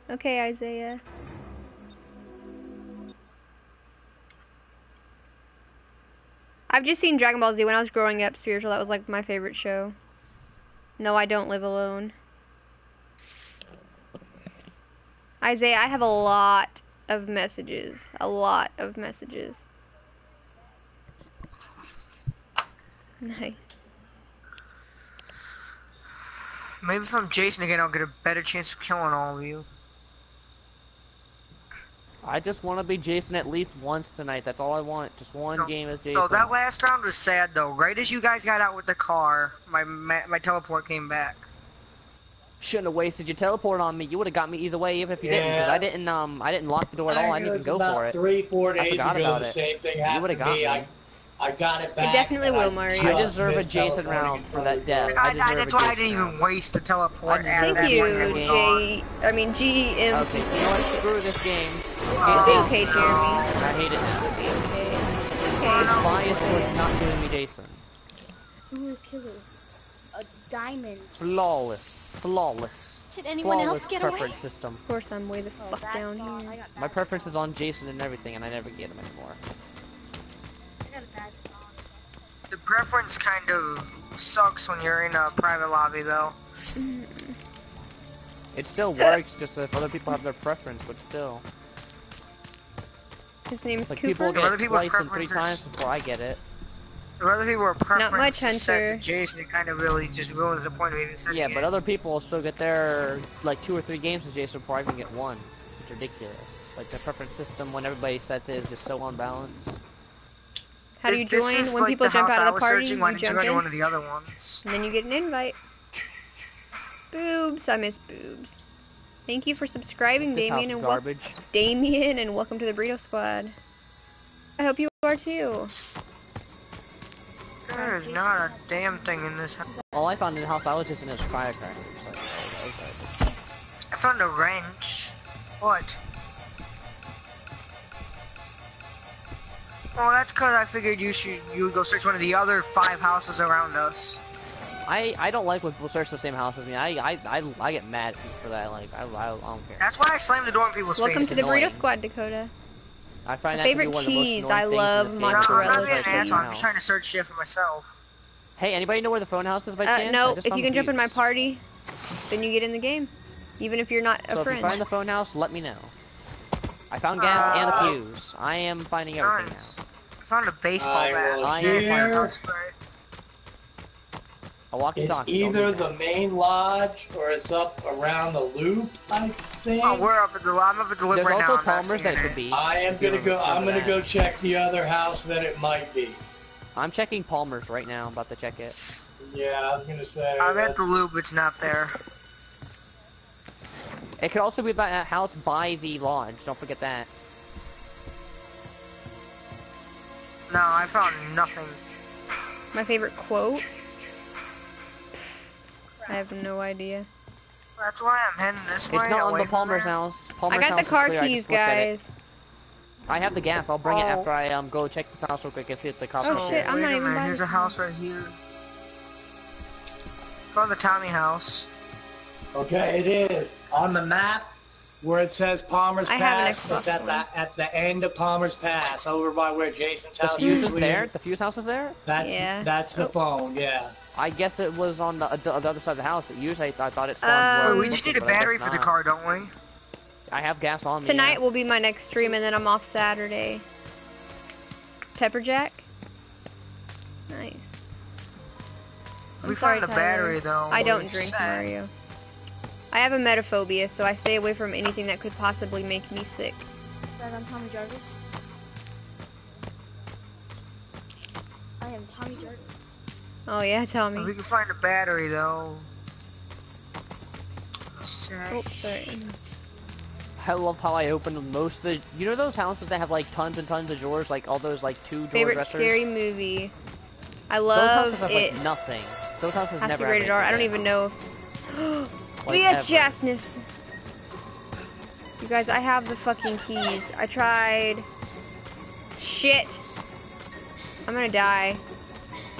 Okay, Isaiah. I've just seen Dragon Ball Z when I was growing up. Spiritual, that was like my favorite show. No, I don't live alone. Isaiah, I have a lot of messages. A lot of messages. Nice. Maybe if I'm Jason again, I'll get a better chance of killing all of you. I just want to be Jason at least once tonight. That's all I want. Just one game as Jason. No, that last round was sad, though. Right as you guys got out with the car, my teleport came back. Shouldn't have wasted your teleport on me. You would have got me either way, even if you didn't. Because I didn't lock the door at all. I didn't even go for it. 3-4 days ago, the same thing happened to me. I got it back. It definitely will, Mari. I deserve a Jason round for that death. That's why I didn't even waste the teleport. Thank you, J. I mean, GM. Okay, you know what? Screw this game. Okay, Jeremy. I hate it now. Okay. Bias for not doing me, Jason. Ooh, killer. A diamond. Flawless. Did anyone else get away? Preference system. Of course, I'm way the fuck down here. My preference is on Jason and everything, and I never get him anymore. The preference kind of sucks when you're in a private lobby, though. It still works, just if other people have their preference, but still. His name's like Cooper. People get it twice and 3 times before I get it. If other people are preference set to Jason, it kind of really just ruins the point of even setting it. Yeah, but other people will still get their, like, 2 or 3 games with Jason before I can get one. It's ridiculous. Like, the preference system, when everybody sets it, is just so unbalanced. How do you join? When people jump out of the party, you jump in, one of the other ones. And then you get an invite. Boobs, I miss boobs. Thank you for subscribing, Damien, and welcome to the Burrito Squad. I hope you are too. There is not a damn thing in this house. All I found in the house I was just in is firecracker. I found a wrench. What? Well, that's because I figured you would go search one of the other 5 houses around us. I don't like when people search the same house as me. I get mad at people for that. Like I don't care. That's why I slam the door in people's faces. Welcome to the Burrito Squad, Dakota. I find that to be one of the most annoying things in this game. I love mozzarella. No, I'm not being an asshole. I'm just trying to search shit for myself. Hey, anybody know where the phone house is by chance? No, if you can jump in my party, then you get in the game, even if you're not a friend. If you find the phone house, let me know. I found gas and a fuse. I am finding everything now. I found a baseball bat. I am finding a spray. A walkie-talkie. It's either the main lodge or it's up around the loop, I think. Oh, we're up at the lodge. I'm up at the loop right now. There's also Palmer's that could be. I'm gonna go check the other house that it might be. I'm checking Palmer's right now. I'm about to check it. Yeah, I was gonna say. I'm at the loop. It's not there. It could also be that house by the lodge. Don't forget that. No, I found nothing. My favorite quote? I have no idea. That's why I'm heading this way. It's not on the Palmer's house. I got the car keys, guys. I have the gas. I'll bring it after I go check this house real quick and see if the cops are here. Oh shit, I'm not even by it. There's a house right here. It's called the Tommy house. Okay, it is on the map where it says Palmer's Pass. It's at the end of Palmer's Pass, over by where Jason's house usually is. The fuse house is there. That's the phone. Yeah. I guess it was on the other side of the house. But usually I thought it spawned. We just need a battery for the car, don't we? I have gas on me. Tonight will be my next stream, and then I'm off Saturday. Pepperjack. Nice. We found the battery though. I don't drink Mario. I have a emetophobia, so I stay away from anything that could possibly make me sick. I'm Tommy Jarvis. I am Tommy Jarvis. Oh yeah, Tommy. Well, we can find a battery though. Oh, sorry. I love how I opened most of the. You know those houses that have like tons and tons of drawers, like all those like 2 drawer Favorite dressers? Scary movie. I love those houses have, like, nothing. Those houses has never. To be rated R. I don't even know. If... We had Jasness. You guys, I have the fucking keys. I tried. Shit. I'm gonna die.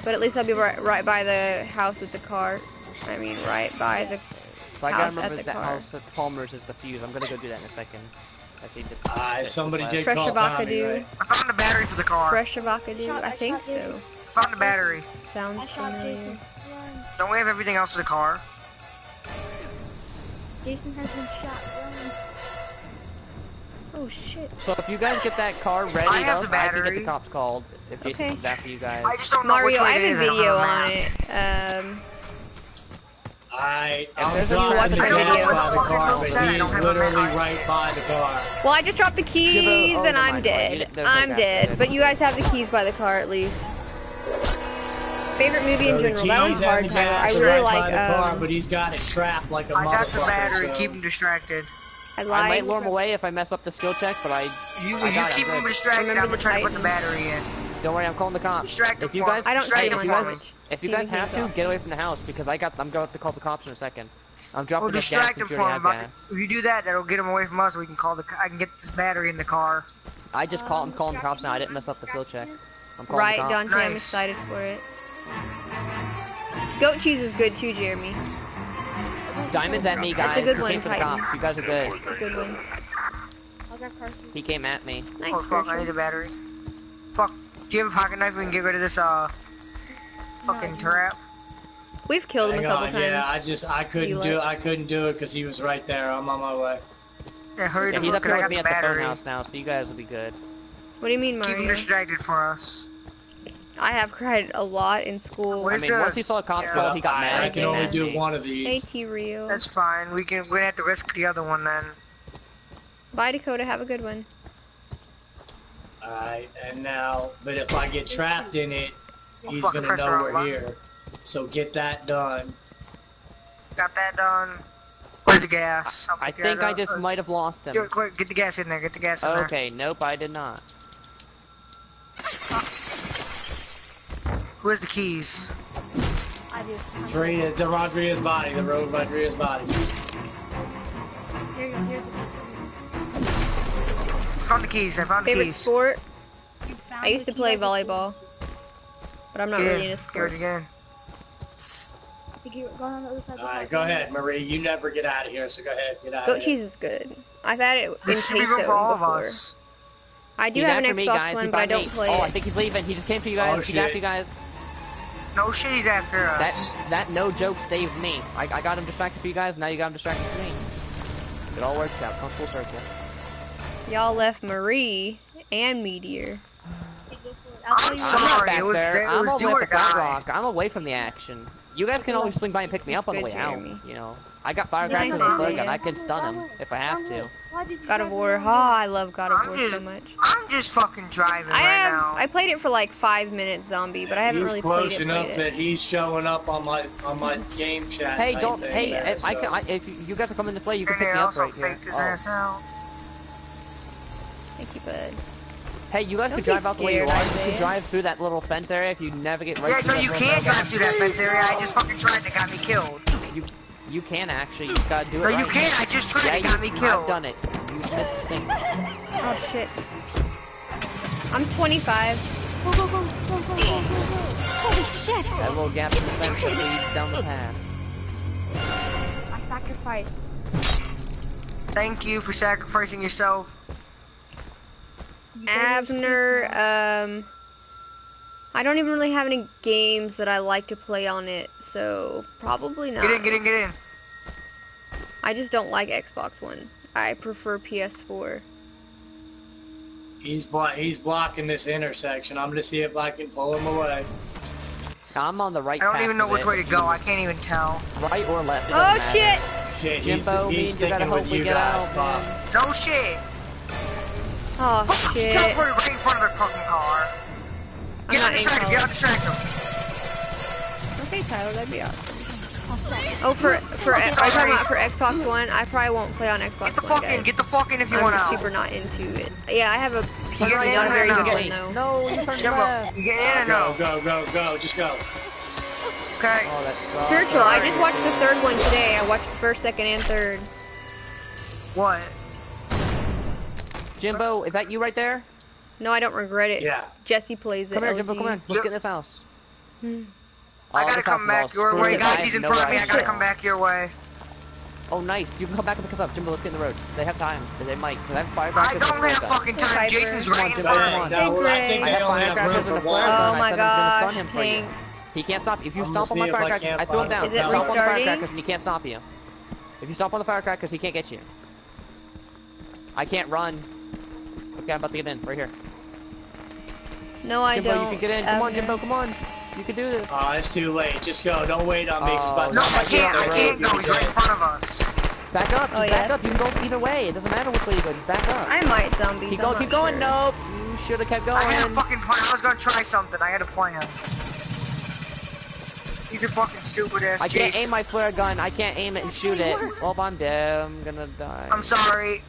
But at least I'll be right by the house with the car. I mean, right by the house at the car. So I gotta remember that house at Palmer's is the fuse. I'm gonna go do that in a second. I think that's somebody did call Tommy, right? I found a battery for the car. Fresh avocado, I think so. Found a battery. Sounds familiar. Don't we have everything else for the car? Jason has been shot. Oh shit. So if you guys get that car ready, I can get the cops called if Jason comes after you guys. I just don't know which way it is. Mario, I have a video on it. He's literally right by the car. Well, I just dropped the keys and I'm dead. I'm dead. But you guys have the keys by the car at least. Favorite movie in general. That one's hard, Tyler. I really like. But he's got it trapped like a motherfucker. I got the battery. Keep him distracted. I might lure him away if I mess up the skill check, but I. You keep him distracted. I'm trying to put the battery in. Don't worry, I'm calling the cops. If you guys, if you guys have to, get away from the house because I'm going to call the cops in a second. I'm dropping the gas. Distract him from him. If you do that, that'll get him away from us. We can call the. I can get this battery in the car. I just call. I'm calling the cops now. I didn't mess up the skill check. I'm calling the cops. Right, Dante. I'm excited for it. Goat cheese is good too, Jeremy. Diamonds at me, guys. That's a good one. For the cops. You guys are good. That's a good one. He came at me. Nice. Oh fuck! I need a battery. Fuck. Do you have a pocket knife? We can get rid of this fucking trap. We've killed him a couple times. Yeah, I couldn't do it because he was right there. I'm on my way. Yeah, hurry up! He's up here with me at the phone house now, so you guys will be good. What do you mean, Mario? Keep him distracted for us. I have cried a lot in school. I mean, once he saw a cop call, he got mad. I can only do one of these. Hey, T-Rio. That's fine. We're gonna have to risk the other one then. Bye, Dakota. Have a good one. Alright, and now, but if I get trapped in it, he's gonna know we're here. So get that done. Got that done. Where's the gas? I think I just might have lost him. Do it quick, get the gas in there, get the gas in there. Okay, nope, I did not. Where's the keys? I just... the Rodriguez body, the road Rodriguez body. Here you go, here's the keys. I found the keys, I found the keys. Favorite sport? I used to play volleyball. But I'm not really into sports. Alright, go ahead, Marie. You never get out of here, so go ahead, get out of here. Goat cheese is good. I've had it in queso before. I do have an Xbox One, but I don't play it. Oh, I think he's leaving. He just came to you guys. He's after you guys. No shit, he's after us. That no joke saved me. I got him distracted for you guys, now you got him distracted for me. It all works out. Come full circle. Y'all left Marie and Meteor. I'm sorry, back there. I'm away from rock. I'm away from the action. You guys can always swing by and pick me up on the way out. You know, I got firecrackers and a flare gun. I can stun him if I have to. God of War. Oh, I love God of War so much. I'm just fucking driving right now. I played it for like 5 minutes, Zombie, but I haven't really played it. He's close enough that he's showing up on my game chat. Hey, don't. Hey, if you guys are coming this way, you can pick me up right here. Thank you, bud. Hey, you guys could drive out the way you are. You could drive through that little fence area if you navigate right through. Yeah, no, you can't drive through that fence area. I just fucking tried. That got me killed. You can actually. You gotta do it. No, you can't. I just tried. It got me killed. I've done it. You missed the thing. Oh shit. I'm 25. Go, go, go, go, go, go, go, go. Holy shit. That little gap in the fence leads down the path. I sacrificed. Thank you for sacrificing yourself. Abner, I don't even really have any games that I like to play on it, so probably not. Get in, get in, get in. I just don't like Xbox One. I prefer PS4. He's blocking this intersection. I'm gonna see if I can pull him away. I'm on the right. I don't even know which way to go. I can't even tell. Right or left? Oh shit! Shit, he's sticking with you guys, Bob. No shit. Oh, shit. He's teleported right in front of the fucking car. Get out of track, get out of track. Okay, Tyler, that'd be awesome. Oh, for Xbox One, I probably won't play on Xbox One. Get the fuck in if you want out. I'm super not into it. Yeah, I have a PC, not a very good one, though. No, you turned left. You get in or no? Go, go, go, go, just go. Okay. Spiritual, I just watched the third one today. I watched the first, second, and third. What? Jimbo, is that you right there? No, I don't regret it. Yeah. Jesse plays it. Come here, Jimbo, come on. Let's get in this house. I gotta come back your way, guys. He's in front of me. I gotta come back your way. Oh, nice. You can come back and pick us up. Jimbo, let's get in the road. They have time. They might. I don't have fucking time. Jason's right in front of me. I think they only have room for one. Oh my gosh, Tanks. He can't stop you. If you stomp on my firecrackers, I threw him down. Is it restarting? Stomp on the firecrackers and he can't stop you. If you stomp on the firecrackers, he can't get you. I can't run. Okay, I'm about to get in, right here. No, I don't. Jimbo, you can get in. Come on, Jimbo, come on. You can do this. Aw, it's too late. Just go. Don't wait on me. No, I can't. I can't go. He's right in front of us. Back up. Just back up. You can go either way. It doesn't matter which way you go. Just back up. I might, zombie. Keep going. Keep going. Nope. You should have kept going. I had a fucking plan. I was gonna try something. I had a plan. He's a fucking stupid ass. I can't aim my flare gun. I can't aim it and shoot it. Well, if I'm dead, I'm gonna die. I'm sorry.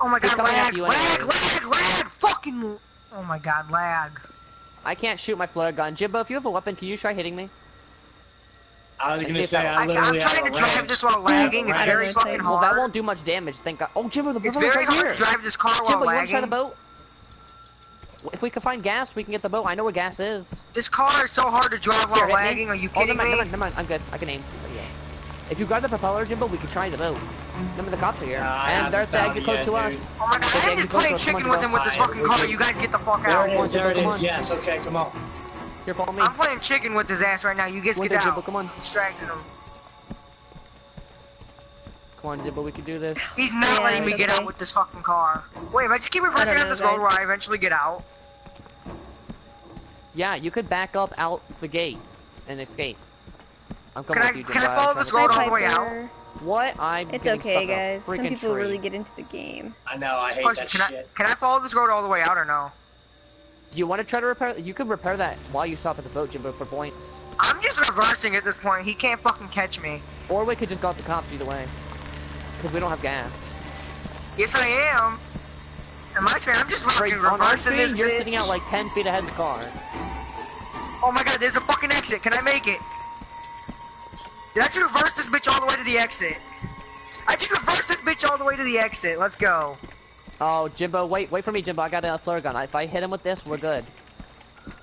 Oh my god, lag, lag, fucking. Oh my god, lag. I can't shoot my flare gun. Jimbo, if you have a weapon, can you try hitting me? I was gonna say, I literally have a lag. I'm trying to drive this while lagging. It's very fucking hard. Well, that won't do much damage, thank god. Oh, Jimbo, the boat's right here. It's very hard to drive this car while lagging. Jimbo, you wanna try the boat? If we can find gas, we can get the boat. I know where gas is. This car is so hard to drive while lagging. Are you kidding me? Never mind. I'm good. I can aim. If you grab the propeller, Jimbo, we can try the boat. Remember, the cops are here. And there's the exit close to us. Oh my god, I'm just playing chicken with them with this fucking car. You guys get the fuck out. There it is. Yes, okay, come on. Here, follow me. I'm playing chicken with his ass right now. You guys get out. Come on. Distracting him. Come on, Jimbo, we can do this. He's not letting me get out with this fucking car. Wait, if I just keep reversing on this road where I eventually get out. Yeah, you could back up out the gate and escape. I'm coming with you, Jimbo. Can I follow this road all the way out? What? It's okay, guys. Some people really get into the game. I know, I hate that shit. Can I follow this road all the way out or no? Do you want to try to repair? You could repair that while you stop at the boat, Jimbo, for points. I'm just reversing at this point. He can't fucking catch me. Or we could just go up to cops either way. Because we don't have gas. Yes, I am. And my screen, I'm just fucking reversing this bitch. You're sitting out like 10 feet ahead of the car. Oh my god, there's a fucking exit. Can I make it? Did I just reverse this bitch all the way to the exit? I just reversed this bitch all the way to the exit. Let's go. Oh, Jimbo, wait for me, Jimbo. I got a flare gun. If I hit him with this, we're good.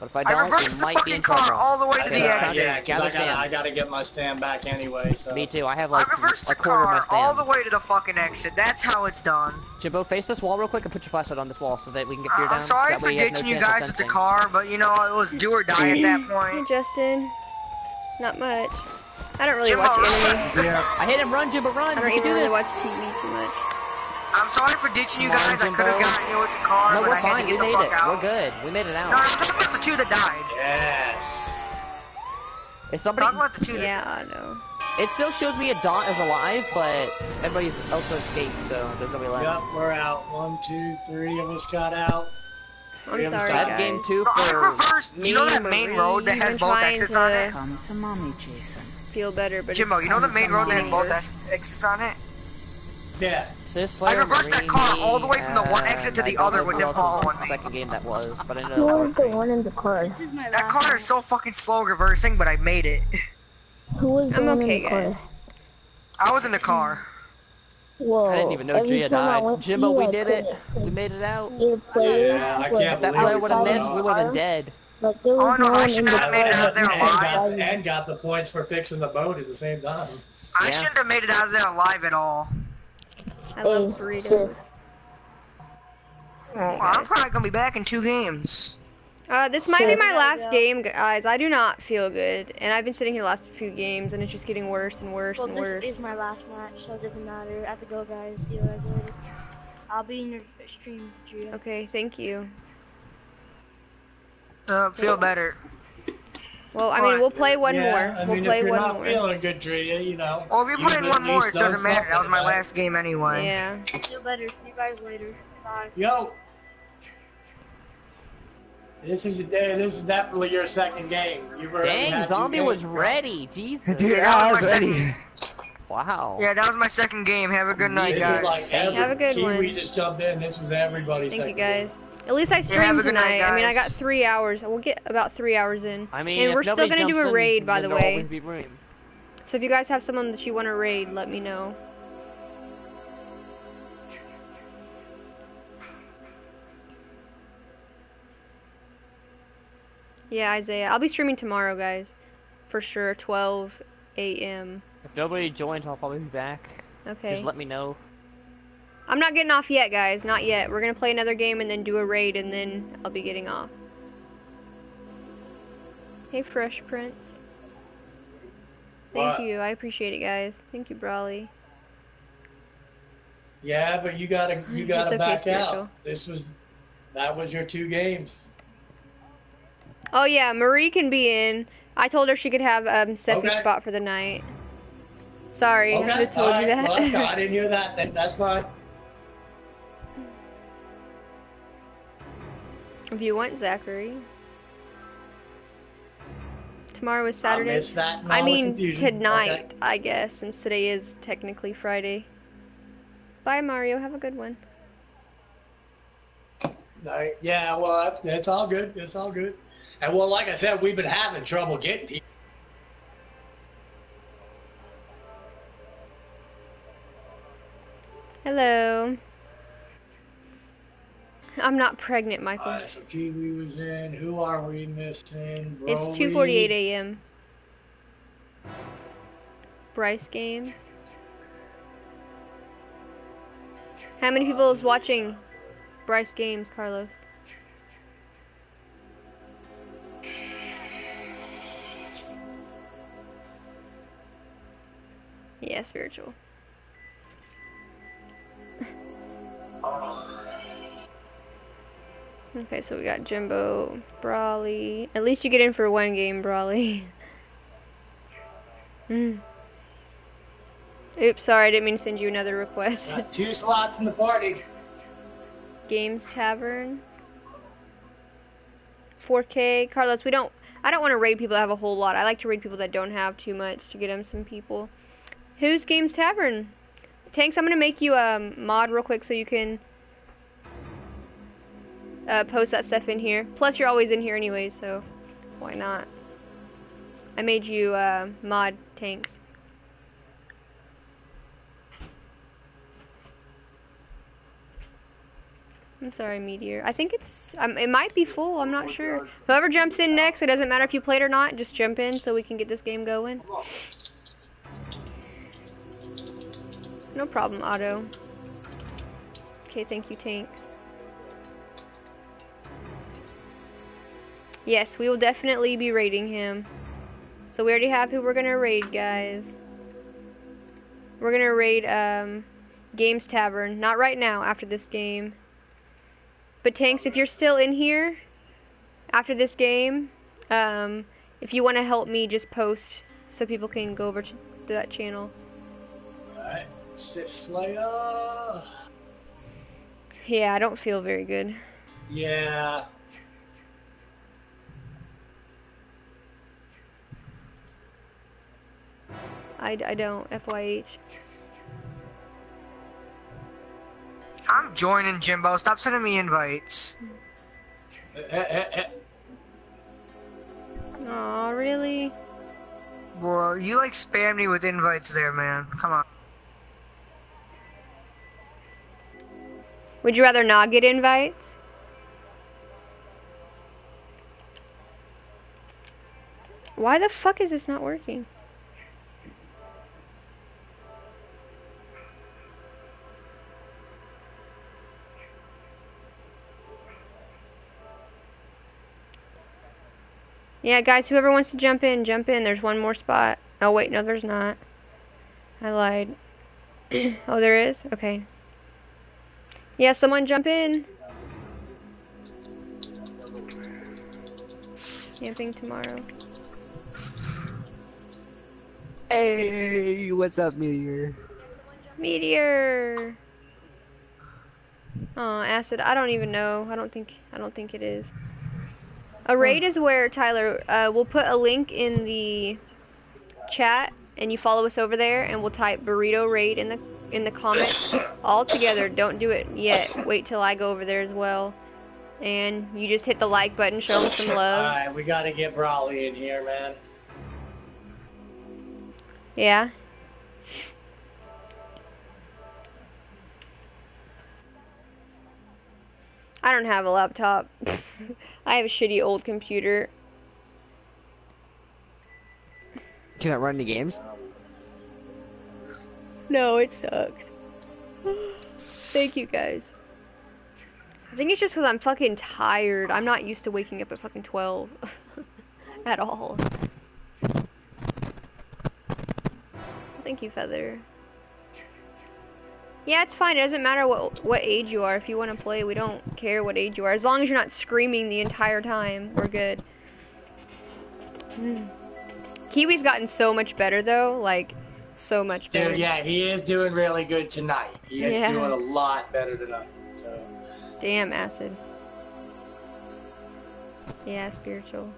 But if I don't, it might be in trouble. I reversed the fucking car all the way to the exit. Yeah, because I gotta get my stand back anyway, so... Me too, I have like a quarter of my stand. I reversed the car all the way to the fucking exit. That's how it's done. Jimbo, face this wall real quick and put your flashlight on this wall so that we can get fear down. I'm sorry for ditching you guys with the car, but you know, it was do or die at that point. Hey, Justin. Not much. I don't really watch anime. Yeah. I hit him. Run, Jimbo, run! I don't even really watch TV too much. I'm sorry for ditching you guys. I could have gotten you with the car, but I had to get the fuck out. We're good. We made it out. No, I'm talking about the two that died. Yes. Is somebody? Talking about the two. Yeah, I know. It still shows me a Dot is alive, but everybody else escaped, so there's nobody left. Yep, we're out. 1, 2, 3 of us got out. I'm sorry, guys. Game 2 for me. You know that main road that has both exits on it? Come to mommy, Jason. Feel better, but Jimbo, you know the main road that has both exits on it? Yeah. I reversed that car all the way from the one exit to the other with him following me. Second game that was, but I know. What was the one in the car? That car is so fucking slow reversing, but I made it. Who was the one in the car? I was in the car. Whoa. I didn't even know Drea died. Jimbo, we did it. We made it out. Yeah, I can't believe it. If that player would have missed, we would have been dead. Like, there was I should have made it out of there alive. And got the points for fixing the boat at the same time. I shouldn't have made it out of there alive at all. I love burritos. Well, I'm probably gonna be back in 2 games. This might be my last game, guys. I do not feel good, and I've been sitting here the last few games, and it's just getting worse and worse and worse. Well, this is my last match, so it doesn't matter. I have to go, guys. See you guys later. I'll be in your streams, Drea. Okay, thank you. Feel better. Well, I mean, we'll play one more. We'll play one more. If you're not feeling good, Drea, you know. Well, if you're playing one more, it doesn't matter. That was my last game anyway. Yeah. Feel better. See you guys later. Bye. Yo. This is the day. This is definitely your second game. You've already had 2 games. Dang, Zombie was ready. Jesus. Dude, I was ready. Wow. Yeah, that was my second game. Have a good night, guys. Have a good one. Kiwi just jumped in. This was everybody's second game. Thank you, guys. At least I streamed tonight. Night, I mean, I got 3 hours. We'll get about 3 hours in. I mean, and we're still gonna do a raid, by the way. So if you guys have someone that you want to raid, let me know. Yeah, Isaiah, I'll be streaming tomorrow, guys, for sure, 12 a.m. If nobody joins, I'll probably be back. Okay. Just let me know. I'm not getting off yet, guys. Not yet. We're gonna play another game and then do a raid, and then I'll be getting off. Hey, Fresh Prince. Thank you. I appreciate it, guys. Thank you, Brawly. Yeah, but you gotta back out. That was your 2 games. Oh yeah, Marie can be in. I told her she could have Sethi's spot for the night. Sorry, I should have told you that. Well, I didn't hear that. That's fine. If you want, Zachary. Tomorrow is Saturday. I missed that. I mean, tonight, okay. I guess, since today is technically Friday. Bye, Mario. Have a good one. Yeah, well, that's all good. That's all good. And well, like I said, we've been having trouble getting people. Hello. I'm not pregnant, Michael. All right, so Kiwi was in. Who are we missing? Broly. It's 2:48 a.m. Bryce Games. How many people is watching Bryce Games, Carlos? Yeah, spiritual. Okay, so we got Jimbo, Brawly. At least you get in for one game, Brawly. Oops, sorry, I didn't mean to send you another request. Got 2 slots in the party. Games Tavern. 4K. Carlos, I don't want to raid people that have a whole lot. I like to raid people that don't have too much to get them some people. Who's Games Tavern? Tanks, I'm going to make you a mod real quick so you can... post that stuff in here. Plus, you're always in here anyway, so why not? I made you mod Tanks. I'm sorry, Meteor. I think it's it might be full. I'm not sure. Whoever jumps in next, it doesn't matter if you played or not. Just jump in so we can get this game going. No problem, Otto. Okay, thank you, Tanks. Yes, we will definitely be raiding him. So we already have who we're gonna raid, guys. We're gonna raid Games Tavern. Not right now, after this game. But Tanks, if you're still in here after this game, if you want to help me, just post so people can go over to that channel. Alright, Slayer. Yeah, I don't feel very good. Yeah. I don't, FYH. I'm joining, Jimbo. Stop sending me invites. Aw, really? Well, you like spam me with invites there, man. Come on. Would you rather not get invites? Why the fuck is this not working? Yeah, guys, whoever wants to jump in, jump in. There's one more spot. Oh, wait, no, there's not. I lied. Oh, there is? Okay. Yeah, someone jump in. Camping tomorrow. Hey, what's up, Meteor? Meteor! Oh, Acid, I don't even know. I don't think it is. A raid is where, Tyler, we'll put a link in the chat, and you follow us over there, and we'll type burrito raid in the comments all together. Don't do it yet. Wait till I go over there as well. And you just hit the like button, show them some love. Alright, we gotta get Brawly in here, man. Yeah. I don't have a laptop. I have a shitty old computer. Can I run the games? No, it sucks. Thank you guys. I think it's just because I'm fucking tired. I'm not used to waking up at fucking 12. At all. Thank you, Feather. Yeah, it's fine. It doesn't matter what age you are. If you want to play, we don't care what age you are. As long as you're not screaming the entire time, we're good. Kiwi's gotten so much better though, like so much better. Yeah, he is doing really good tonight. He is doing a lot better tonight. So. Damn acid. Yeah, spiritual.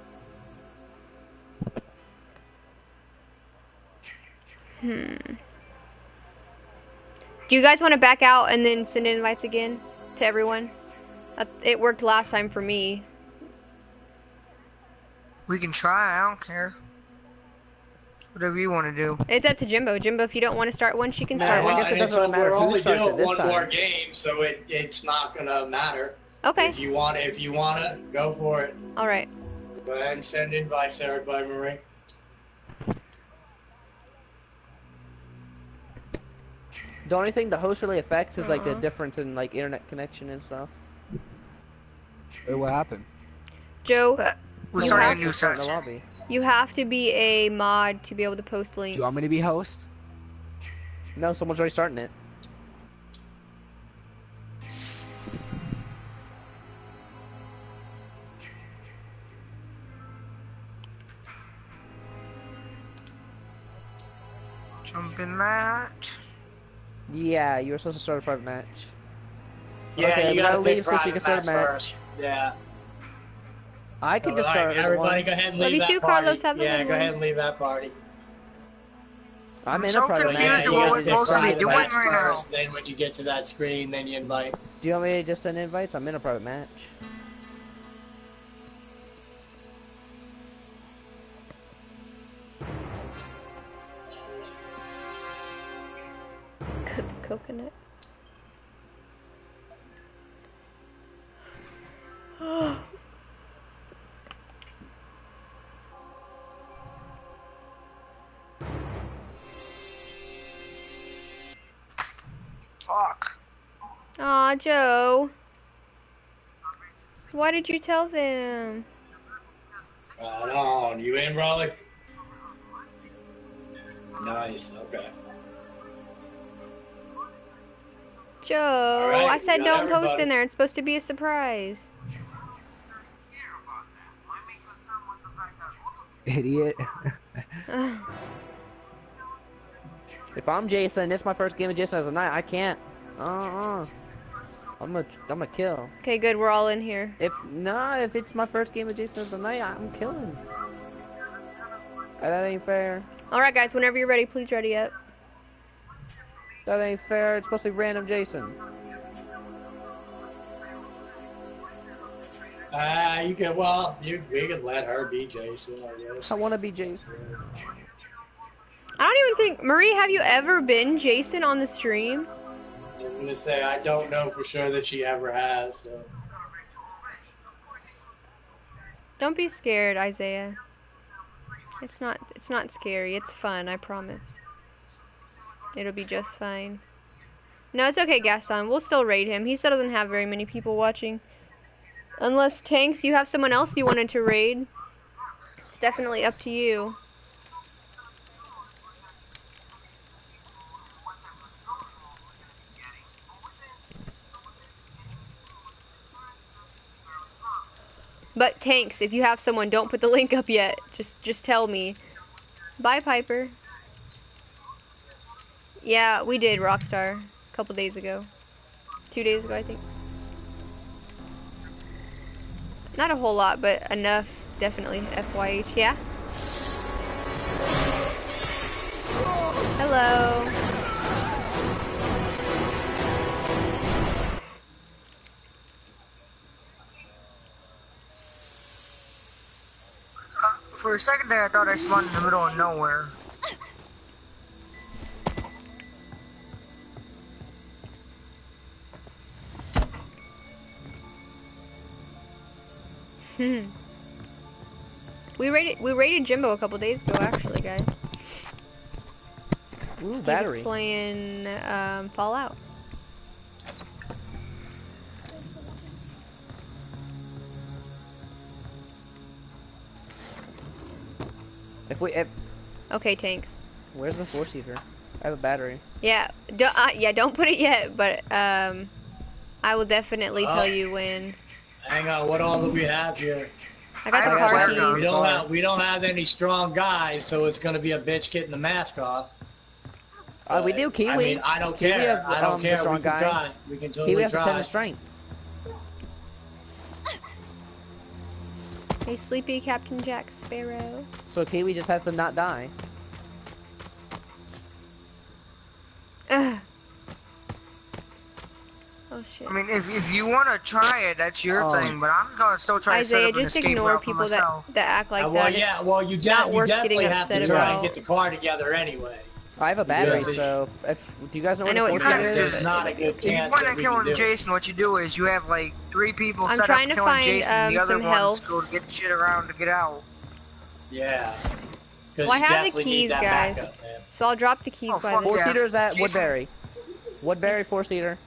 Do you guys want to back out and then send invites again to everyone? It worked last time for me. We can try, I don't care. Whatever you want to do. It's up to Jimbo. Jimbo, if you don't want to start one, she can start one. Well, so we're only doing one more game, so it's not gonna matter. Okay. If you wanna, go for it. All right. Go ahead and send invites to everybody, Marie. The only thing the host really affects is like the difference in like internet connection and stuff. Wait, what happened? Joe, we're starting a new search. You have to be a mod to be able to post links. Do you want me to be host? No, someone's already starting it. Jumping match. Yeah, you were supposed to start a private match. Yeah, okay, you gotta leave so she can start a match. First. Yeah. I can just start. Everybody, go ahead and leave that party. Love you too, Carlos. Yeah, go ahead and leave that party. I'm in a private match. I'm so confused what we're supposed to be doing right now. Then when you get to that screen, then you invite. Do you want me to just send invites? I'm in a private match. Coconut. Fuck. Aw, Joe. Why did you tell them? Right on. You in, Raleigh? Nice. Okay. Joe, right, I said don't post in there. It's supposed to be a surprise. Idiot. If I'm Jason, it's my first game of Jason as a night. I can't. I'm a kill. Okay, good. We're all in here. If it's my first game of Jason as a night, I'm killing. That ain't fair. All right, guys. Whenever you're ready, please ready up. That ain't fair, it's supposed to be random Jason. We can let her be Jason, I guess. I wanna be Jason. I don't even think, Marie, have you ever been Jason on the stream? I'm gonna say, I don't know for sure that she ever has, so. Don't be scared, Isaiah. It's not scary, it's fun, I promise. It'll be just fine. No, it's okay, Gaston. We'll still raid him. He still doesn't have very many people watching. Unless, Tanks, you have someone else you wanted to raid. It's definitely up to you. But, Tanks, if you have someone, don't put the link up yet. Just tell me. Bye, Piper. Yeah, we did Rockstar a couple days ago. 2 days ago, I think. Not a whole lot, but enough, definitely. FYH, yeah? Hello. For a second there, I thought I spawned in the middle of nowhere. We raided Jimbo a couple days ago, actually, guys. Ooh, battery. He was playing Fallout. Okay, Tanks. Where's the force eater? I have a battery. Yeah, don't put it yet, but I will definitely tell you when. Hang on, what all do we have here? I got the car keys. We don't have any strong guys, so it's gonna be a bitch getting the mask off. We do, Kiwi. I mean, I don't care. I don't care. We can try. We can totally try. Kiwi has a ton of strength. Hey, sleepy Captain Jack Sparrow. So Kiwi just has to not die. Ugh. Oh shit. I mean, if you want to try it, that's your thing. But I'm gonna still try to set up an escape route for myself. That act like that. Well, yeah. Well, you definitely have to try and get the car together anyway. I have a battery, so if, do you guys know what the bullshit is? There's not a good chance. If you want to kill Jason, what you do is you have like three people set up killing Jason, the other ones go to get shit around to get out. Yeah. Well, I have the keys, guys. Backup, so I'll drop the keys. Four-seater's at Woodbury. Woodbury, four-seater.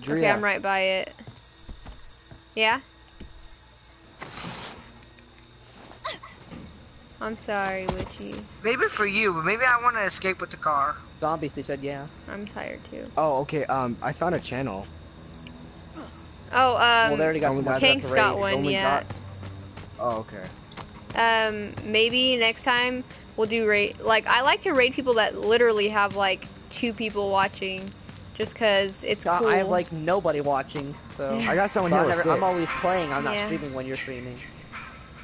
Drea. Okay, I'm right by it. Yeah? I'm sorry, Witchy. Maybe for you, but maybe I want to escape with the car. Zombies, they said yeah. I'm tired too. Oh, okay, I found a channel. Oh, Tank's got one, yeah. Oh, okay. Maybe next time we'll do raid. Like, I like to raid people that literally have like 2 people watching. Just cause it's cool. I have like nobody watching, so. I got someone here with 6. I'm always playing, I'm not streaming when you're streaming.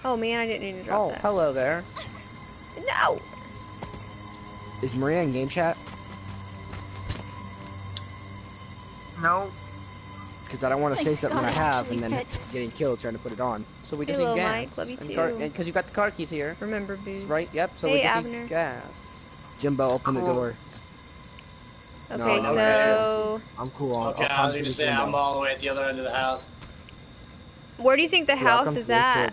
Oh man, I didn't need to drop that. Oh, hello there. No! Is Maria in game chat? No. Because I don't want to say something I have and then getting killed trying to put it on. So we just need gas. Because you got the car keys here. Remember, boo. Right, yep, so we just need gas. Jimbo, open the door. Okay, no, so... I'm cool. Okay, I was going to say, I'm all the way at the other end of the house. Where do you think the house is at?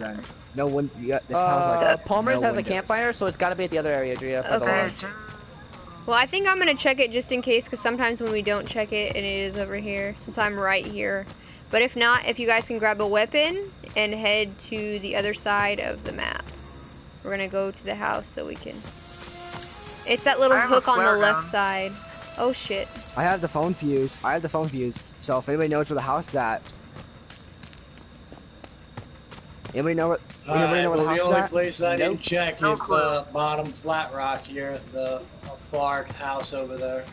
No one. Yeah, this sounds like Palmer's has a campfire, so it's got to be at the other area, Drea. Okay. Well, I think I'm gonna check it just in case, because sometimes when we don't check it, and it is over here, since I'm right here. But if not, if you guys can grab a weapon and head to the other side of the map, we're gonna go to the house so we can. It's that little hook on the left side. Oh shit. I have the phone fuse. So if anybody knows where the house is at. Anybody know what? Anybody know where the house only place I didn't check is the bottom flat rock here, the far house over there.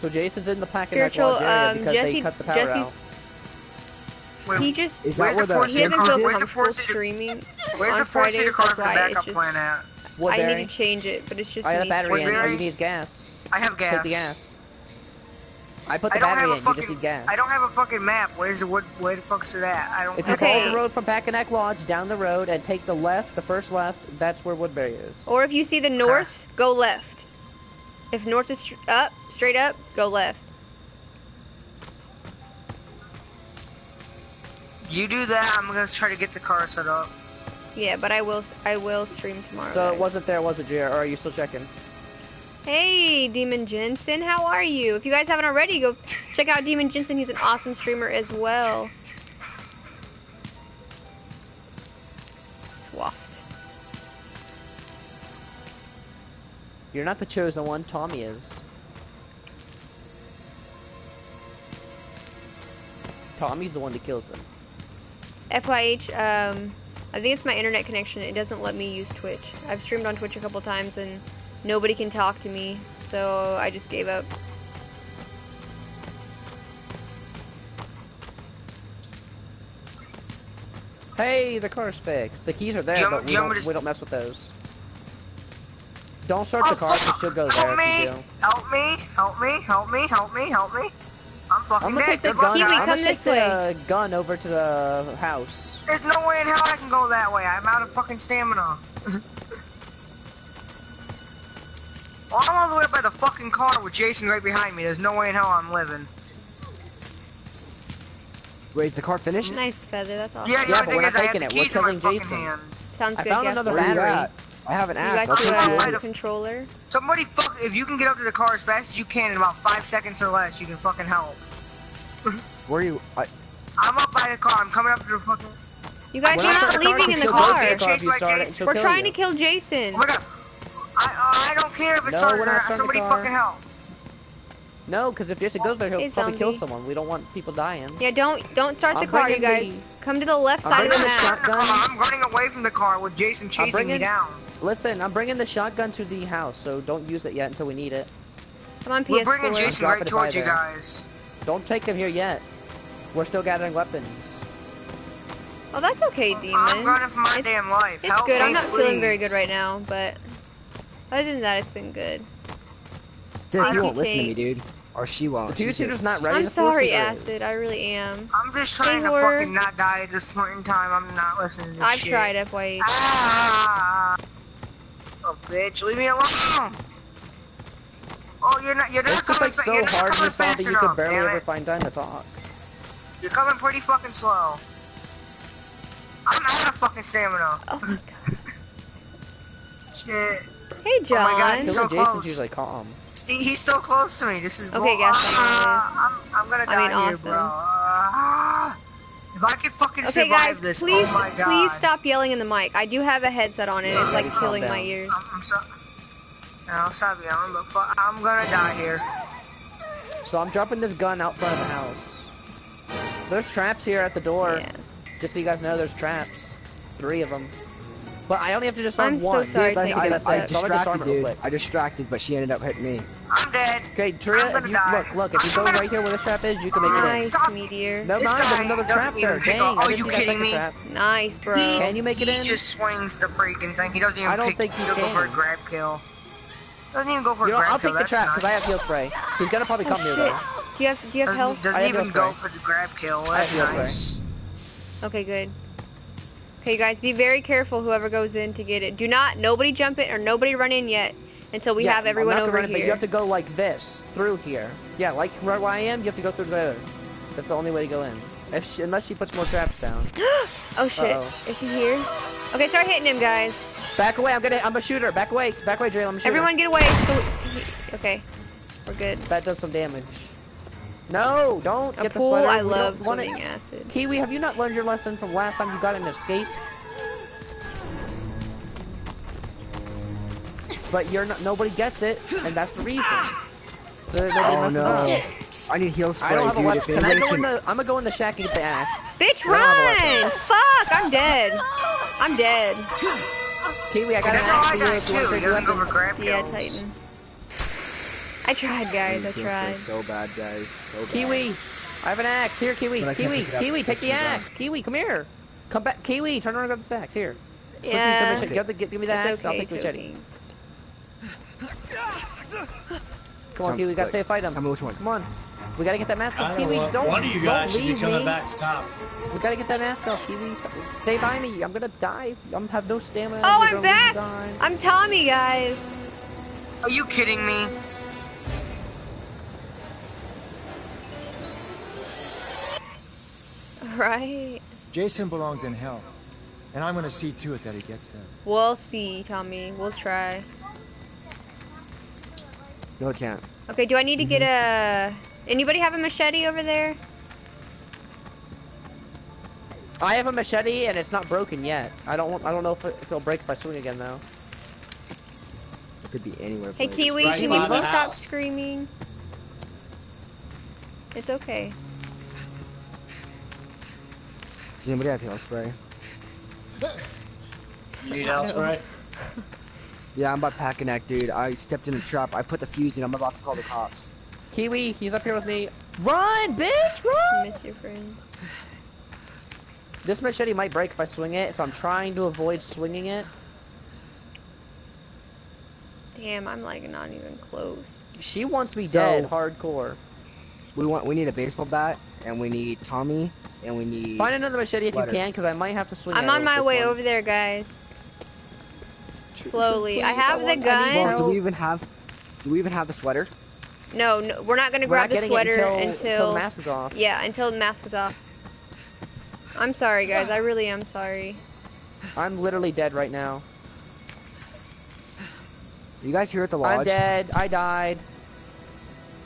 So Jason's in the Pakanack area because they cut the power out. He just is that where the four-seater car for backup plan at? I need to change it, but it's just I have a battery in it. You need gas. I have gas. Take the gas. I put the battery in, you just need gas. I don't have a fucking map. Where's the where the fuck's it at? I don't. If you follow the road from Pakanack Lodge down the road and take the left, the first left, that's where Woodbury is. Or if you see the north, go left. If north is up, straight up, go left. You do that. I'm gonna try to get the car set up. Yeah, but I will stream tomorrow. So it wasn't there, was it, Jr.? Or are you still checking? Hey, Demon Jensen, how are you? If you guys haven't already, go check out Demon Jensen. He's an awesome streamer as well. Swaft. You're not the chosen one, Tommy is. Tommy's the one that kills him. FYH, I think it's my internet connection. It doesn't let me use Twitch. I've streamed on Twitch a couple times and nobody can talk to me, so I just gave up. Hey, the car's fixed. The keys are there, but we don't mess with those. Don't search the car, because she'll go there if you do. Help me! Help me! Help me! Help me! Help me! I'm fucking dead. I'm gonna take the gun over to the house. There's no way in hell I can go that way. I'm out of fucking stamina. Well, I'm all the way up by the fucking car with Jason right behind me. There's no way in hell I'm living. Wait, is the car finished? Nice feather, that's awesome. Yeah, but when I'm taking it, what's telling Jason? Sounds good, I found another battery. I have an axe. You guys have a controller? Somebody if you can get up to the car as fast as you can in about 5 seconds or less, you can fucking help. Where are you? I'm up by the car, I'm coming up to the fucking... You guys are not leaving in the car. We're trying to kill Jason. Oh my god. I don't care if it's somebody fucking help. No, because if Jason goes there, he'll probably kill someone. We don't want people dying. Yeah, don't start the car, you guys. Come to the left side of the map. I'm running away from the car with Jason chasing me down. Listen, I'm bringing the shotgun to the house, so don't use it yet until we need it. Come on, PS4. We're bringing Jason right towards you guys. Don't take him here yet. We're still gathering weapons. Oh, that's okay, Demon. I'm running for my damn life. It's good. I'm not feeling very good right now, but other than that, it's been good. Seth, you won't listen to me, dude. Or she won't. The YouTuber's not ready. I'm sorry, Acid. I really am. I'm just trying to fucking not die at this point in time. I'm not listening to shit. I've tried, FYH. Ah! Oh, bitch, leave me alone! Oh, you're not coming fast enough. It's so hard to find that you can barely ever find time to talk. You're coming pretty fucking slow. I'm out of fucking stamina. Oh my god. Shit. Hey, John. Oh my god, he's so close. Jason's usually calm. He's so close to me. This is okay, guys. I'm gonna die here, bro. If I can fucking survive this, please, oh my god. Please stop yelling in the mic. I do have a headset on, and it's like killing my ears. I'm sorry. No, stop yelling, but I'm gonna die here. So I'm dropping this gun out front of the house. There's traps here at the door. Yeah. Just so you guys know, there's traps. 3 of them. But I only have to disarm one. Sorry, I distracted, dude. I distracted, but she ended up hitting me. I'm dead. Okay, Drea, look, if you go right here where the trap is, you can make it in. Meteor. No, there's another trap there. Dang, are you kidding me? Nice, bro. Can you make it in? He just swings the freaking thing. He doesn't even go for a grab kill. Doesn't even go for a grab kill. I'll take the trap, because I have heal spray. He's gonna probably come near though. Do you have health? Doesn't even go for the grab kill. That's nice. Okay, good. Okay, guys, be very careful whoever goes in to get it. Do not, nobody jump in or nobody run in yet until we have everyone over here. But you have to go like this, through here. Yeah, like right where I am, you have to go through there. That's the only way to go in. If she, unless she puts more traps down. Oh, shit. Uh-oh. Is he here? Okay, start hitting him, guys. Back away. I'm a shooter. Back away. Back away, Drea. I'm a shooter. Everyone get away. Okay. We're good. That does some damage. No, don't get the sweater. I love swimming acid. Kiwi, have you not learned your lesson from last time you got an escape? But you're not. Nobody gets it, and that's the reason. Oh no! I need heal spray, dude. Can I go in the? I'm gonna go in the shack and get the axe. Bitch, run! Fuck! I'm dead. I'm dead. Kiwi, I got an axe. Yeah, Titan. I tried, guys. I tried. So bad, guys. So bad. Kiwi, I have an axe. Here, Kiwi. Kiwi, take the axe. Kiwi, come here. Come back. Kiwi, turn around and grab the axe. Here. Yeah. Listen, give me the axe. Okay, I'll take the machete. Come on, Kiwi. We gotta stay a fight him. Come on. We gotta get that mask off, Kiwi. Don't leave me. One of you guys should be coming back to top. We gotta get that mask off, Kiwi. Stay by me. I'm gonna die. I'm have no stamina. Oh, I'm back. I'm Tommy, guys. Are you kidding me? Right. Jason belongs in hell, and I'm gonna see to it that he gets there. We'll see, Tommy. We'll try. No, I can't. Okay, do I need to get a? Anybody have a machete over there? I have a machete, and it's not broken yet. I don't know if it'll break if I swing again though. It could be anywhere. Hey, Kiwi, can you please stop screaming? It's okay. Does anybody have heal spray? You need heal spray? Yeah, I'm about Pakanack, dude. I stepped in a trap. I put the fuse in. I'm about to call the cops. Kiwi, he's up here with me. Run, bitch, run! I miss your friend. This machete might break if I swing it, so I'm trying to avoid swinging it. Damn, I'm like not even close. She wants me dead, hardcore. We need a baseball bat, and we need Tommy. And we need find another machete if you can, because I might have to swing. I'm on my way over there, guys. Slowly. Please, I have the gun. Do we even have? Do we even have the sweater? No, no, we're not gonna grab the sweater until the mask is off. Yeah, until the mask is off. I'm sorry, guys. I really am sorry. I'm literally dead right now. Are you guys here at the lodge? I'm dead. I died.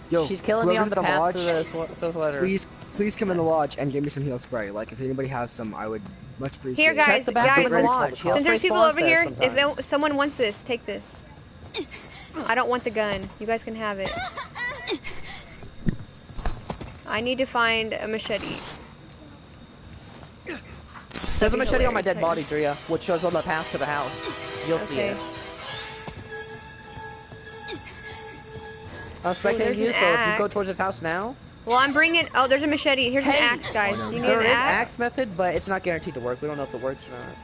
Yo, she's killing me on the path to the sweater. Please come in the lodge and give me some heal spray. Like, if anybody has some, I would much appreciate it. Here, guys, since there's people over here, if someone wants this, take this. I don't want the gun. You guys can have it. I need to find a machete. There's a machete on my dead body, Drea, which shows on the path to the house. You'll see it. I'm expecting you, so if you go towards this house now... Well, I'm bringing... Oh, there's a machete. Here's an axe, guys. You need an axe method, but it's not guaranteed to work. We don't know if it works or not.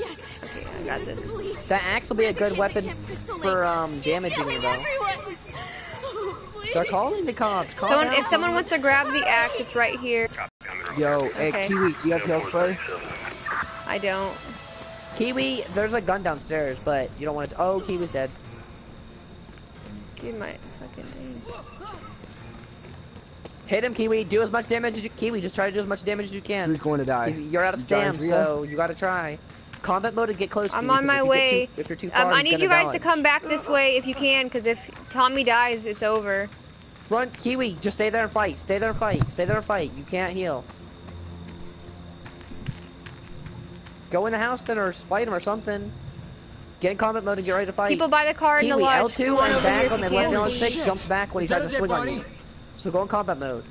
Yes. Okay, I got this. That axe will be a good weapon for damaging you, though. They're calling the cops. If someone wants to grab the axe, it's right here. Yo, hey, Kiwi, do you have heal spray? I don't. Kiwi, there's a gun downstairs, but you don't want it to... Oh, Kiwi's dead. Dude, my fucking thing. Hit him, Kiwi. Do as much damage as you... Kiwi, just try to do as much damage as you can. Who's going to die? You're out of stamina, so you gotta try. Combat mode to get close to me. I'm on my way. If you're too far, I need you guys to come back this way if you can, because if Tommy dies, it's over. Run, Kiwi. Just stay there and fight. Stay there and fight. Stay there and fight. You can't heal. Go in the house then, or fight him or something. Get in combat mode and get ready to fight. People by the car in the lodge. Kiwi, L2 on back on the left down 6, jumps back when he tries to swing on you. So go in combat mode.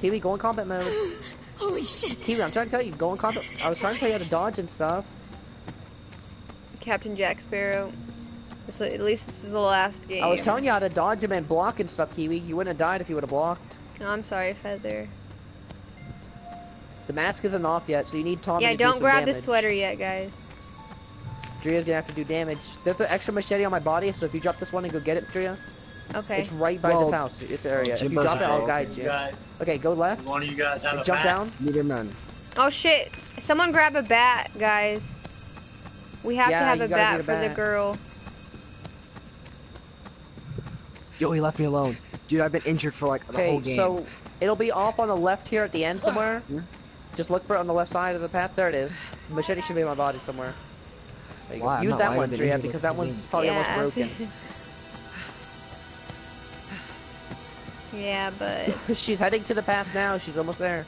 Kiwi, go in combat mode. Holy shit. Kiwi, I'm trying to tell you, go in combat. I was trying to tell you how to dodge and stuff. Captain Jack Sparrow. So at least this is the last game. I was telling you how to dodge him and block and stuff, Kiwi. You wouldn't have died if you would have blocked. No, I'm sorry, Feather. The mask isn't off yet, so you need Tommy to do some damage. Yeah, don't grab the sweater yet, guys. Drea's gonna have to do damage. There's an extra machete on my body, so if you drop this one and go get it, Drea. Okay. It's right by this house. It's area. Jim, if you drop it, I'll guide you. Okay, go left. One of you guys have a jump bat? Down. Oh shit! Someone grab a bat, guys. We have to have a bat, for the girl. Yo, he left me alone, dude. I've been injured for like the whole game. Okay, so it'll be off on the left here at the end somewhere. Just look for it on the left side of the path. There it is. The machete should be in my body somewhere. Wow, use that one, Drea, because that one's probably almost broken. Yeah, but... She's heading to the path now. She's almost there.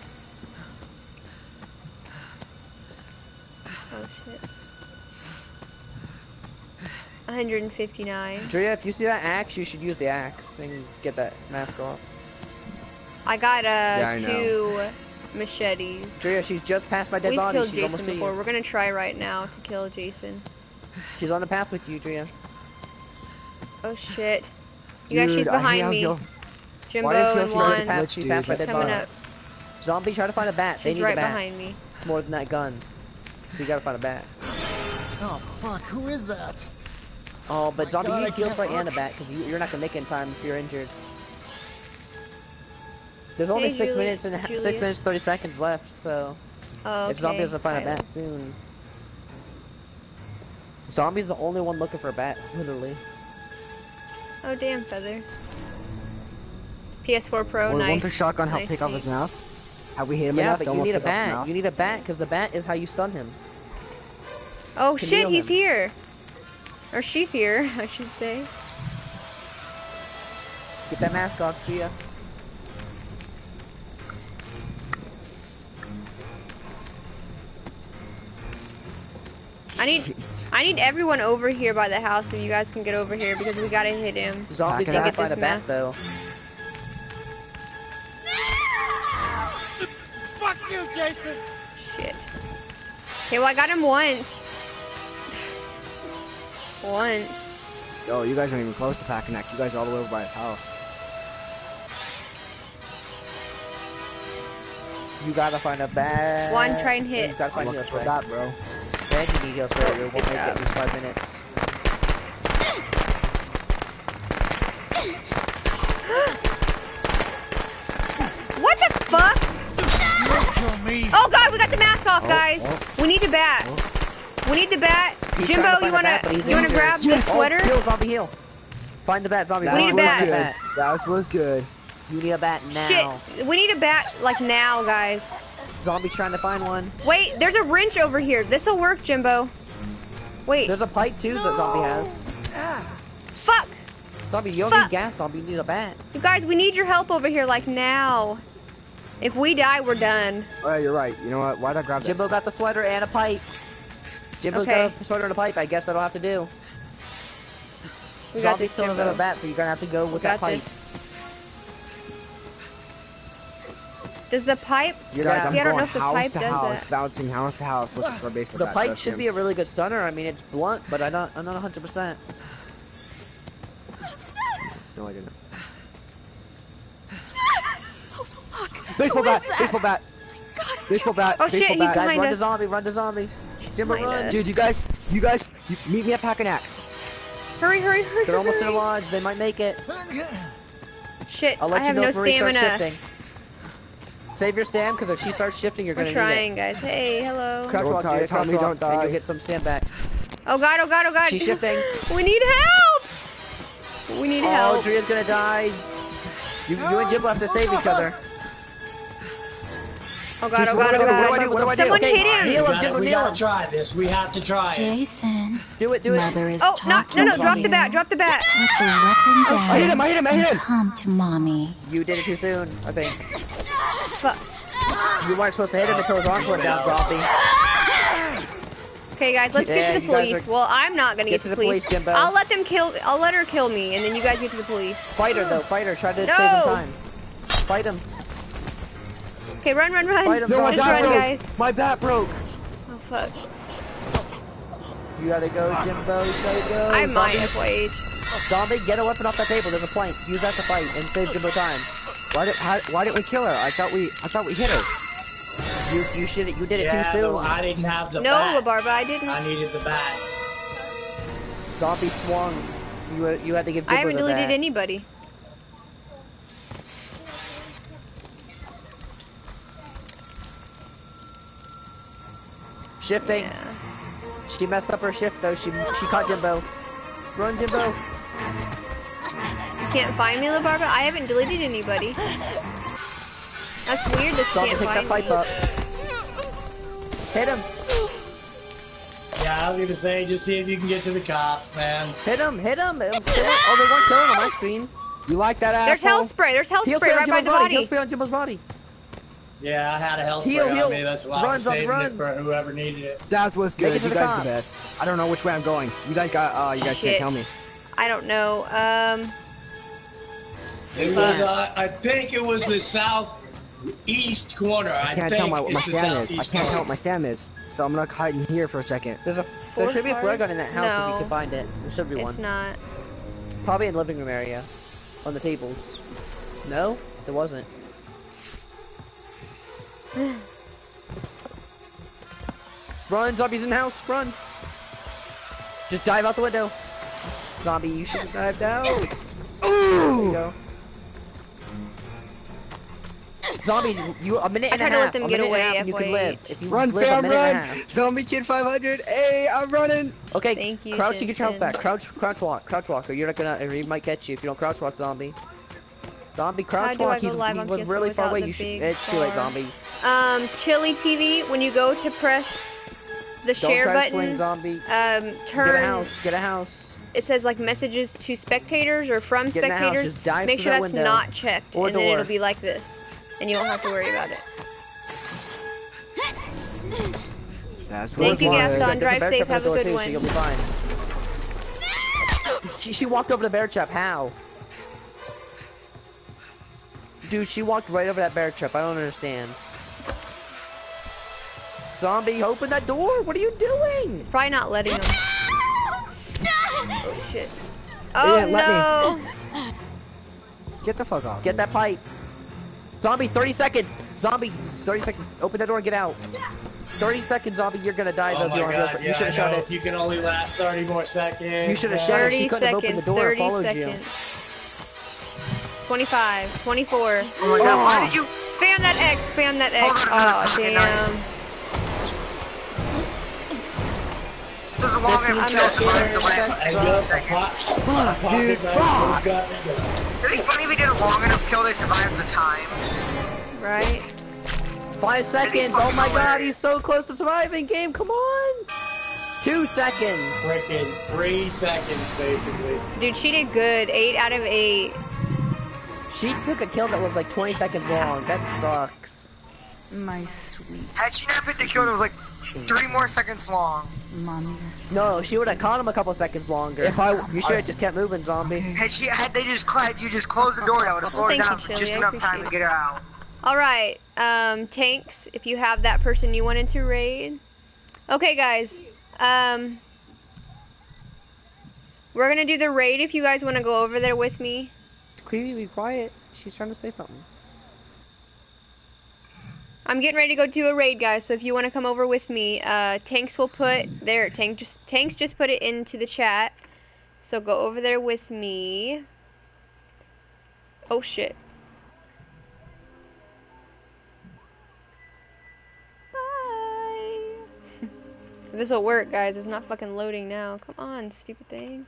Oh, shit. 159. Drea, if you see that axe, you should use the axe and get that mask off. I got, two machetes. Drea, she's just past my dead body. We've killed Jason before. We're gonna try right now to kill Jason. She's on the path with you, Drea. Oh, shit. You guys, she's behind me. Jimbo and Juan. Coming up. Zombie, try to find a bat. They need a bat. She's right behind me. More than that gun. So you gotta find a bat. Oh fuck! Who is that? Oh, but Zombie, you need heal spray and a bat because you're not gonna make it in time if you're injured. There's only 6 minutes and 6 minutes 30 seconds left, so if Zombie doesn't find a bat soon, Zombie's the only one looking for a bat, literally. Oh damn, Feather. PS4 Pro, nice. Won't the shotgun help take off his mask? Have we hit him enough? Yeah, but you need a bat. You need a bat, because the bat is how you stun him. Oh shit, he's here! Or she's here, I should say. Get that mask off, Gia. I need everyone over here by the house, so you guys can get over here, because we gotta hit him. Zombie can get this mask. Fuck you, Jason! Shit. Okay, well I got him once. Yo, you guys aren't even close to Pakanack. You guys are all the way over by his house. You gotta find a bat. One, try and hit. You gotta find heals for that, bro. Thank you, heals for that. We'll make it at least 5 minutes. What the fuck? Oh god, we got the mask off, guys. We need the bat. We need the bat. Jimbo, you wanna grab the sweater? Heal, zombie, heal. Find the bat, zombie. We need a bat. That was good. You need a bat now. Shit, we need a bat like now, guys. Zombie's trying to find one. Wait, there's a wrench over here. This'll work, Jimbo. Wait. There's a pipe too that zombie has. Ah. Fuck. Zombie, you don't need gas, zombie. You need a bat. You guys, we need your help over here like now. If we die, we're done. Oh, yeah, you're right. You know what? Why'd I grab this? Jimbo got the sweater and a pipe. Jimbo's got a sweater and a pipe. I guess that'll have to do. We got this, Jimbo. Still doesn't have a bat, so you're gonna have to go with that pipe. Does the pipe? You guys, I'm going house to house, bouncing house to house, looking for a baseball bat. The pipe should be a really good stunner. I mean, it's blunt, but I'm not 100%. No, I didn't. Oh fuck! Baseball bat! Baseball bat! Baseball bat! Oh shit! He's behind us. Run to zombie! Run to zombie! Jimbo, run! Dude, you guys, meet me at Pakanack. Hurry! Hurry! Hurry! They're almost in the lodge. They might make it. Shit! I have no stamina. Save your stand, because if she starts shifting, you're gonna need it. Guys. Hey, hello. Don't die, Tommy, don't die. You'll get some stand back. Oh god, oh god, oh god. She's shifting. We need help! We need help. Oh, Drea's gonna die. You and Jimbo have to save each other. Oh god, oh god, oh god. What do I do? Someone hit him. We gotta try this. We have to try it. Jason. Do it. Mother is no, drop the bat, drop the bat. Put your weapon down. I hit him. Come to mommy. You did it too soon, I think. Fuck. You weren't supposed to hit him until his arms went down, Zombie. Okay, guys, let's get to the police. Well, I'm not gonna get to the police. I'll let them kill. I'll let her kill me, and then you guys get to the police. Fight her, though. Fight her. Try to save him time. Fight him. Okay, run, run, run. Fight him, guys. My bat broke. Oh fuck. You gotta go, Jimbo. You gotta go. I might have played. Zombie, get a weapon off that table. There's a plank. Use that to fight and save Jimbo time. Why didn't we kill her? I thought we hit her. You did it too soon. No, I didn't have the bat. No, LaBarba, I didn't. I needed the bat. Zombie swung. You had to give Jimbo the bat. I haven't deleted anybody. Shifting. Yeah. She messed up her shift though. She caught Jimbo. Run, Jimbo. You can't find me, LaBarba? I haven't deleted anybody. That's weird that you can't find me. Up. Hit him. Yeah, I was gonna say, just see if you can get to the cops, man. Hit him. Oh, there's one killing on my screen. You like that asshole? There's health spray. There's health spray right by the body. Heal spray on Jimbo's body. Yeah, I had a health spray on me. That's why I was saving it for whoever needed it. That was good. You guys the best. I don't know which way I'm going. You guys can't tell me. I don't know. It was, I think it was the southeast corner. I can't tell what my stam is. I can't tell what my stam is. So I'm gonna hide in here for a second. There should be a flare gun in that house if you can find it. There should be one. It's not. Probably in the living room area. On the tables. No? There wasn't. Run, zombies in the house, run! Just dive out the window. Zombie, you should dive down. There you go. Zombie, you a minute and a half. I tried to let them get away. You can live. If you run, fam, run! Zombie Kid 500. Hey, I'm running. Okay, thank you. Crouch to get your health back. Crouch walk. Or you're not gonna. Or he might catch you if you don't crouch walk, zombie. Zombie, crouch walk. He was really far away. You should. It's too late, zombie. Chili TV. When you go to press the share button, zombie. Turn. Get a house. It says like messages to spectators or from spectators. Make sure that's not checked, and then it'll be like this, and you won't have to worry about it. Thank you, Gaston. Drive safe. Have a good one. You'll be fine. She walked over the bear trap. How? Dude, she walked right over that bear trap. I don't understand. Zombie, open that door. What are you doing? It's probably not letting them. Oh shit. Oh no! Get the fuck off. Get that pipe. Zombie, 30 seconds! Zombie, 30 seconds. Open that door and get out. 30 seconds, zombie, you're gonna die though. You should have shot it. You can only last 30 more seconds. You should have shot it. She couldn't have opened the door and followed you. 25, 24. Oh my god, why did you? Spam that X, spam that X. Oh, damn. It'd be funny if we did a long enough kill, they survived the time. Right. 5 seconds! Oh my god, he's so close to surviving, game, come on! 2 seconds! Frickin' 3 seconds, basically. Dude, she did good. 8 out of 8. She took a kill that was like 20 seconds long. That sucks. My sweet. Had she not picked the kill, it was like 3 more seconds long. Mommy. No, she would have caught him a couple seconds longer. You should have just kept moving, zombie. Had they just closed the door, that would have slowed down just enough time to get her out. Alright, Tanks, if you have that person you wanted to raid. Okay, guys. We're gonna do the raid if you guys wanna go over there with me. Kiwi, be quiet. She's trying to say something. I'm getting ready to go do a raid, guys, so if you wanna come over with me, Tanks will put there, Tanks just put it into the chat. So go over there with me. Oh shit. Bye. This will work, guys. It's not fucking loading now. Come on, stupid thing.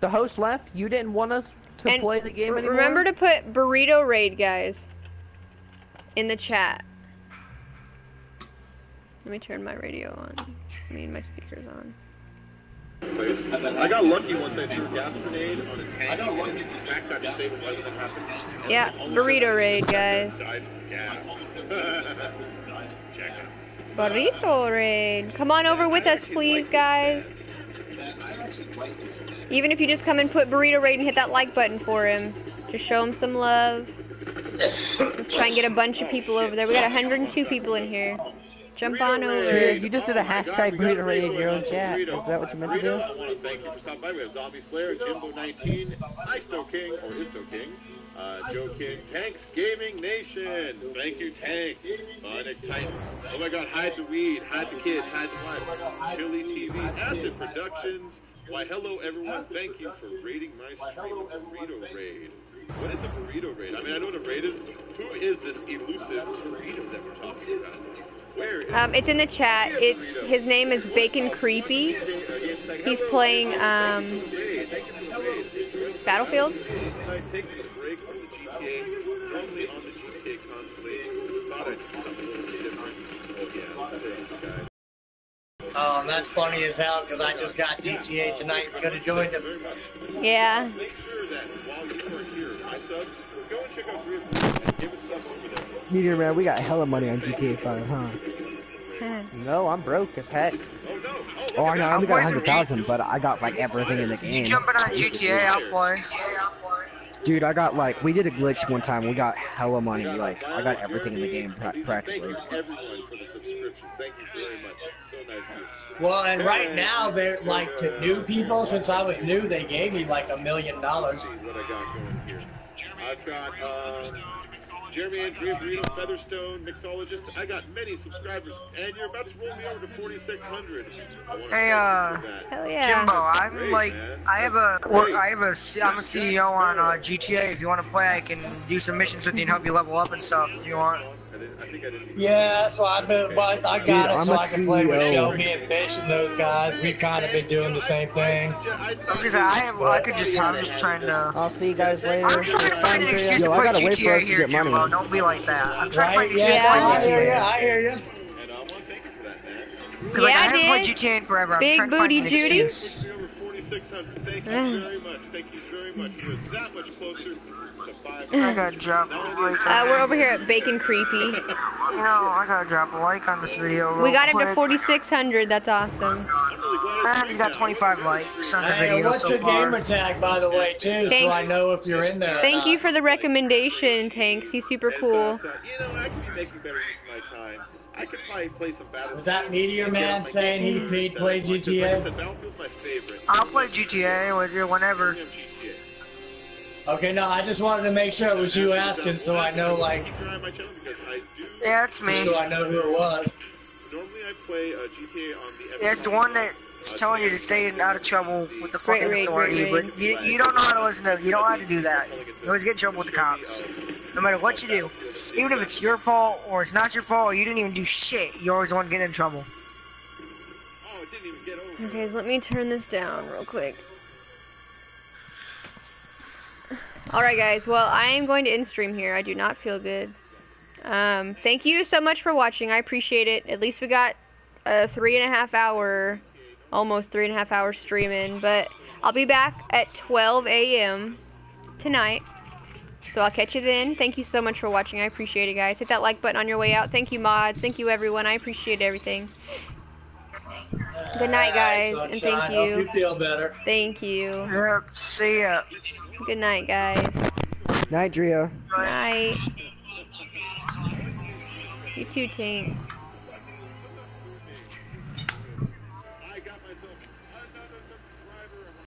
The host left. You didn't want us to play the game anymore. Remember to put burrito raid, guys, in the chat. Let me turn my radio on. I mean, my speakers on. I got lucky once I threw a gas grenade on a tank. I got lucky in the fact that I saved life and happened. Yeah, burrito raid, guys. Burrito raid. Come on over with us, please, guys. Even if you just come and put burrito raid and hit that like button for him. Just show him some love. Let's try and get a bunch of people over there. We got 102 people in here. Jump on over. Dude, you just did a hashtag burrito raid in your own chat. Is that what you meant to do? I want to thank you for stopping by. We have Zombie Slayer, Jimbo19, Isto King, or Isto King, Joe King, Tanks Gaming Nation. Thank you, Tanks. Sonic Titan. Oh my god, hide the weed, hide the kids, hide the wife. Chili TV, Acid Productions. Why, hello everyone. Thank you for raiding my stream of burrito raid. What is a burrito raid? I mean, I know what a raid is. Who is this elusive burrito that we're talking about? It's in the chat. It's his name is Bacon Creepy. He's playing Battlefield. Oh, and that's funny as hell because I just got GTA tonight. Could have joined him. Yeah. Meteor Man, we got hella money on GTA 5, huh? No, I'm broke as heck. Oh, I know, I only got 100,000, but I got like everything in the game. You jumping on GTA, out boy. Dude, I got like, we did a glitch one time, we got hella money, like, I got everything in the game, practically. Well, and right now, they're like, to new people, since I was new, they gave me like $1 million. I've got, Jeremy Andrea Burrito, Featherstone, Mixologist. I got many subscribers, and you're about to roll me over to 4,600. Hey, hell yeah. Jimbo, I'm great, like, man. I'm a CEO on GTA. If you want to play, I can do some missions with you and help you level up and stuff if you want. Yeah, that's why I've been. But I got dude, it so I can play with Shelby and Fish and those guys. We've kind of been doing the same thing. I'm just trying to. I'll see you guys later. I'm trying to find an excuse to play GTA here. Jimbo, don't be like that. I'm trying to play GTA. Yeah, I hear you. Because like, I haven't played GTA in forever. I'm trying to find an excuse. Big booty Judy. Thank you very much. Thank you very much. We're that much closer. I gotta drop a like. We're over here at Bacon Creepy. You know, I gotta drop a like on this video. We got him to 4,600. That's awesome. And he got 25 likes on the video so far. What's your gamer tag, by the way, too, so I know if you're in there. Thank you for the recommendation, Tanks. He's super cool. You know, I could be making better use of my time. I could probably play some Battlefield. Was that Meteor Man saying he played GTA? I'll play GTA with you whenever. Okay, no, I just wanted to make sure it was you asking, so I know, like... Yeah, it's me. So I know who it was. Normally I play GTA on the... Yeah, it's the one that's telling you to stay out of trouble with the fucking authority, but you don't know how to listen to them. You don't have to do that. You always get in trouble with the cops. No matter what you do. Even if it's your fault, or it's not your fault, or you didn't even do shit, you're always the one getting in trouble. Okay, so let me turn this down real quick. Alright guys, well I am going to end stream here. I do not feel good. Thank you so much for watching. I appreciate it. At least we got a 3.5 hour, almost 3.5 hour stream in. But I'll be back at 12 a.m. tonight. So I'll catch you then. Thank you so much for watching. I appreciate it guys. Hit that like button on your way out. Thank you mods. Thank you everyone. I appreciate everything. Good night, guys, and thank you. Hope you feel better. Thank you. Yep, see ya. Good night, guys. Night, Drea. Night. You two, Tanks.